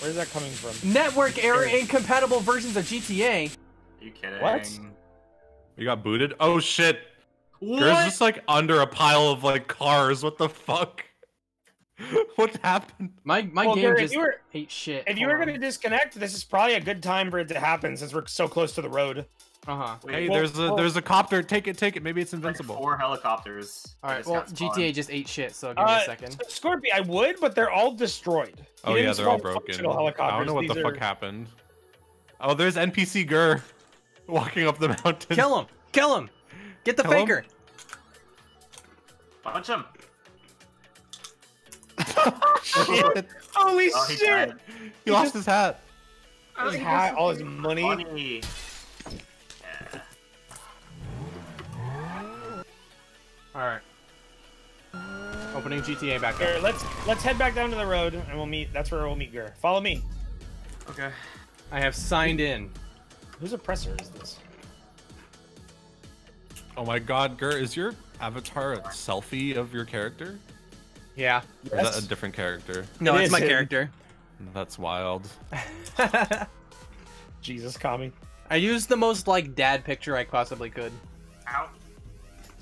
Where's that coming from? Network error incompatible versions of GTA. Are you kidding? What? You got booted? Oh shit! What? Girl's just like under a pile of like cars. What the fuck? What happened? My game just hates shit. If you were gonna disconnect, this is probably a good time for it to happen since we're so close to the road. Hey, there's a copter. Take it. Maybe it's invincible. Like 4 helicopters. All right. Well, GTA just ate shit. So give me a second. Scorpy, I would, but they're all destroyed. Oh yeah, they're all broken. I don't know what the fuck happened. Oh, there's NPC Gur walking up the mountain. Kill him! Kill him! Get the faker! Punch him! Shit. Holy shit! He lost his hat. His hat, all his money. Yeah. Alright. Opening GTA back there. Let's head back down to the road and we'll meet. That's where we'll meet Gur. Follow me. Okay. I have signed in. Whose oppressor is this? Oh my god, Gur, is your avatar a selfie of your character? Yeah. Yes. Or is that a different character? No, it's my character. That's wild. Jesus, Kami. I used the most, like, dad picture I possibly could. Ow.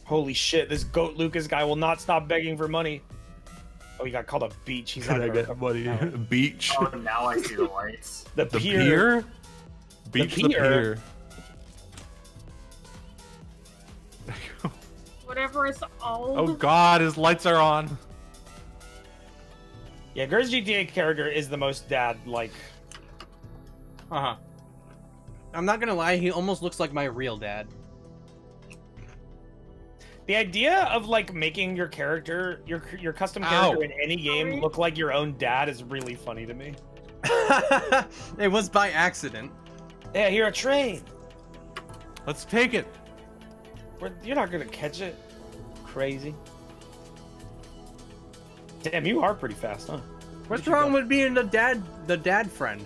Holy shit, this goat Lucas guy will not stop begging for money. Oh, he got called a beach. He's not gonna get money. Beach? Oh, now I see the lights. The pier? Beach the pier. Whatever is old. Oh god, his lights are on. Yeah, Gur's GTA character is the most dad-like. Uh-huh. I'm not gonna lie, he almost looks like my real dad. The idea of, like, making your character, your custom character in any game look like your own dad is really funny to me. It was by accident. Yeah, I hear a train. Let's take it. You're not gonna catch it. Crazy. Damn, you are pretty fast, huh? What's wrong with being the dad friend?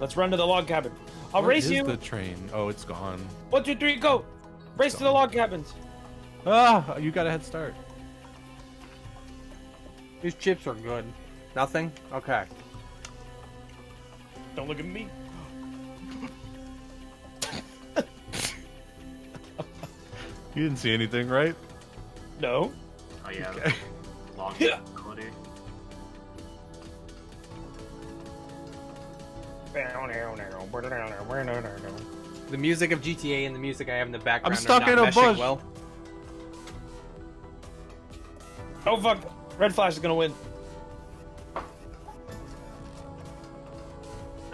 Let's run to the log cabin. I'll race you. Where is the train? Oh, it's gone. 1, 2, 3, go! Race to the log cabins. Ah, you got a head start. These chips are good. Nothing? Okay. Don't look at me. You didn't see anything, right? No. Oh yeah. Okay. Long ability. The music of GTA and the music I have in the background. I'm stuck in a bush. Well. Oh fuck! Red Flash is gonna win.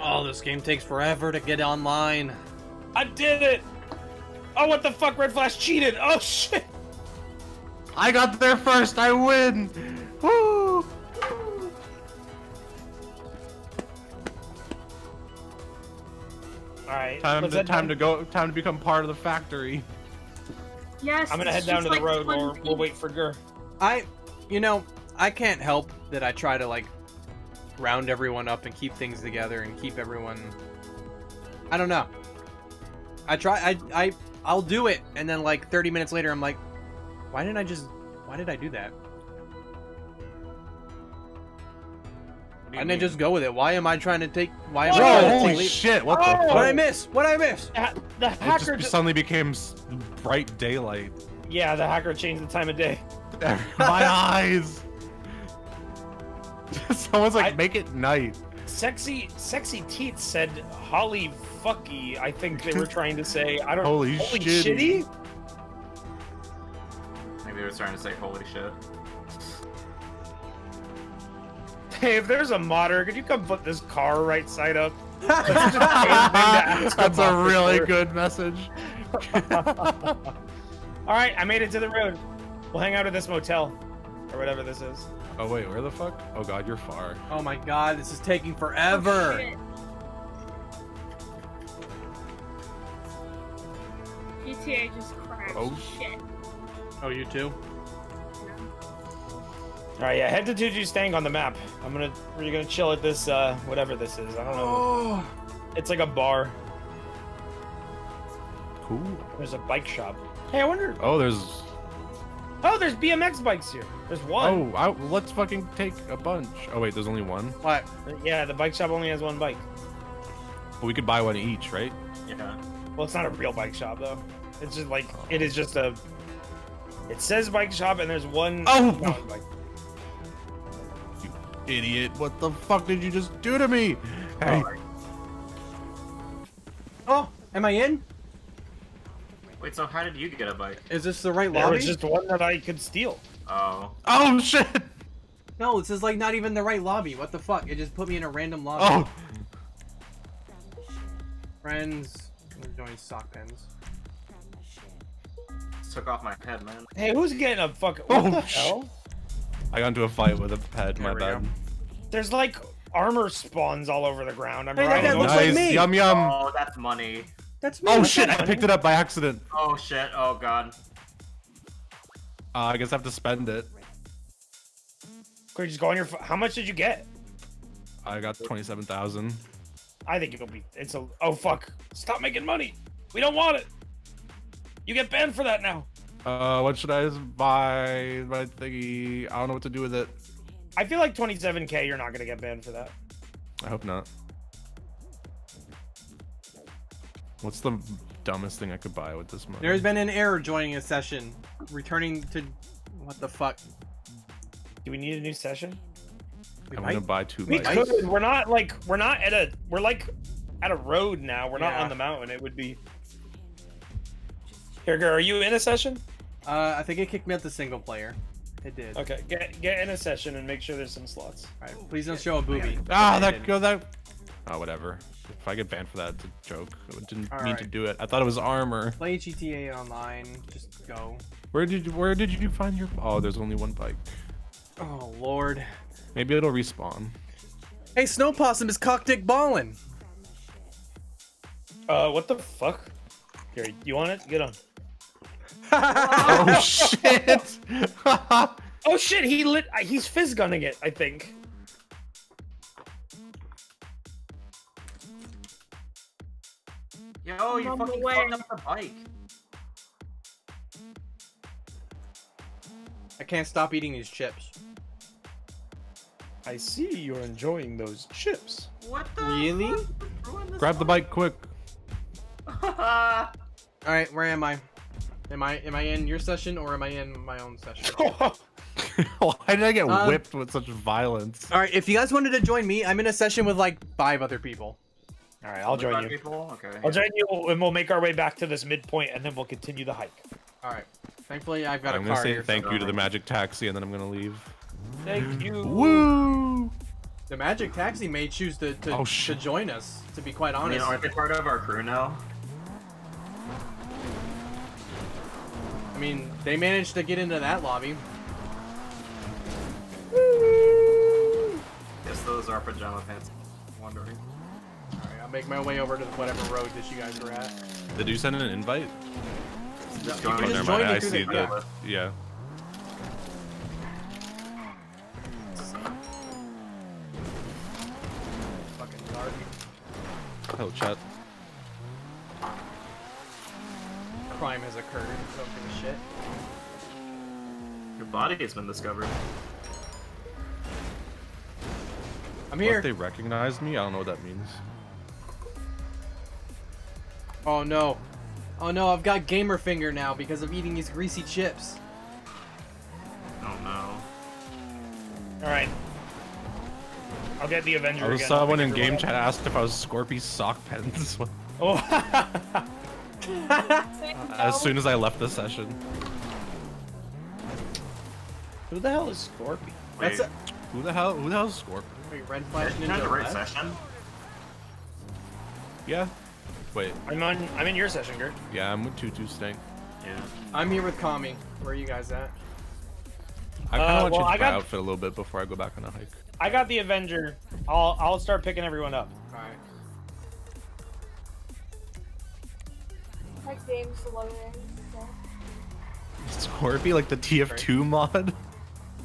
Oh, this game takes forever to get online. I did it! Oh, what the fuck? Red Flash cheated! Oh shit! I got there first! I win! Woo! Alright. Time to become part of the factory. Yes. I'm gonna head down to the road, or we'll wait for Gur. You know, I can't help that I try to like round everyone up and keep things together and keep everyone. I don't know. I try. I'll do it, and then like 30 minutes later, I'm like, why did I do that? Why didn't I just go with it? Why am I trying to take? Why am I trying to take lead? Shit! What the fuck? What I miss? What I miss? The hacker just suddenly became bright daylight. Yeah, the hacker changed the time of day. My eyes. Someone's like, make it night. Sexy Teeth said, "Holly fucky." I think they were trying to say, I don't know. Holy shitty. I think they were trying to say, "Holy shit." Hey, if there's a modder, could you come put this car right side up? That's a really good message. All right, I made it to the road. We'll hang out at this motel, or whatever this is. Oh wait, where the fuck? Oh god, you're far. Oh my god, this is taking forever. Oh, GTA just crashed. Oh shit. Oh, you too? Yeah. All right, yeah, head to Tuju's Stang on the map. We're gonna chill at this, whatever this is. I don't know. Oh. It's like a bar. Cool. There's a bike shop. Hey, I wonder. Oh, there's BMX bikes here. There's one. Oh, let's fucking take a bunch. Oh wait, there's only one? What? Yeah, the bike shop only has one bike. But we could buy one each, right? Yeah. Well, it's not a real bike shop though. It's just like, it is just a, it says bike shop and there's one. Oh! Bike. You idiot. What the fuck did you just do to me? Hey. Oh, am I in? Wait, so how did you get a bike? Is this the right lobby? There was just one that I could steal. Oh. Oh, shit! No, this is like not even the right lobby. What the fuck? It just put me in a random lobby. Oh! Friends. We're doing sock pins. This took off my head, man. Hey, who's getting a fucking... What the hell? I got into a fight with a pet, my bad. There's like armor spawns all over the ground. I'm right. That looks like me! Yum yum! Oh, that's money. That's me. Oh shit, I picked it up by accident. Oh shit, oh god. I guess I have to spend it. Quick, just go on your phone. How much did you get? I got 27,000. I think it'll be, oh fuck. Stop making money. We don't want it. You get banned for that now. What should I buy? My thingy, I don't know what to do with it. I feel like 27K, you're not gonna get banned for that. I hope not. What's the dumbest thing I could buy with this money? There's been an error joining a session. Returning to... What the fuck? Do we need a new session? I'm gonna buy two bikes. We could. We're not like... We're not at a... We're like at a road now. We're not on the mountain. It would be... Here, girl, are you in a session? I think it kicked me out the single player. It did. Okay, get in a session and make sure there's some slots. All right, please don't show a booby. Ah, Oh, whatever. If I get banned for that, it's a joke. I didn't mean to do it. I thought it was armor. Play GTA Online. Just go. Where did you find your... Oh, there's only one bike. Oh, Lord. Maybe it'll respawn. Hey, Snow Possum is cockdick ballin'. What the fuck? Here, you want it? Get on. Oh, shit. Oh, shit. He's fizz gunning it, I think. Yo, you fucking fucked up the bike. I can't stop eating these chips. I see you're enjoying those chips. What the? Really? Grab the bike quick. Alright, where am I? Am I in your session or am I in my own session? Why did I get whipped with such violence? Alright, if you guys wanted to join me, I'm in a session with like 5 other people. All right, I'll join you. Okay, I'll join you, and we'll make our way back to this midpoint, and then we'll continue the hike. All right. Thankfully, I've got a car. I'm gonna say thank you to the magic taxi, and then I'm gonna leave. Thank you. Woo! The magic taxi may choose to join us. To be quite honest, aren't they part of our crew now? I mean, they managed to get into that lobby. Woo! Guess those are pajama pants. I'm wondering. Alright, I'll make my way over to whatever road that you guys were at. Did you send an invite? No, you can just join it through the camera. Yeah. Fucking dark. Hello, chat. Crime has occurred. Don't give a shit. Your body has been discovered. I'm here. What if they recognized me? I don't know what that means. Oh no. Oh no, I've got gamer finger now because of eating these greasy chips. Oh no. Alright. I'll get the Avenger again. I saw one in game chat asked if I was Scorpy's sock pens. Oh. As soon as I left the session. Who the hell is Scorpy? Wait. That's a... Who the hell is Scorpy? Wait, red flash ninja the right session? Yeah. Wait. I'm in your session, Gert. Yeah, I'm with Tutu Stank. Yeah. I'm here with Kami. Where are you guys at? I kind of want to change my outfit a little bit before I go back on a hike. I got the Avenger. I'll start picking everyone up. All right. Like James Lauren. Scorpy, like the TF2 mod.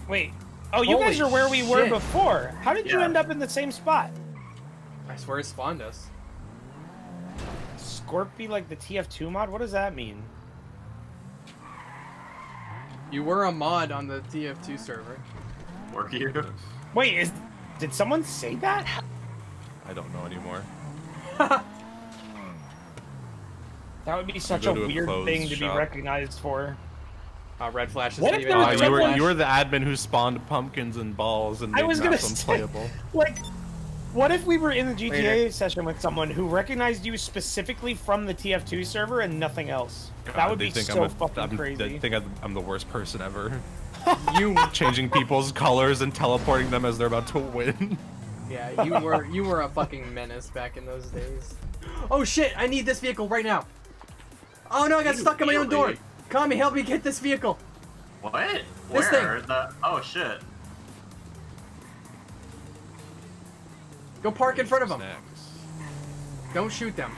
Wait. Oh, you guys are where we were before. How did you end up in the same spot? I swear it spawned us. Scorpy like the TF2 mod? What does that mean? You were a mod on the TF2 server. We're here. Wait, did someone say that? I don't know anymore. That would be such a weird thing to be recognized for. Red Flash is even... you were the admin who spawned pumpkins and balls and made maps unplayable. Like... What if we were in the GTA session with someone who recognized you specifically from the TF2 server and nothing else? God, that would be so fucking crazy. They think I'm the worst person ever. You changing people's colors and teleporting them as they're about to win. Yeah, you were a fucking menace back in those days. Oh shit! I need this vehicle right now. Oh no! I got stuck in my own door. Kami, help me get this vehicle. What? Where? Oh shit. Go park in front of them. Don't shoot them.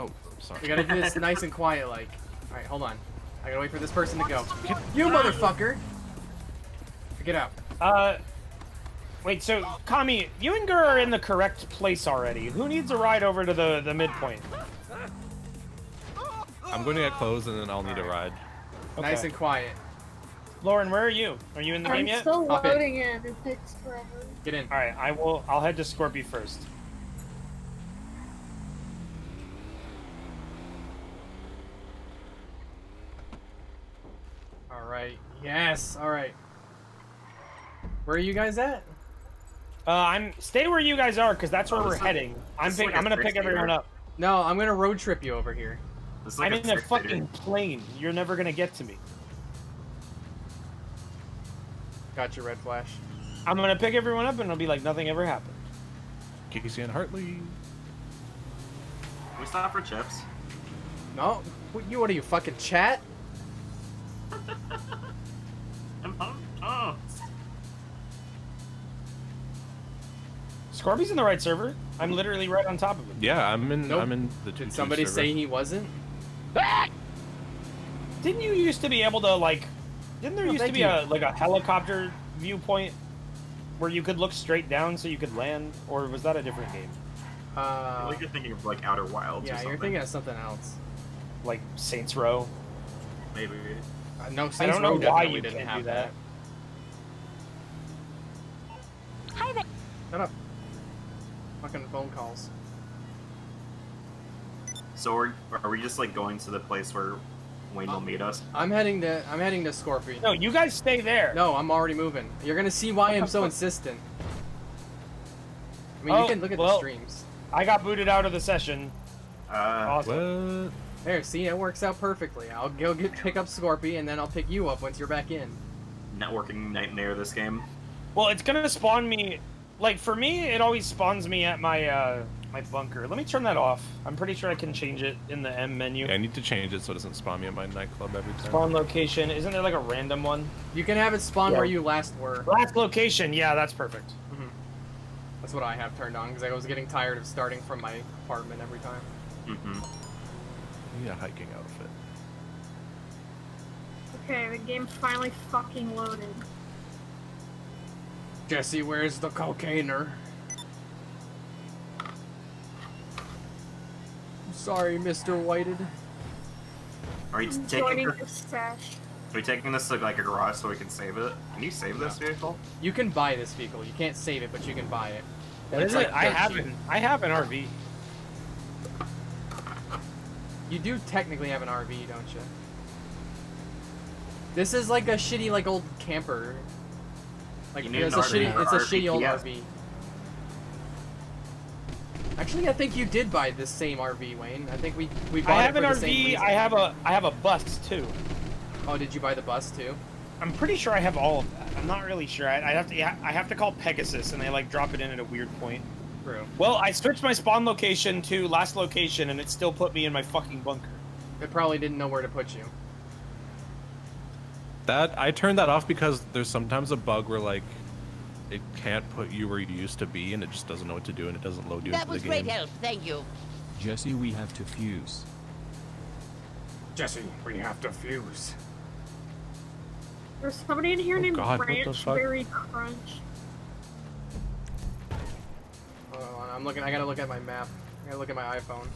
Oh, sorry. We gotta do this nice and quiet, like. All right, hold on. I gotta wait for this person to go. You motherfucker! Get out. Wait. So, Kami, you and Gur are in the correct place already. Who needs a ride over to the midpoint? I'm going to get clothes, and then I'll need a ride. Okay. Nice and quiet. Lauren, where are you? Are you in the game yet? I'm still loading in. It takes forever. Get in. All right, I'll head to Scorpy first. All right. Yes. All right. Where are you guys at? Stay where you guys are, cause that's where we're heading. I'm gonna pick everyone up. No, I'm gonna road trip you over here. I'm in a fucking plane. You're never gonna get to me. Got your Red Flash. I'm gonna pick everyone up and it'll be like nothing ever happened. Casey and Hartley. We stop for chips. No, what are you fucking chat? I'm hungry. Oh. Scorby's in the right server. I'm literally right on top of him. Yeah, I'm in the two. Did somebody say he wasn't? Ah! Didn't you used to be able to like? Didn't there used to be a helicopter viewpoint where you could look straight down so you could land, or was that a different game? I think you're thinking of like Outer Wilds or something. Yeah, you're thinking of something else. Like Saints Row? Maybe. No, Saints Row definitely didn't have that. Hi there. Shut up. Fucking phone calls. So are we just like going to the place where Wayne will meet us? I'm heading to Scorpy. No, you guys stay there. No, I'm already moving. You're gonna see why I'm so insistent. I mean, you can look at the streams. I got booted out of the session. Awesome. What? There, see, it works out perfectly. I'll go pick up Scorpy, and then I'll pick you up once you're back in. Networking nightmare, this game. Well, it's gonna spawn me... Like, for me, it always spawns me at my, my bunker. Let me turn that off. I'm pretty sure I can change it in the M menu. Yeah, I need to change it so it doesn't spawn me at my nightclub every time. Spawn location. Isn't there, like, a random one? You can have it spawn where you last were. Last location. Yeah, that's perfect. Mm-hmm. That's what I have turned on, because I was getting tired of starting from my apartment every time. Mm-hmm. I need a hiking outfit. Okay, the game's finally fucking loaded. Jesse, where's the cocainer? I'm sorry, Mr. Whited. Are you taking this? Are we taking this to like a garage so we can save it? Can you save this vehicle? You can buy this vehicle. You can't save it, but you can buy it. What is it? I have an RV. You do technically have an RV, don't you? This is like a shitty, like old camper. Like, it's a shitty old RV. Actually, I think you did buy this same RV, Wayne. I think we bought it for the same reason. I have a bus too. Oh, did you buy the bus too? I'm pretty sure I have all of that. I'm not really sure. I have to call Pegasus, and they like drop it in at a weird point. True. Well, I switched my spawn location to last location, and it still put me in my fucking bunker. It probably didn't know where to put you. That, I turned that off because there's sometimes a bug where, like, it can't put you where you used to be, and it just doesn't know what to do, and it doesn't load you into the game. That was great help, thank you. Jesse, we have to fuse. Jesse, we have to fuse. There's somebody in here named Branchberry Crunch. Hold on, I'm looking, I gotta look at my map. I gotta look at my iPhone.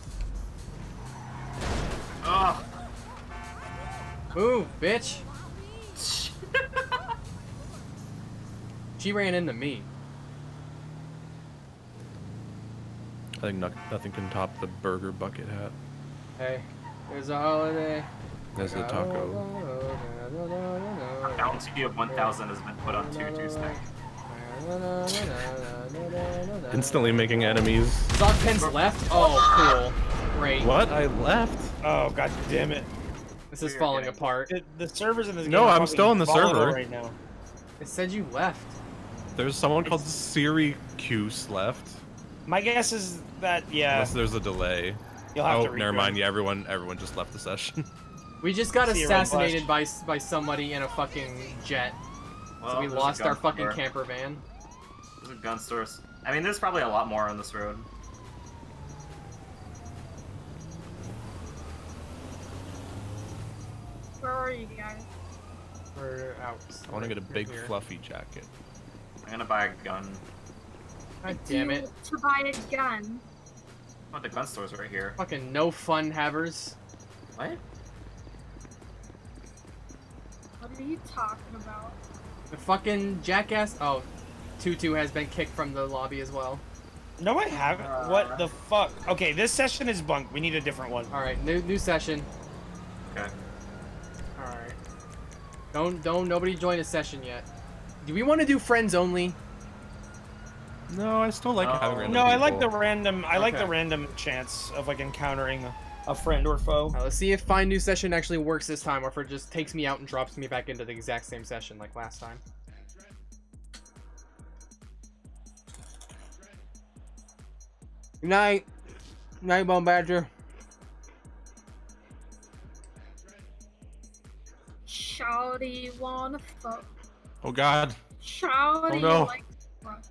Ugh! Move, bitch! She ran into me. I think nothing can top the burger bucket hat. Hey, there's a holiday. There's the taco. A bounty of 1,000 has been put on 2 Tuesday. Instantly making enemies. Sockpins left? Oh, cool. Great. What? I left? Oh, god damn it. This is falling apart. The servers in this game. No, I'm still on the server right now. It said you left. There's someone called Syracuse left. My guess is that unless there's a delay. You'll have to never mind. Yeah, everyone just left the session. We just got assassinated by somebody in a fucking jet. Well, so we lost our fucking camper van. There's a gun store. I mean, there's probably a lot more on this road. Where are you guys? We're out. I want to get a big fluffy jacket. I'm gonna buy a gun. God damn it! To buy a gun. Oh, the gun store's right here. Fucking no fun havers. What? What are you talking about? The fucking jackass. Oh, Tutu has been kicked from the lobby as well. No, I haven't. What the fuck? Okay, this session is bunk. We need a different one. All right, new session. Okay. Alright. Don't nobody join a session yet. Do we want to do friends only? No, I still like having random people. I like the random chance of like encountering a friend or foe. Right, let's see if find new session actually works this time or if it just takes me out and drops me back into the exact same session like last time. Good night. Good night, Bone Badger. Shawty wanna fuck. Oh god. Shawty like fuck.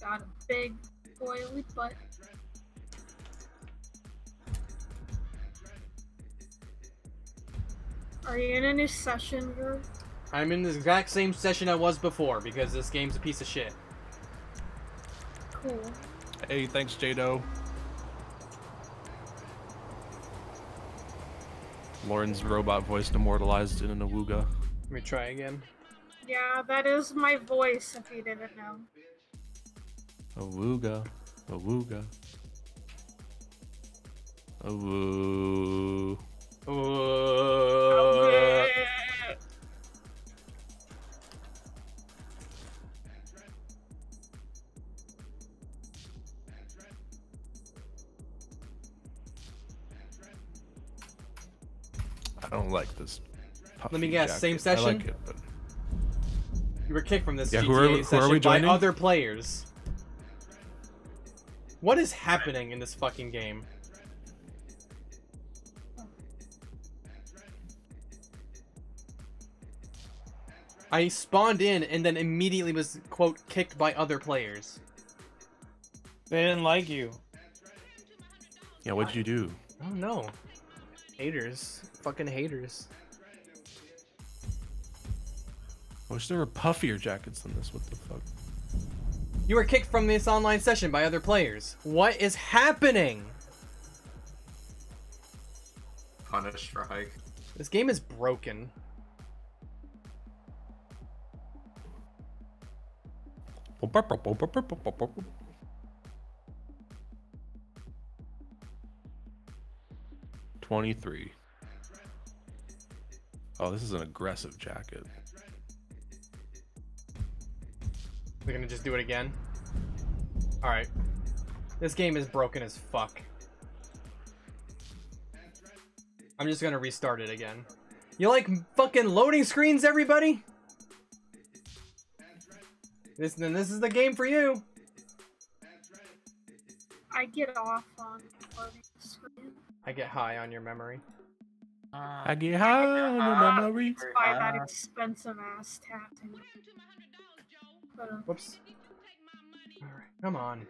Got a big oily butt. Are you in a new session, girl? I'm in the exact same session I was before because this game's a piece of shit. Cool. Hey, thanks, Jado. Lauren's robot voice immortalized in an awooga. Let me try again. Yeah, that is my voice if you didn't know. Awooga. Awooga. Awoo. Awoo. I don't like this. Let me guess, jacket. Same session? I like it, but... You were kicked from this GTA session by other players. What is happening in this fucking game? I spawned in and then immediately was, quote, kicked by other players. They didn't like you. Yeah, what'd you do? I don't know. Haters. Fucking haters. I wish there were puffier jackets than this. What the fuck? You were kicked from this online session by other players. What is happening? Punished for hike. This game is broken. $23. Oh, this is an aggressive jacket. We're gonna just do it again. All right, this game is broken as fuck. I'm just gonna restart it again. You like fucking loading screens, everybody? This is the game for you. I get off on loading screen. I get high on your memory. I get high on your memory. Buy that expensive ass tattoo. Whoops. All right, come on.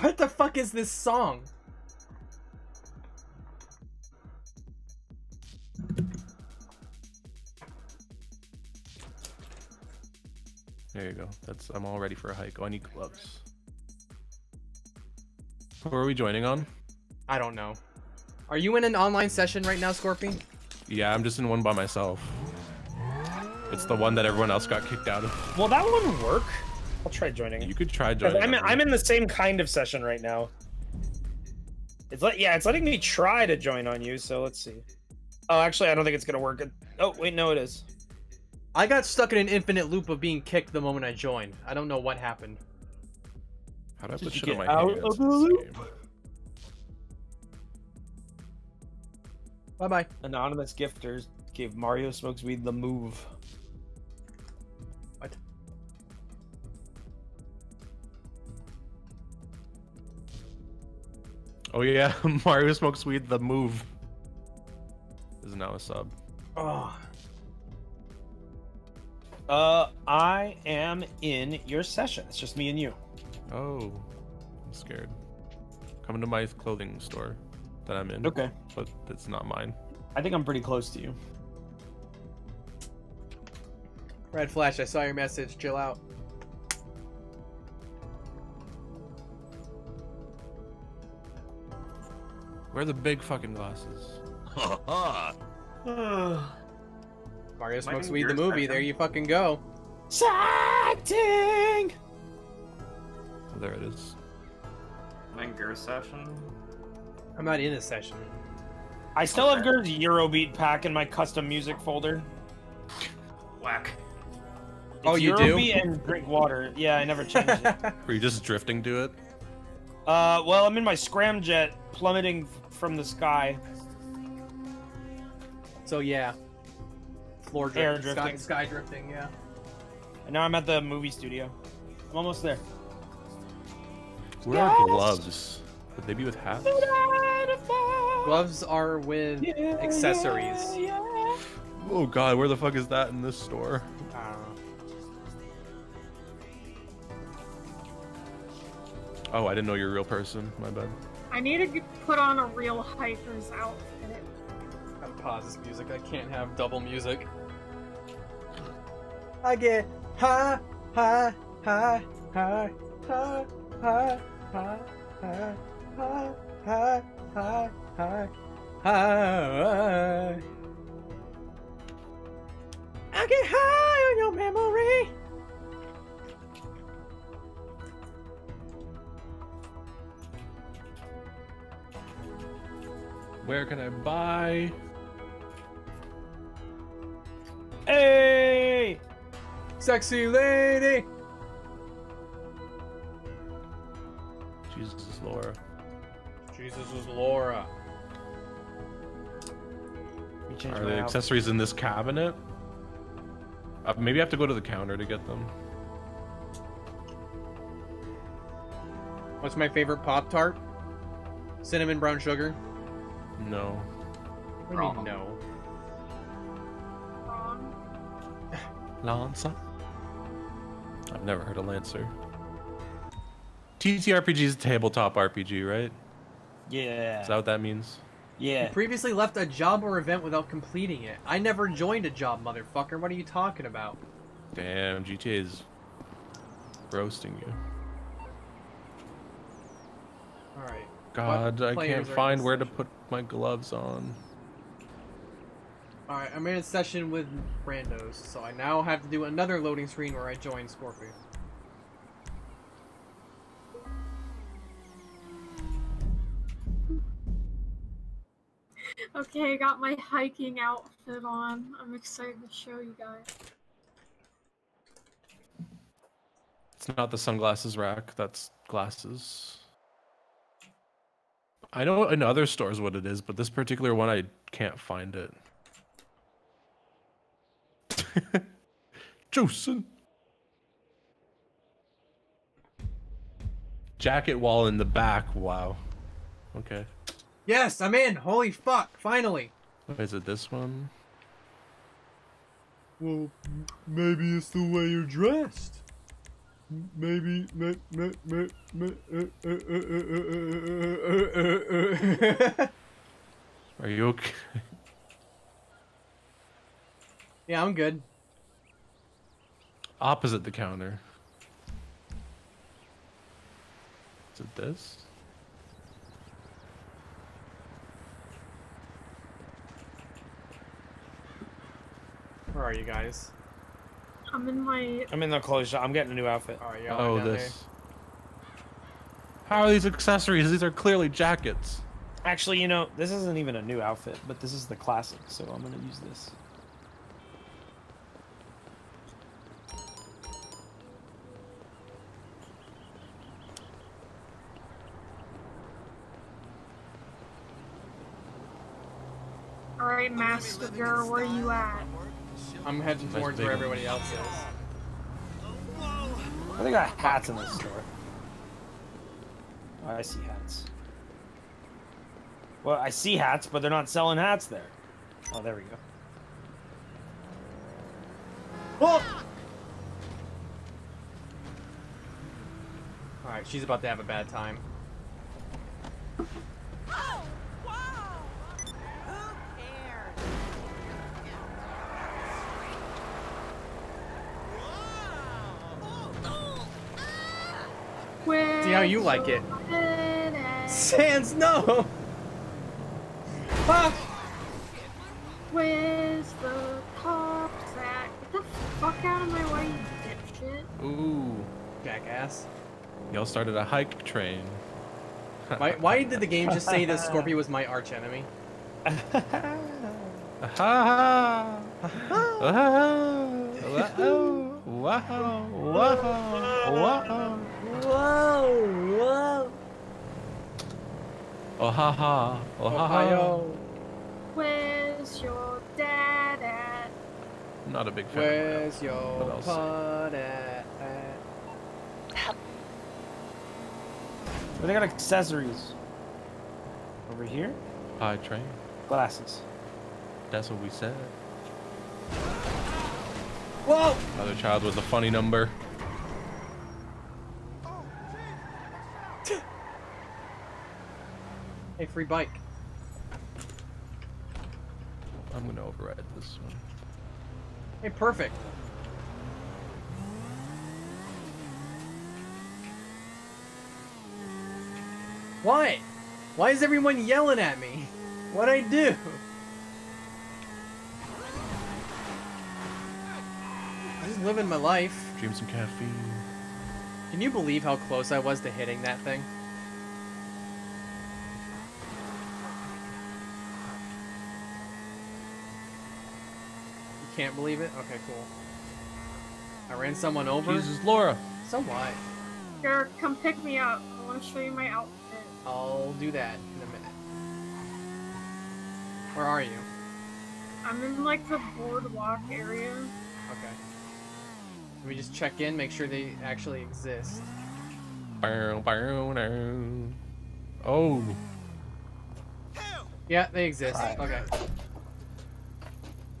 What the fuck is this song? There you go. That's. I'm all ready for a hike. Oh, I need gloves. Who are we joining on? I don't know. Are you in an online session right now, Scorpy? Yeah, I'm just in one by myself. It's the one that everyone else got kicked out of. Will that one work? I'll try joining. You could try joining. I'm in the same kind of session right now. It's like, yeah, it's letting me try to join on you, so let's see. Oh, actually, I don't think it's going to work. Oh, wait, no, it is. I got stuck in an infinite loop of being kicked the moment I joined. I don't know what happened. How do I put shit on my hands in this game? Bye-bye. Anonymous gifters gave Mario Smokes Weed the move. What? Oh yeah, Mario Smokes Weed the move is now a sub. Oh. I am in your session. It's just me and you. Oh, I'm scared. Come to my clothing store that I'm in. Okay. But it's not mine. I think I'm pretty close to you. Red Flash, I saw your message. Chill out. Where are the big fucking glasses? Mario Smokes Weed the movie. There you fucking go. Sighting! Oh, there it is. I'm in Gur's session. I'm not in a session. I still have Gur's Eurobeat pack in my custom music folder. Whack. It's Eurobeat and drink water. Yeah, I never changed it. Were you just drifting to it? Well, I'm in my scramjet plummeting from the sky. So yeah. Floor drifting. Air drifting. Sky drifting, yeah. And now I'm at the movie studio. I'm almost there. Where are gloves? Would they be with hats? Gloves are with accessories. Yeah, yeah. Oh god, where the fuck is that in this store? Oh, I didn't know you're a real person. My bad. I need to put on a real hiker's outfit. I pause this music. I can't have double music. I get ha ha ha ha ha ha ha ha ha ha ha ha ha. I get high on your memory. Where can I buy? Hey! Sexy lady! Jesus is Laura. Jesus is Laura. Are the accessories in this cabinet? Maybe I have to go to the counter to get them. What's my favorite Pop-Tart? Cinnamon brown sugar? No. What do you mean no? Lancer? I've never heard of Lancer. TTRPG is tabletop RPG, right? Yeah. Is that what that means? Yeah. You previously left a job or event without completing it. I never joined a job, motherfucker. What are you talking about? Damn, GTA is roasting you. Alright. God, I can't find where to put my gloves on. Alright, I'm in a session with randos, so I now have to do another loading screen where I join Scorpy. Okay, I got my hiking outfit on. I'm excited to show you guys. It's not the sunglasses rack, that's glasses. I know in other stores what it is, but this particular one, I can't find it. Juicin'. Jacket wall in the back, wow. Okay. Yes, I'm in! Holy fuck, finally! Is it this one? Well, maybe it's the way you're dressed. Maybe... Are you okay? Yeah, I'm good. Opposite the counter. Is it this? Where are you guys? I'm in the clothes shop. I'm getting a new outfit. Oh, yeah, oh this. How are these accessories? These are clearly jackets. Actually, you know, this isn't even a new outfit, but this is the classic, so I'm gonna use this. All right, Master Girl, where you at? I'm heading towards where everybody else is. I think I got hats in this store. Oh, I see hats. Well, I see hats, but they're not selling hats there. Oh, there we go. Oh! Alright, she's about to have a bad time. See how you like it. Sans, no! Fuck! Where's the cops at? Get the fuck out of my way, you dipshit. Ooh, jackass. Y'all started a hike train. Why did the game just say that Scorpy was my arch enemy? Whoa, whoa. Oh ha ha, oh ha ha. Where's your dad at? I'm not a big fan. Where's of your dad at? Well, they got accessories. Over here? Pie train. Glasses. That's what we said. Whoa! Another child with a funny number. Hey, free bike. I'm gonna override this one. Hey, perfect. Why? Why is everyone yelling at me? What'd I do? I'm just living my life. Dream some caffeine. Can you believe how close I was to hitting that thing? Can't believe it? Okay, cool. I ran someone over. Jesus, Laura. So what? Here, come pick me up. I want to show you my outfit. I'll do that in a minute. Where are you? I'm in like the boardwalk area. Okay. Let me just check in, make sure they actually exist. Oh. Yeah, they exist. Okay.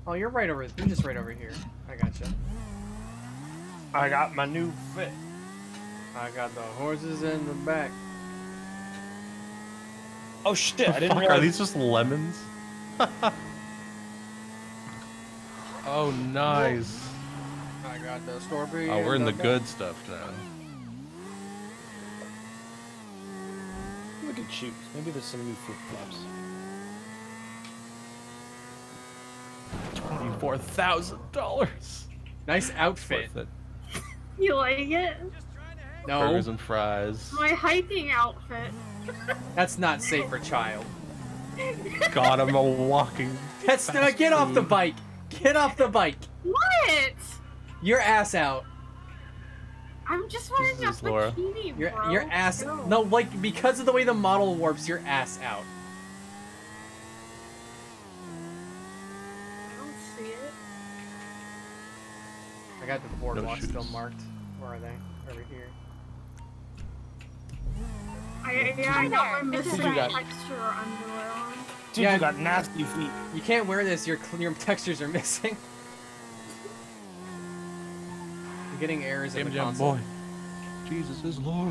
Oh, you're right over. You're just right over here. I gotcha. I got my new fit. I got the horses in the back. Oh shit! I didn't realize. Are these just lemons? Oh nice. I got the Scorpy. Oh, we're in the good stuff now. Look at you. Maybe there's some new flip flops. 24,000 dollars. Nice outfit. You like it? No. Burgers and fries. My hiking outfit. That's not safe for child. God, I'm a walking. That's not. Get off the bike. Get off the bike. What? Your ass out. I'm just wearing a bikini, bro. Your ass. No. No, like because of the way the model warps, your ass out. I got the boardwalk still marked. Where are they? Over here. I got my missing texture underwear on. Dude, yeah, you got nasty feet. You can't wear this. Your textures are missing. I'm getting errors in the console. Boy. Jesus is Lord.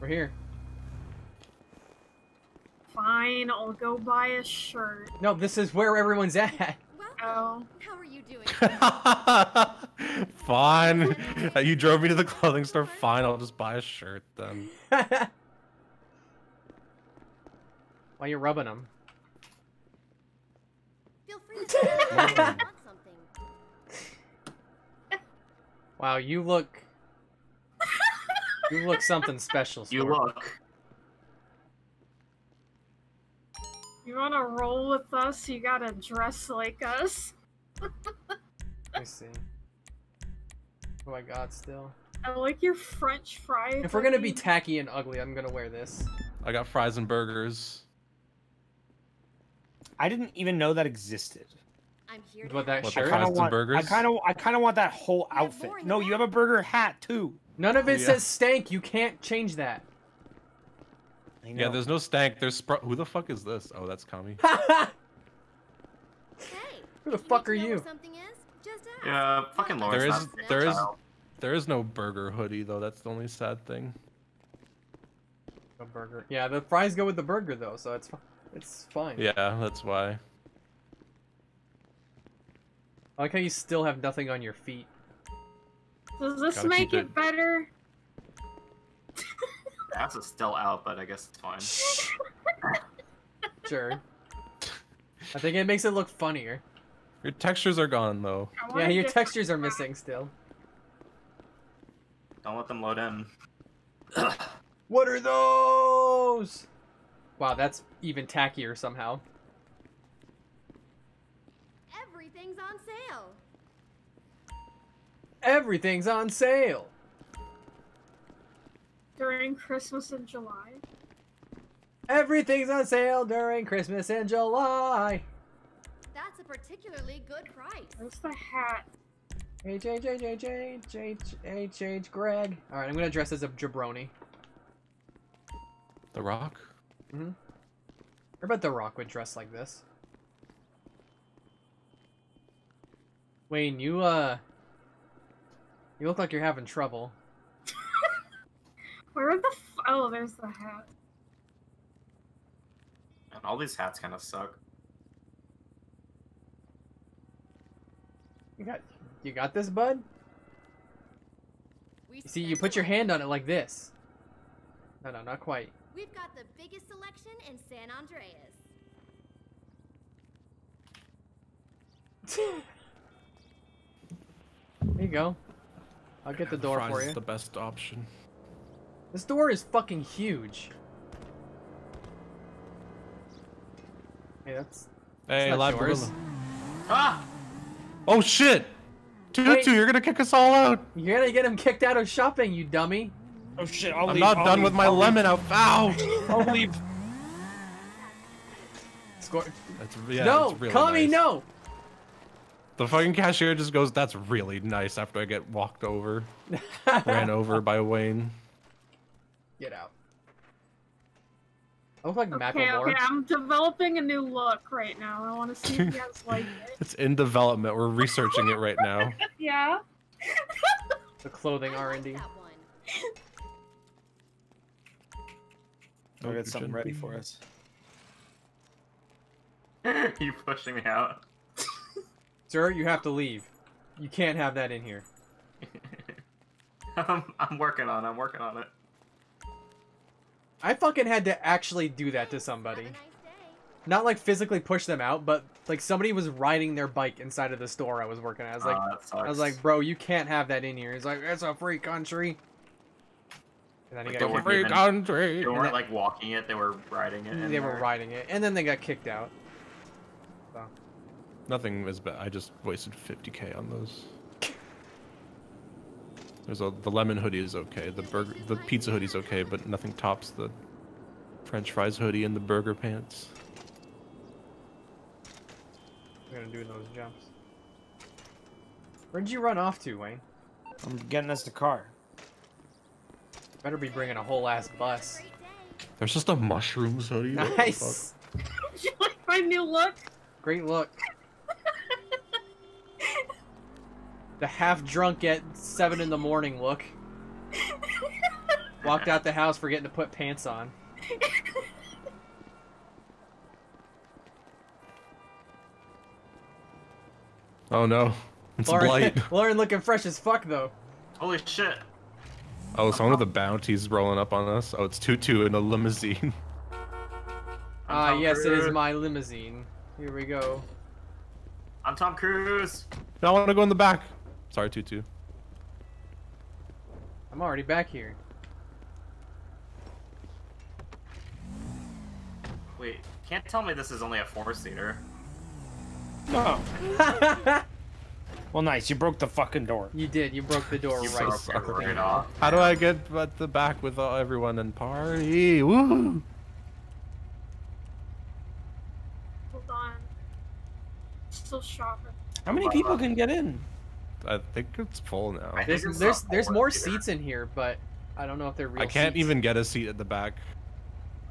We're here. Fine, I'll go buy a shirt. No, this is where everyone's at. Well, how are you doing? Fine. You drove me to the clothing store. Fine, I'll just buy a shirt then. Why you rubbing them? Feel free to something. Wow, you look. You look something special. Star. You look. You wanna roll with us? You gotta dress like us. I see. Oh my God, still. I like your French fries. If we're gonna be tacky and ugly, I'm gonna wear this. I got fries and burgers. I didn't even know that existed. I'm here. What that shirt? I kind of want that whole outfit. No, you have a burger hat too. None of it says stank. You can't change that. Yeah, there's no stank. There's Sprout. Who the fuck is this? Oh, that's Kami. Hey, who the fuck are you? Yeah, fucking Lauren's there is no burger hoodie though. That's the only sad thing. No burger. Yeah, the fries go with the burger though, so it's fine. Yeah, that's why. I like how you still have nothing on your feet. Does this make it better? That's still out, but I guess it's fine. Sure. I think it makes it look funnier. Your textures are gone, though. Yeah, your textures are missing still. Don't let them load in. What are those? Wow, that's even tackier somehow. Everything's on sale. Everything's on sale. During Christmas and July. Everything's on sale during Christmas and July. That's a particularly good price. Where's the hat? H Greg. All right, I'm gonna dress as a jabroni. The Rock. Mhm. I bet The Rock would dress like this. Wayne, you look like you're having trouble. Where are the oh, there's the hat. And all these hats kind of suck. You got this, bud? You see, you put your hand on it like this. No, no, not quite. We've got the biggest selection in San Andreas. There you go. I'll get the door for you. Fries is the best option. This door is fucking huge. Hey, that's not yours. Ah! Oh shit! Tutu, you're gonna kick us all out. You're gonna get him kicked out of shopping, you dummy. Oh shit! I'm not done with my lemon out. Ow! I'll leave. Scorpy. Yeah, no, really Kami, nice. No! The fucking cashier just goes, that's really nice, after I get walked over. Ran over by Wayne. Get out. I look like Macklemore. Okay, I'm developing a new look right now. I want to see if you guys like it. It's in development. We're researching it right now. Yeah. The clothing R&D. We got something ready for us. You pushing me out. Sir, you have to leave. You can't have that in here. I'm working on it. I fucking had to actually do that to somebody. Not like physically push them out, but like somebody was riding their bike inside of the store I was working at. I was like, bro, you can't have that in here. He's like, it's a free country. And then he got kicked. Free country. They weren't like walking it; they were riding it. They were riding it, and then they got kicked out. So. Nothing was bad. I just wasted 50K on those. There's the lemon hoodie is okay, the pizza hoodie is okay, but nothing tops the French fries hoodie and the burger pants. I'm gonna do those jumps. Where'd you run off to, Wayne? I'm getting us the car. You better be bringing a whole ass bus. There's just a mushrooms hoodie. Nice. Did you like my new look? Great look. The half-drunk at 7 in the morning look. Walked out the house forgetting to put pants on. Oh no, it's Blight. Lauren looking fresh as fuck though. Holy shit. Oh, so one of the bounties rolling up on us. Oh, it's Tutu in a limousine. Ah, yes, it is my limousine. Here we go. I'm Tom Cruise. No, I want to go in the back. Sorry, Tutu. I'm already back here. Wait, can't tell me this is only a 4-seater. No. Well, nice. You broke the fucking door. You did. You broke the door right off. How do I get at the back with everyone and party? Woo! Hold on. Still shopping. How many people can get in? I think it's full now. There's more seats in here, but I don't know if they're real. I can't even get a seat at the back.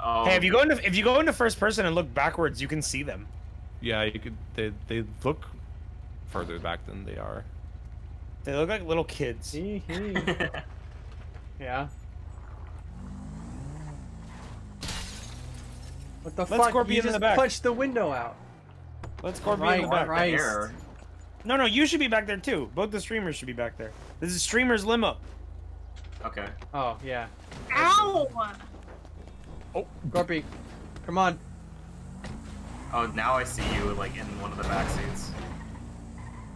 Oh. Hey, if you go into first person and look backwards, you can see them. Yeah, you could. They look further back than they are. They look like little kids. Yeah. What the fuck? Scorpy you in just punched the window out. Let's Scorpy in the back. Right. No, no, you should be back there too. Both the streamers should be back there. This is streamer's limo. Okay. Oh, yeah. Ow! Oh, Scorpy. Come on. Oh, now I see you like in one of the back seats.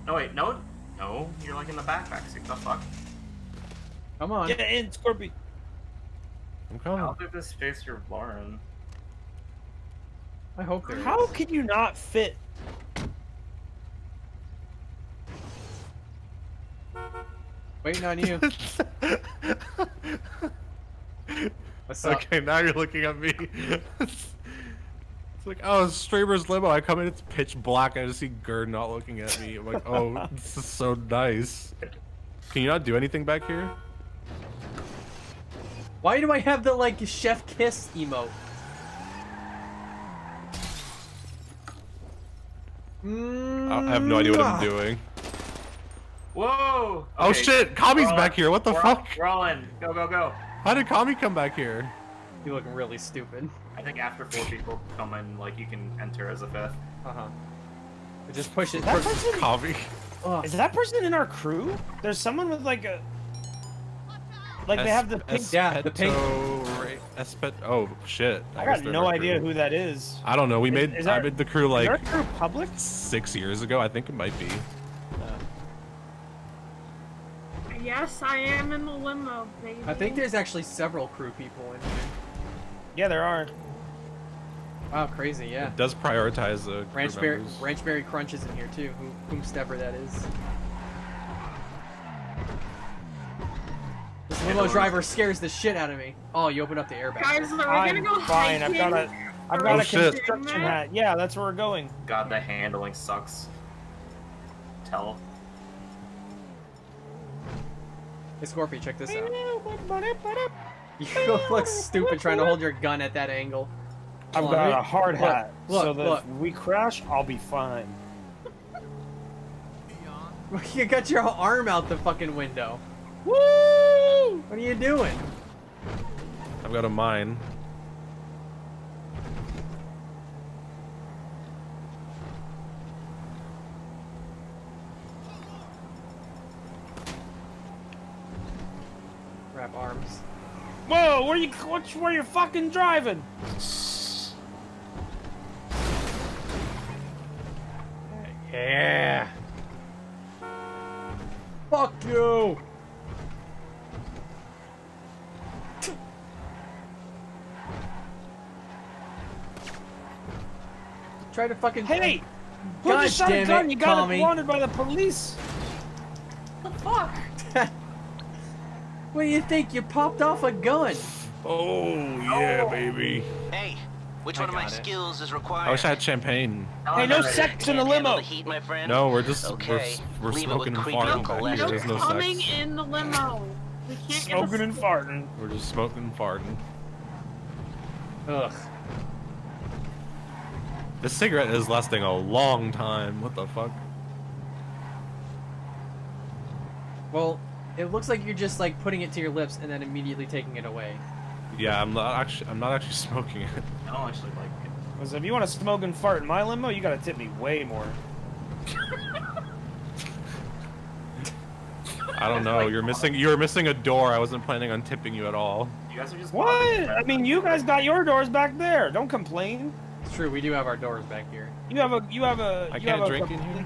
No, wait, no, you're like in the back seat. The fuck? Come on. Get in, Scorpy. I'm coming. How did this face your Lauren? I hope there is. How could you not fit? Waiting on you. What's up? Okay, now you're looking at me. It's like, oh, streamer's limo. I come in, it's pitch black, and I just see Gerd not looking at me. I'm like, oh, this is so nice. Can you not do anything back here? Why do I have the, like, chef kiss emote? I have no idea what I'm doing. Whoa! Okay. Oh shit! Kami's back here. What the fuck? We're all in. Go, go, go. How did Kami come back here? You look really stupid. I think after 4 people come in, like you can enter as a 5th. Just push it. Kami. Is that person in our crew? There's someone with like a. Like they have the pink. Yeah, the pink. Oh shit! I got no idea who that is. I don't know. We made. I made the crew like. Is our crew public? 6 years ago, I think it might be. Yes, I am in the limo, baby. I think there's actually several crew people in here. Yeah, there are. Wow, crazy, yeah. It does prioritize the Ranchberry Crunch is in here, too. Whomstever that is. This limo driver scares the shit out of me. Oh, you opened up the airbag. Guys, are we gonna go hiking? Fine, I've got a... I've got a construction hat. Yeah, that's where we're going. God, the handling sucks. Tell. Hey, Scorpy, check this out. You look stupid trying to hold your gun at that angle. I've got a hard hat, so that if we crash, I'll be fine. You got your arm out the fucking window. Woo! What are you doing? I've got a mine. Wrap arms. Whoa! Where you fucking driving? Yeah. Fuck you. Try to fucking. Hey! Who just shot a gun? You got it wanted by the police. What the fuck? What do you think? You popped off a gun. Oh yeah, baby. Hey, which one of my skills is required? I wish I had champagne. Hey, no sex in the limo. No, we're just we're smoking and farting. There's no sex. Coming in the limo. We can't smoking and farting. We're just smoking and farting. Ugh. This cigarette is lasting a long time. What the fuck? Well, it looks like you're just like putting it to your lips and then immediately taking it away. Yeah, I'm not actually smoking it. I don't actually like it. Because if you want to smoke and fart in my limo, you gotta tip me way more. I don't know. You're missing a door. I wasn't planning on tipping you at all. You guys are just what? I mean, you guys got your doors back there. Don't complain. It's true, we do have our doors back here. I can't drink in here?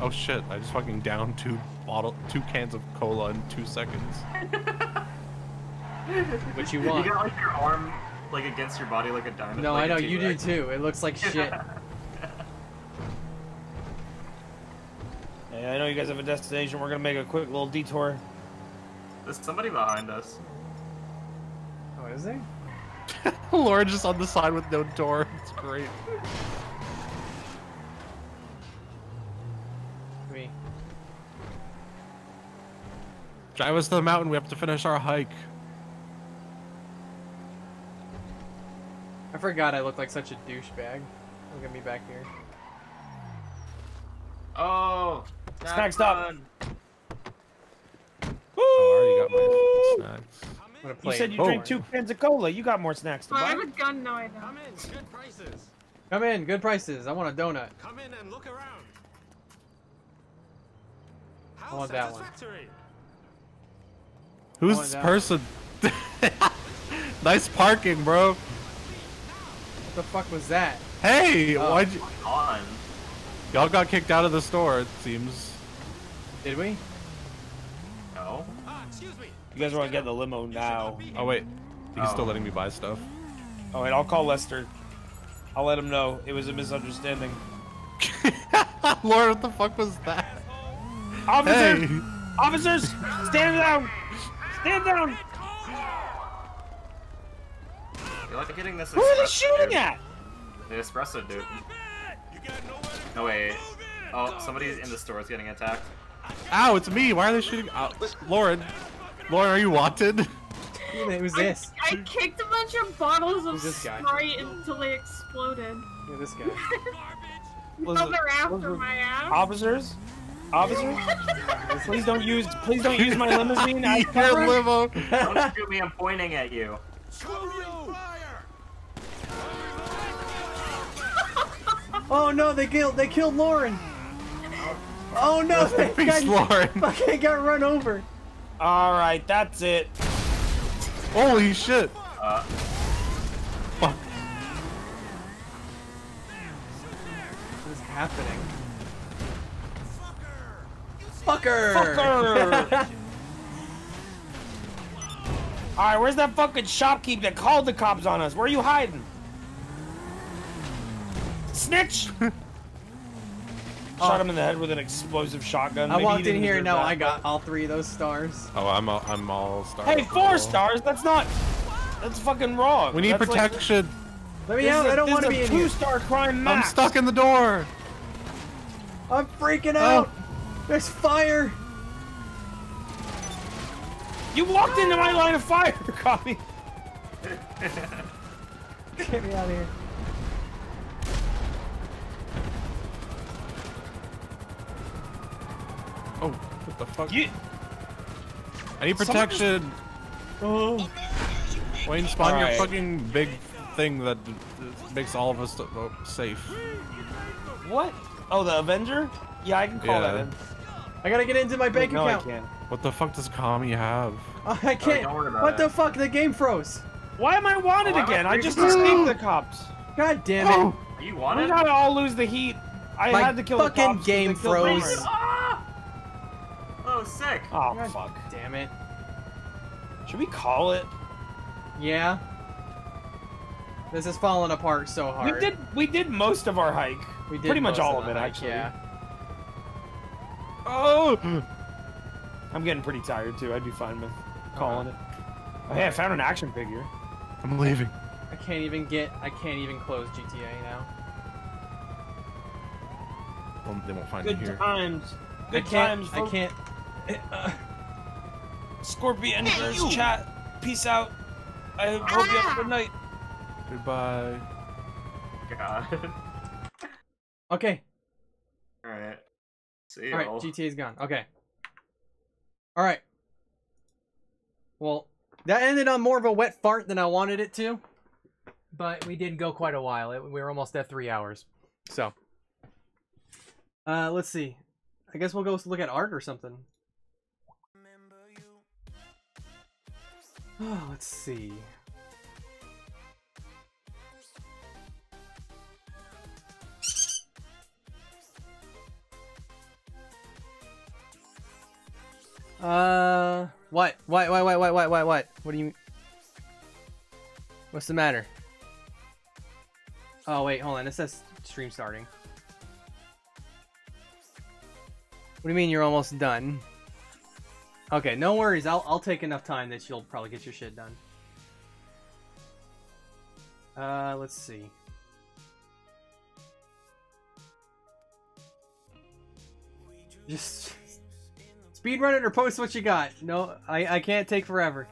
Oh shit, I just fucking downed two cans of cola in 2 seconds. What you want? You got like your arm like against your body like a diamond. No, like I know, you do too. It looks like shit. Hey, I know you guys have a destination. We're gonna make a quick little detour. There's somebody behind us. Oh, is there? Lauren just on the side with no door. It's great. Me. Drive us to the mountain. We have to finish our hike. I forgot I look like such a douchebag. Look at me back here. Oh, snacks up. Oh, I already got my snacks. You said you drank 2 cans of cola. You got more snacks to buy. I have a gun now. I know. Come in, good prices. Come in, good prices. I want a donut. Come in and look around. I want that one. Who's this person? Nice parking, bro. What the fuck was that? Hey, why'd you? Y'all got kicked out of the store, it seems. Did we? No. Excuse me. You guys want to get in the limo now. Oh, wait. He's still letting me buy stuff. Oh, wait. I'll call Lester. I'll let him know. It was a misunderstanding. Lord, what the fuck was that? Officers! Hey. Officers! Stand down! Stand down! You're like getting this. Who are they shooting at? The espresso dude. No, wait. Oh, somebody's in the store is getting attacked. Ow, it's me. Why are they shooting? Lauren. Lauren, are you wanted? Who's this? I kicked a bunch of bottles of Sprite until they exploded. Yeah, this guy. Now they're after my ass. Officers? Officers? please don't use my limousine. I can't live on. Don't shoot me, I'm pointing at you. Oh no, they killed Lauren. Oh no, they got run over. Alright, that's it. Holy shit! Fuck. What is happening? Fucker! Alright, where's that fucking shopkeep that called the cops on us? Where are you hiding? Snitch! Shot him in the head with an explosive shotgun. I walked in here and now I got all 3 of those stars. Oh, I'm all stars. Hey, 4 stars? That's not... That's fucking wrong. We need protection. Let me out! I don't want to be in here. This is a two-star crime max. I'm stuck in the door. I'm freaking out. Oh. There's fire. You walked into my line of fire, Kami. Get me out of here. Oh, what the fuck? You... I need protection. Just... Oh. Wayne, spawn your fucking big thing that makes all of us safe. What? Oh, the Avenger? Yeah, I can call that in. I gotta get into my bank account. I can't. What the fuck does Kami have? I can't. What the fuck? The game froze. Why am I wanted again? I just escaped the cops. God damn it. Oh. Are you wanted? We gotta all lose the heat. I had to kill the cops. My fucking game froze. Oh, sick. Oh, God fuck. Damn it. Should we call it? Yeah. This is falling apart so hard. We did most of our hike. We did pretty much all of it, actually. Yeah. Oh! I'm getting pretty tired, too. I'd be fine with calling it. Oh, hey, I found an action figure. I'm leaving. I can't even close GTA now. Well, they won't find me here. Good times. Good times. I can't. Scorpion versus chat. Peace out. I hope you have a good night. Goodbye. God. Okay. Alright. See you. Alright, GTA's gone. Okay. Alright. Well, that ended on more of a wet fart than I wanted it to. But we did go quite a while. We were almost at 3 hours. So. Let's see. I guess we'll go look at art or something. Oh, let's see. What? What do you mean? What's the matter? Oh, wait, hold on. It says stream starting. What do you mean you're almost done? Okay, no worries. I'll take enough time that you'll probably get your shit done. Let's see. Just speedrun it or post what you got. No, I can't take forever.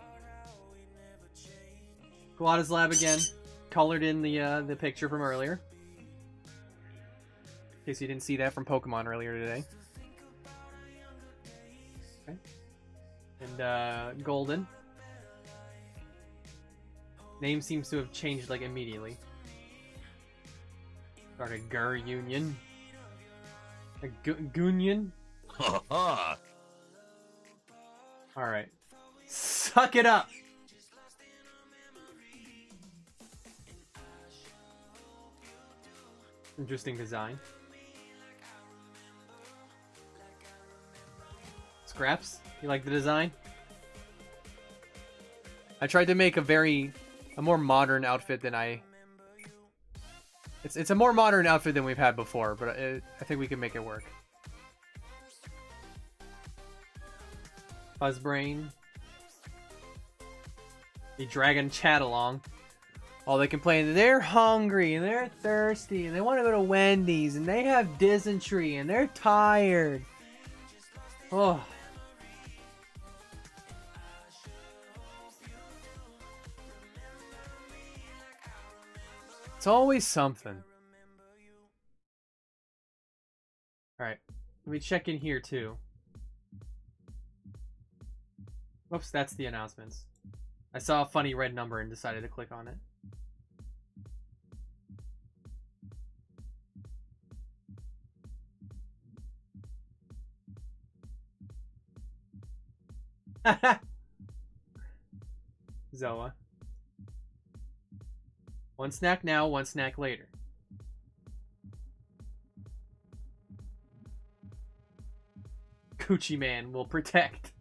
Kawada's lab again, colored in the picture from earlier. In case you didn't see that from Pokemon earlier today. Okay. And, Golden. Name seems to have changed, like, immediately. Started Gur Union. Goonion? Alright. Suck it up! Interesting design. Scraps? You like the design? I tried to make a more modern outfit than it's a more modern outfit than we've had before, but I think we can make it work. Buzzbrain. The dragon chat along. Oh, they complain they're hungry and they're thirsty and they want to go to Wendy's and they have dysentery and they're tired. Oh. It's always something. Alright, let me check in here too. Oops, that's the announcements. I saw a funny red number and decided to click on it. Haha! Zoa. One snack now, one snack later. Coochie Man will protect.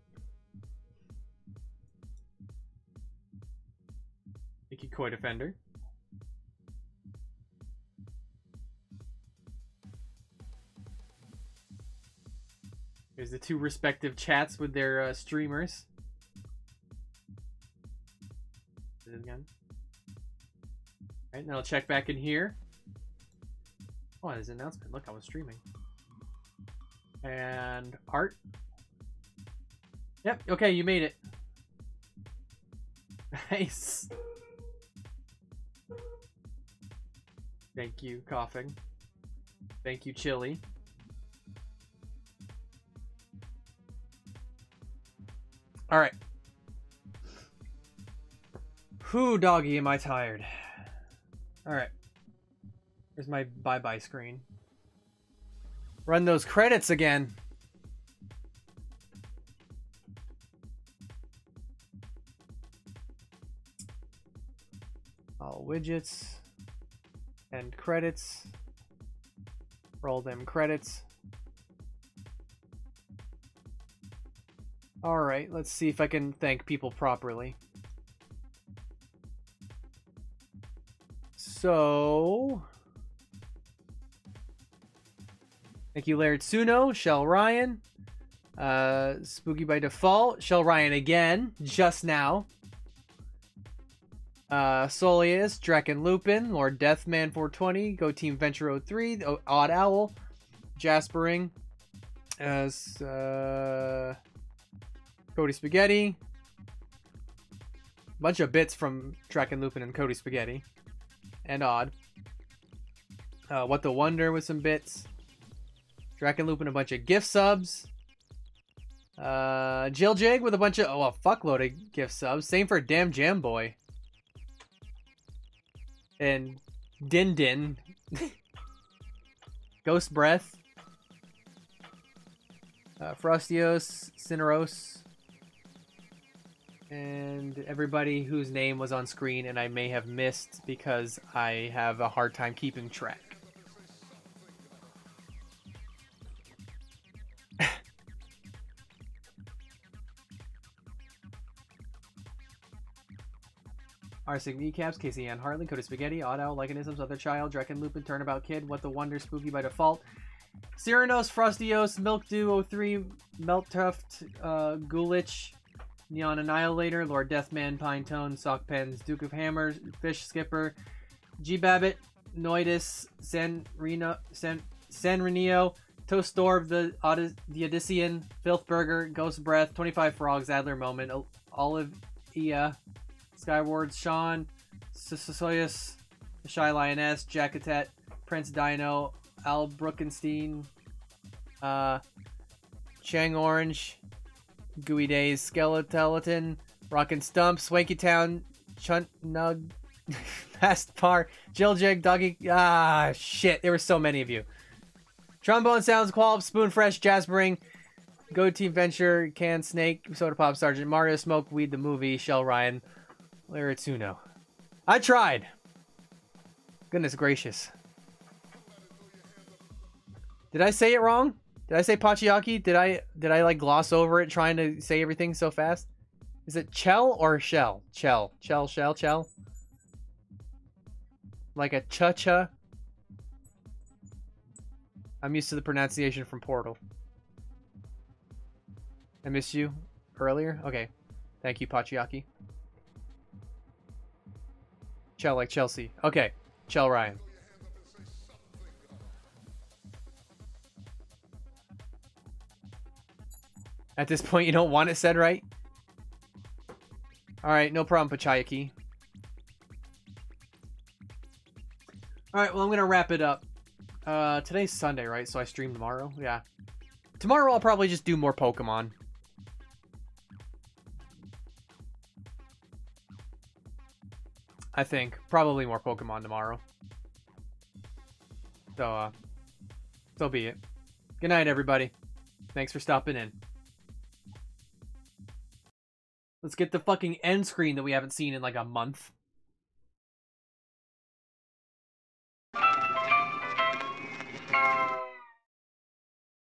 Mickey Coy Defender. Here's the two respective chats with their streamers. Again. Alright, then I'll check back in here. Oh, there's an announcement. Look, I was streaming. And art. Yep, okay, you made it. Nice. Thank you, coughing. Thank you, chili. All right. Whew, doggy, am I tired. All right. Here's my bye-bye screen. Run those credits again. All widgets and credits. Roll them credits. All right, let's see if I can thank people properly. So, thank you, Laird Suno, Shell Ryan, Spooky by Default, Shell Ryan again, just now. Solius, Drek and Lupin, Lord Deathman 420, Go Team Venture 03, the Odd Owl, Jaspering, Cody Spaghetti. Bunch of bits from Drek and Lupin and Cody Spaghetti. And Odd. What the Wonder with some bits. Drek and Lupin a bunch of gift subs. Jill Jag with a bunch of, oh, a fuckload of gift subs. Same for Damn Jam Boy. And Din Din. Ghost Breath. Frostios, Cineros. And everybody whose name was on screen and I may have missed because I have a hard time keeping track. Arsig Kneecaps, Casey Ann Hartley, Cody Spaghetti, Odd Owl, Lycanisms, Other Child, Drek and Lupin, Turnabout Kid, What the Wonder, Spooky by Default, Cyranos, Frostios, Milkdew 03, Melttuft, Gulich, Neon Annihilator, Lord Deathman, Pinetone, Sockpens, Duke of Hammers, Fish Skipper, Gbabbit, Noidus, Sanrenio, Toastorb, the Odyssean, Filthburger, Ghost Breath, 25 Frogs, Adler Moment, Olive Ia, Skywards, Sean, Soyus, Shy Lioness, Jackatet, Prince Dino, Al Brookenstein, Chang Orange, Gooey Days, Skeleton, Rockin' Stump, Swanky Town, Chunt Nug, Fast Par, Jill Jig, Doggy. Ah, shit. There were so many of you. Trombone Sounds, Qualp, Spoon Fresh, Jaspering, Go Team Venture, Can Snake, Soda Pop, Sergeant Mario, Smoke Weed, the movie, Shell Ryan, Laritsuno. I tried. Goodness gracious. Did I say it wrong? Did I say Pachiaki? Did I like gloss over it trying to say everything so fast? Is it Chell or Shell? Chell. Chell, Shell, Chell. Like a cha-cha. I'm used to the pronunciation from Portal. I missed you earlier? Okay. Thank you, Pachiaki. Chell like Chelsea. Okay. Chell Ryan. At this point, you don't want it said right? Alright, no problem, Pachayaki. Alright, well, I'm going to wrap it up. Today's Sunday, right? So I stream tomorrow? Yeah. Tomorrow, I'll probably just do more Pokemon. I think. Probably more Pokemon tomorrow. So, so be it. Good night, everybody. Thanks for stopping in. Let's get the fucking end screen that we haven't seen in like a month.